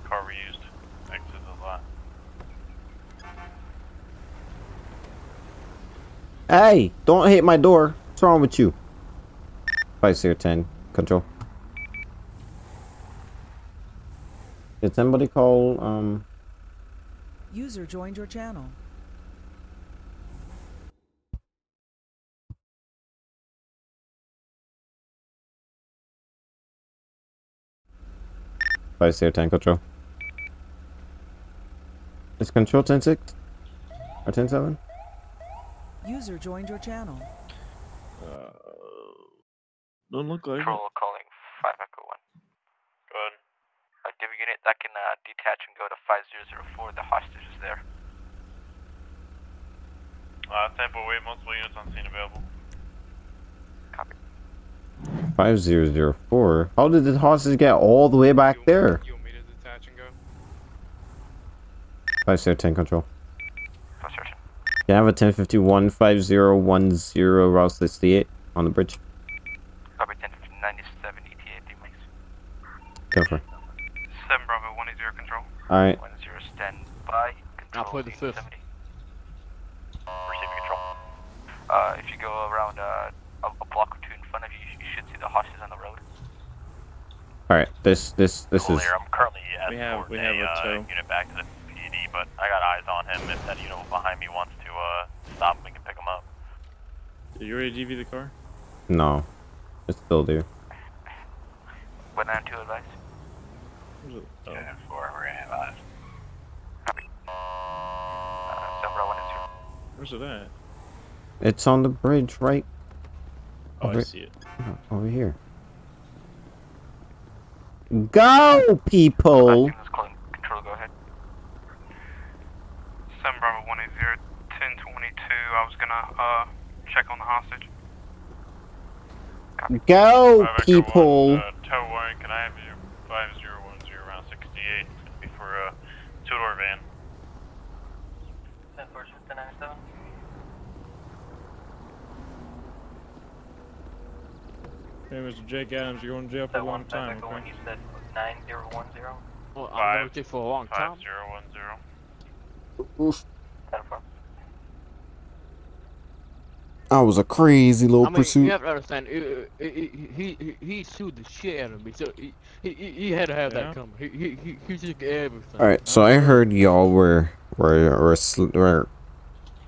car we used next to the lot. Hey, don't hit my door. What's wrong with you? five zero ten control. Did somebody call um user joined your channel? five zero ten control. Is control ten six? Or ten seven? User joined your channel. Uh, don't look like control it. Calling five echo one. Go ahead. Uh, give a unit that can uh, detach and go to five zero zero four. The hostage is there. Uh, sample wave, multiple units on scene available. Copy. five zero zero four? How did the hostage get all the way back you there? You want me to detach and go? five zero ten control. Can I have a ten fifty-one five zero one zero Route sixty-eight on the bridge? Copy ten ninety-seven E T A D mics. Go for it. seven Bravo one zero control. Alright. one zero stand by. Control I'll play the fifth. seventy. Receiving control. Uh, if you go around uh, a, a block or two in front of you, you should see the hostage on the road. Alright, this, this, this cool is... There. I'm currently at we have, we have a, a uh, unit back to the P D, but I got eyes on him. If that unit behind me wants to uh, stop, we can pick him up. Did you already G V the car? No. It's still there. What nine two advice? Oh. two four, we're gonna have eyes. Copy. Uh, Where's it at? It's on the bridge, right? Oh, over, I see it. Over here. Go, people! Control, go ahead. seven Bravo one eight zero, ten twenty-two. I was gonna, uh, check on the hostage. Copy. Go, people! Uh, tow one, can I have you five zero one zero around sixty-eight? It'd be for a two-door van. ten four, ten nine seven. Hey, Mister Jake Adams, you're going to jail for that one, one time, okay? One, you said nine zero one zero? Well, I'm going to for a long time. five zero one zero. Oof. I was a crazy little I mean, pursuit. You have to understand, it, it, it, he, he he sued the shit out of me, so he, he, he had to have yeah. that coming. He, he, he, he took everything. Alright, so I heard y'all were, were, were, were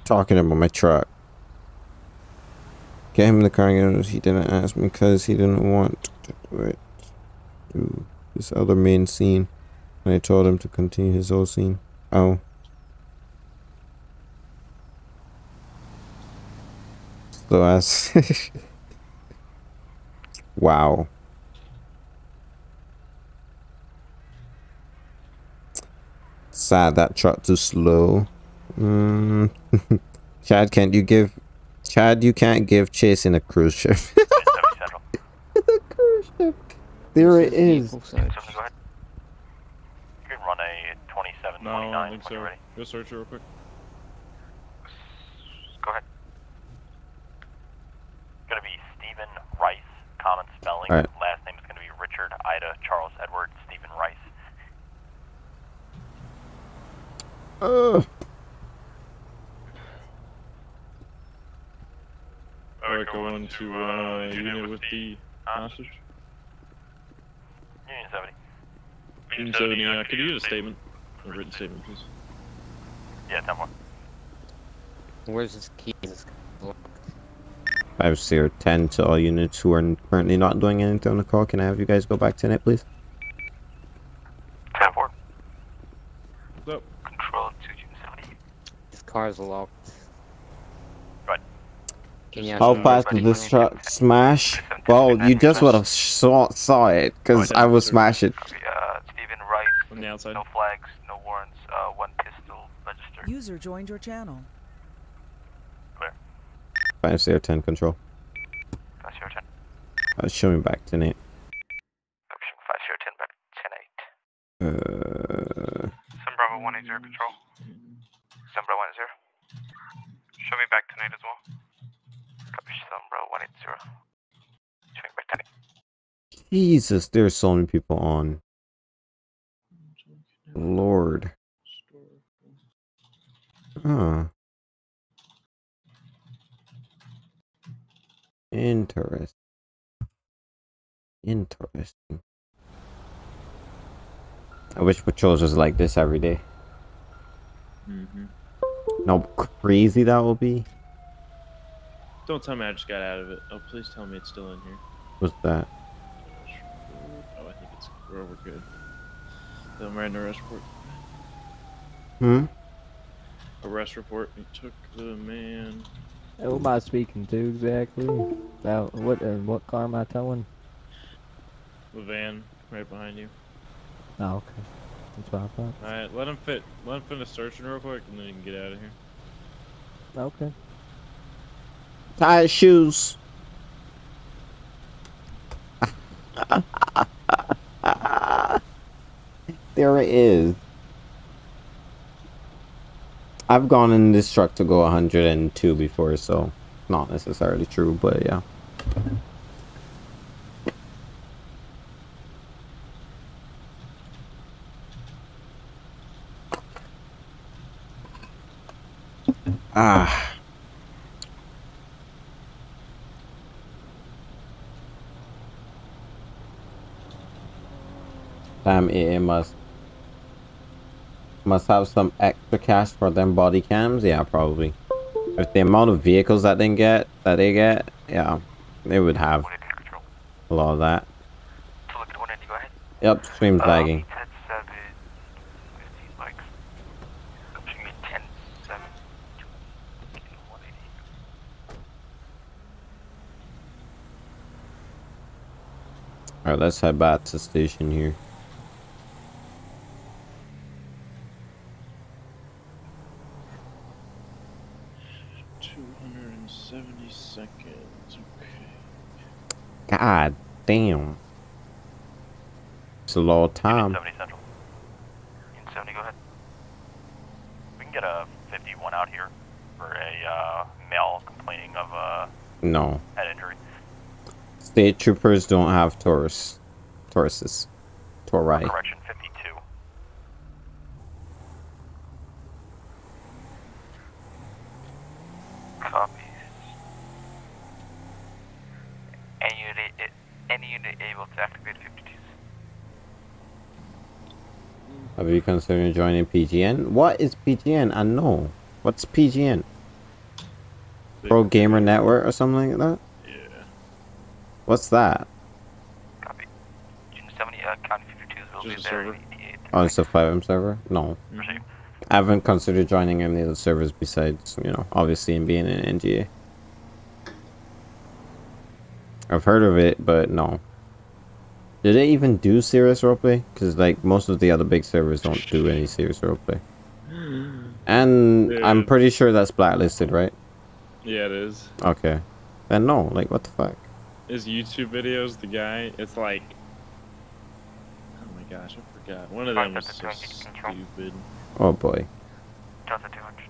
talking about my truck. Get him in the car and he didn't ask me because he didn't want to do it. Ooh, this other main scene. And I told him to continue his old scene. Oh. So ass. Wow. Sad that truck too slow. Mm. Chad, can't you give... Chad, you can't give chase in a cruise ship. It's a cruise ship. There it is. Go ahead. You can run a twenty-seven, no, twenty-nine. I think so. Ready. Go search it real quick. Go ahead. It's gonna be Stephen Rice, common spelling. Right. Last name is gonna be Richard, Ida, Charles, Edward, Stephen Rice. Ugh. We're going to uh, unit with the hostage. Union seventy. Union seventy, uh, could you use a statement? A written statement, please. Yeah, that one. Where's his keys? five zero ten to all units who are currently not doing anything on the call. Can I have you guys go back to net, please? ten four. What's up? car's locked. Right. How fast did this truck smash? Well, you just would have saw, saw it, because I will smash it. Uh, Steven Wright, from the outside. No flags, no warrants, uh, one pistol registered. User joined your channel. Clear. Five zero ten control. Five zero ten. I was showing back to Nate. Option five zero ten back ten eight. Uh. Some Bravo one eight zero control. Sombra one eighty. Show me back tonight as well. Copy Sombra one eighty. Show me back tonight. Jesus, there's so many people on. Lord. Huh. Interesting. Interesting. I wish patrols was like this every day. Mm-hmm. No, crazy that will be. Don't tell me I just got out of it. Oh, please tell me it's still in here. What's that? Oh, I think it's where we're good. The Miranda arrest report. Hmm? Arrest report. We took the man. Who am I speaking to exactly? Now, what, uh, what car am I towing? The van right behind you. Oh, okay. Alright, let him fit. Let him finish searching real quick, and then you can get out of here. Okay. Tie his shoes. There it is. I've gone in this truck to go one hundred and two before, so not necessarily true, but yeah. Ah. Damn it, it must must have some extra cash for them body cams. Yeah, probably. With the amount of vehicles that they get, that they get, yeah, they would have a lot of that. Yep, stream's uh, lagging. Alright, let's head back to station here. two hundred seventy seconds, okay. God damn. It's a long time. Union seventy Central. Union seventy, go ahead. We can get a fifty-one out here for a uh, male complaining of a no. head injury. State troopers don't have Taurus. Tauruses. Tauri. Correction, fifty-two. Copies. Any unit, any unit able to activate fifty-twos. Have you considered joining P G N? What is P G N? I know. What's P G N? Pro Gamer Network or something like that? What's that? Copy. June seventy, uh, County fifty-two will be there. Oh, it's a five M server? No. Mm-hmm. I haven't considered joining any other servers besides, you know, obviously and being in N G A. I've heard of it, but no. Did they even do serious roleplay? Because, like, most of the other big servers don't do any serious roleplay. And Dude. I'm pretty sure that's blacklisted, right? Yeah, it is. Okay. Then no, like, what the fuck? His YouTube videos, the guy, it's like, oh my gosh, I forgot. One of them was so stupid. Oh boy. Delta two hundred.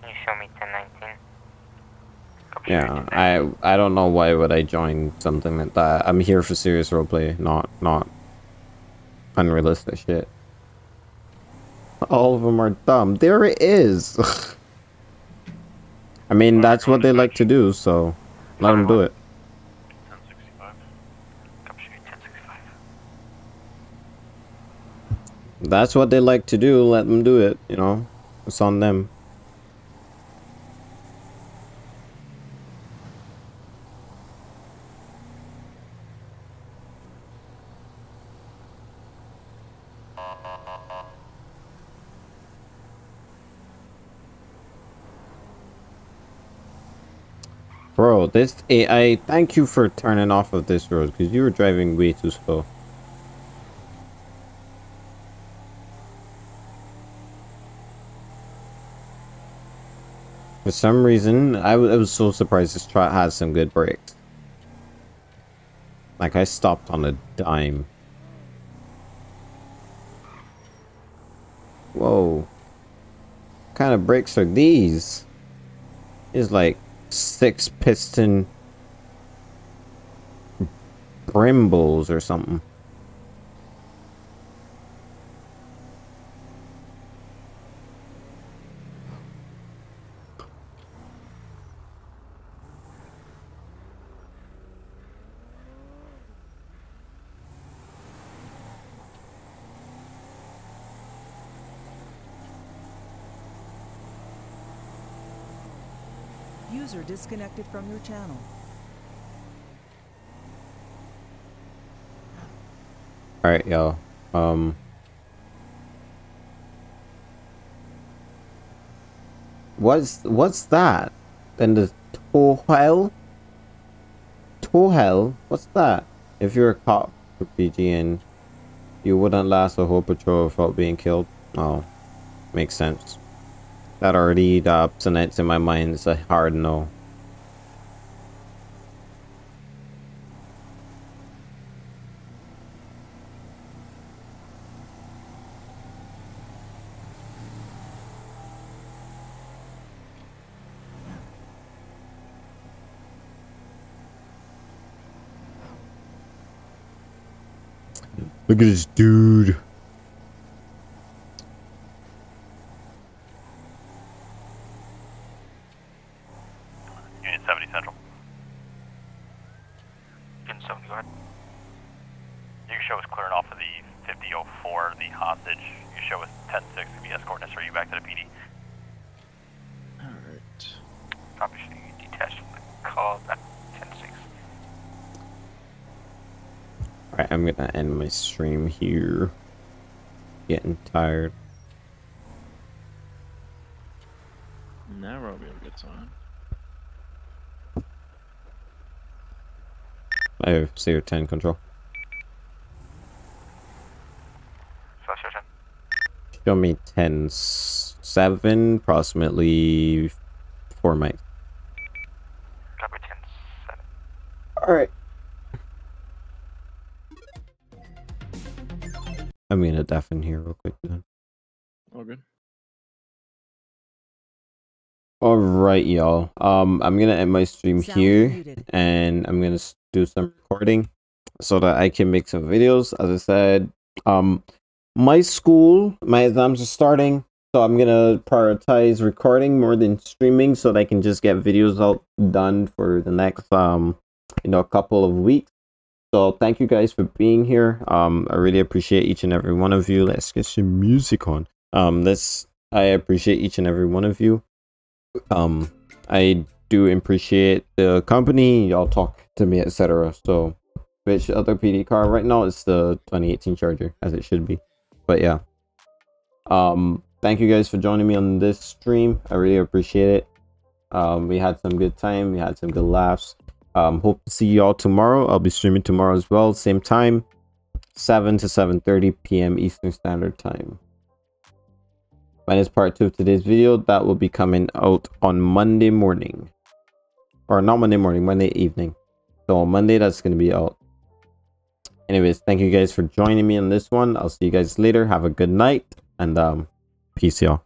Can you show me ten nineteen? Yeah, I I don't know why would I join something like that. I'm here for serious roleplay, not not unrealistic shit. All of them are dumb. There it is. I mean, that's what they like to do, so let them do it. ten sixty-five. ten sixty-five. That's what they like to do. Let them do it. You know, it's on them. Bro, this A I, thank you for turning off of this road, because you were driving way too slow. For some reason, I, w I was so surprised this truck has some good brakes. Like, I stopped on a dime. Whoa. What kind of brakes are these? It's like six piston Brembles or something. User disconnected from your channel. All right, y'all. Um, what's what's that? Then the tohel, tohel. What's that? If you're a cop for P G N, you wouldn't last a whole patrol without being killed. Oh, makes sense. That already uh, resonates in my mind. It's a hard no. Look at this dude. Stream here, getting tired. Now we'll be a good time. I have C O ten control. Show me ten seven, approximately four mics. Copy ten seven. All right. I'm gonna deafen here real quick then. All good. All right, y'all. Um, I'm gonna end my stream Sound here, muted. And I'm gonna do some recording so that I can make some videos. As I said, um, my school, my exams are starting, so I'm gonna prioritize recording more than streaming so that I can just get videos out done for the next um, you know, couple of weeks. So thank you guys for being here. Um, I really appreciate each and every one of you. Let's get some music on. Um, let's. I appreciate each and every one of you. Um, I do appreciate the company. Y'all talk to me, et cetera. So, which other P D car right now? It's the twenty eighteen Charger, as it should be. But yeah. Um, thank you guys for joining me on this stream. I really appreciate it. Um, we had some good time. We had some good laughs. Um, hope to see you all tomorrow. I'll be streaming tomorrow as well, same time, seven to seven thirty p m Eastern Standard Time. That is part two of today's video. That will be coming out on Monday morning, or not Monday morning, Monday evening. So on Monday, that's going to be out. Anyways, thank you guys for joining me on this one. I'll see you guys later. Have a good night, and um, peace, y'all.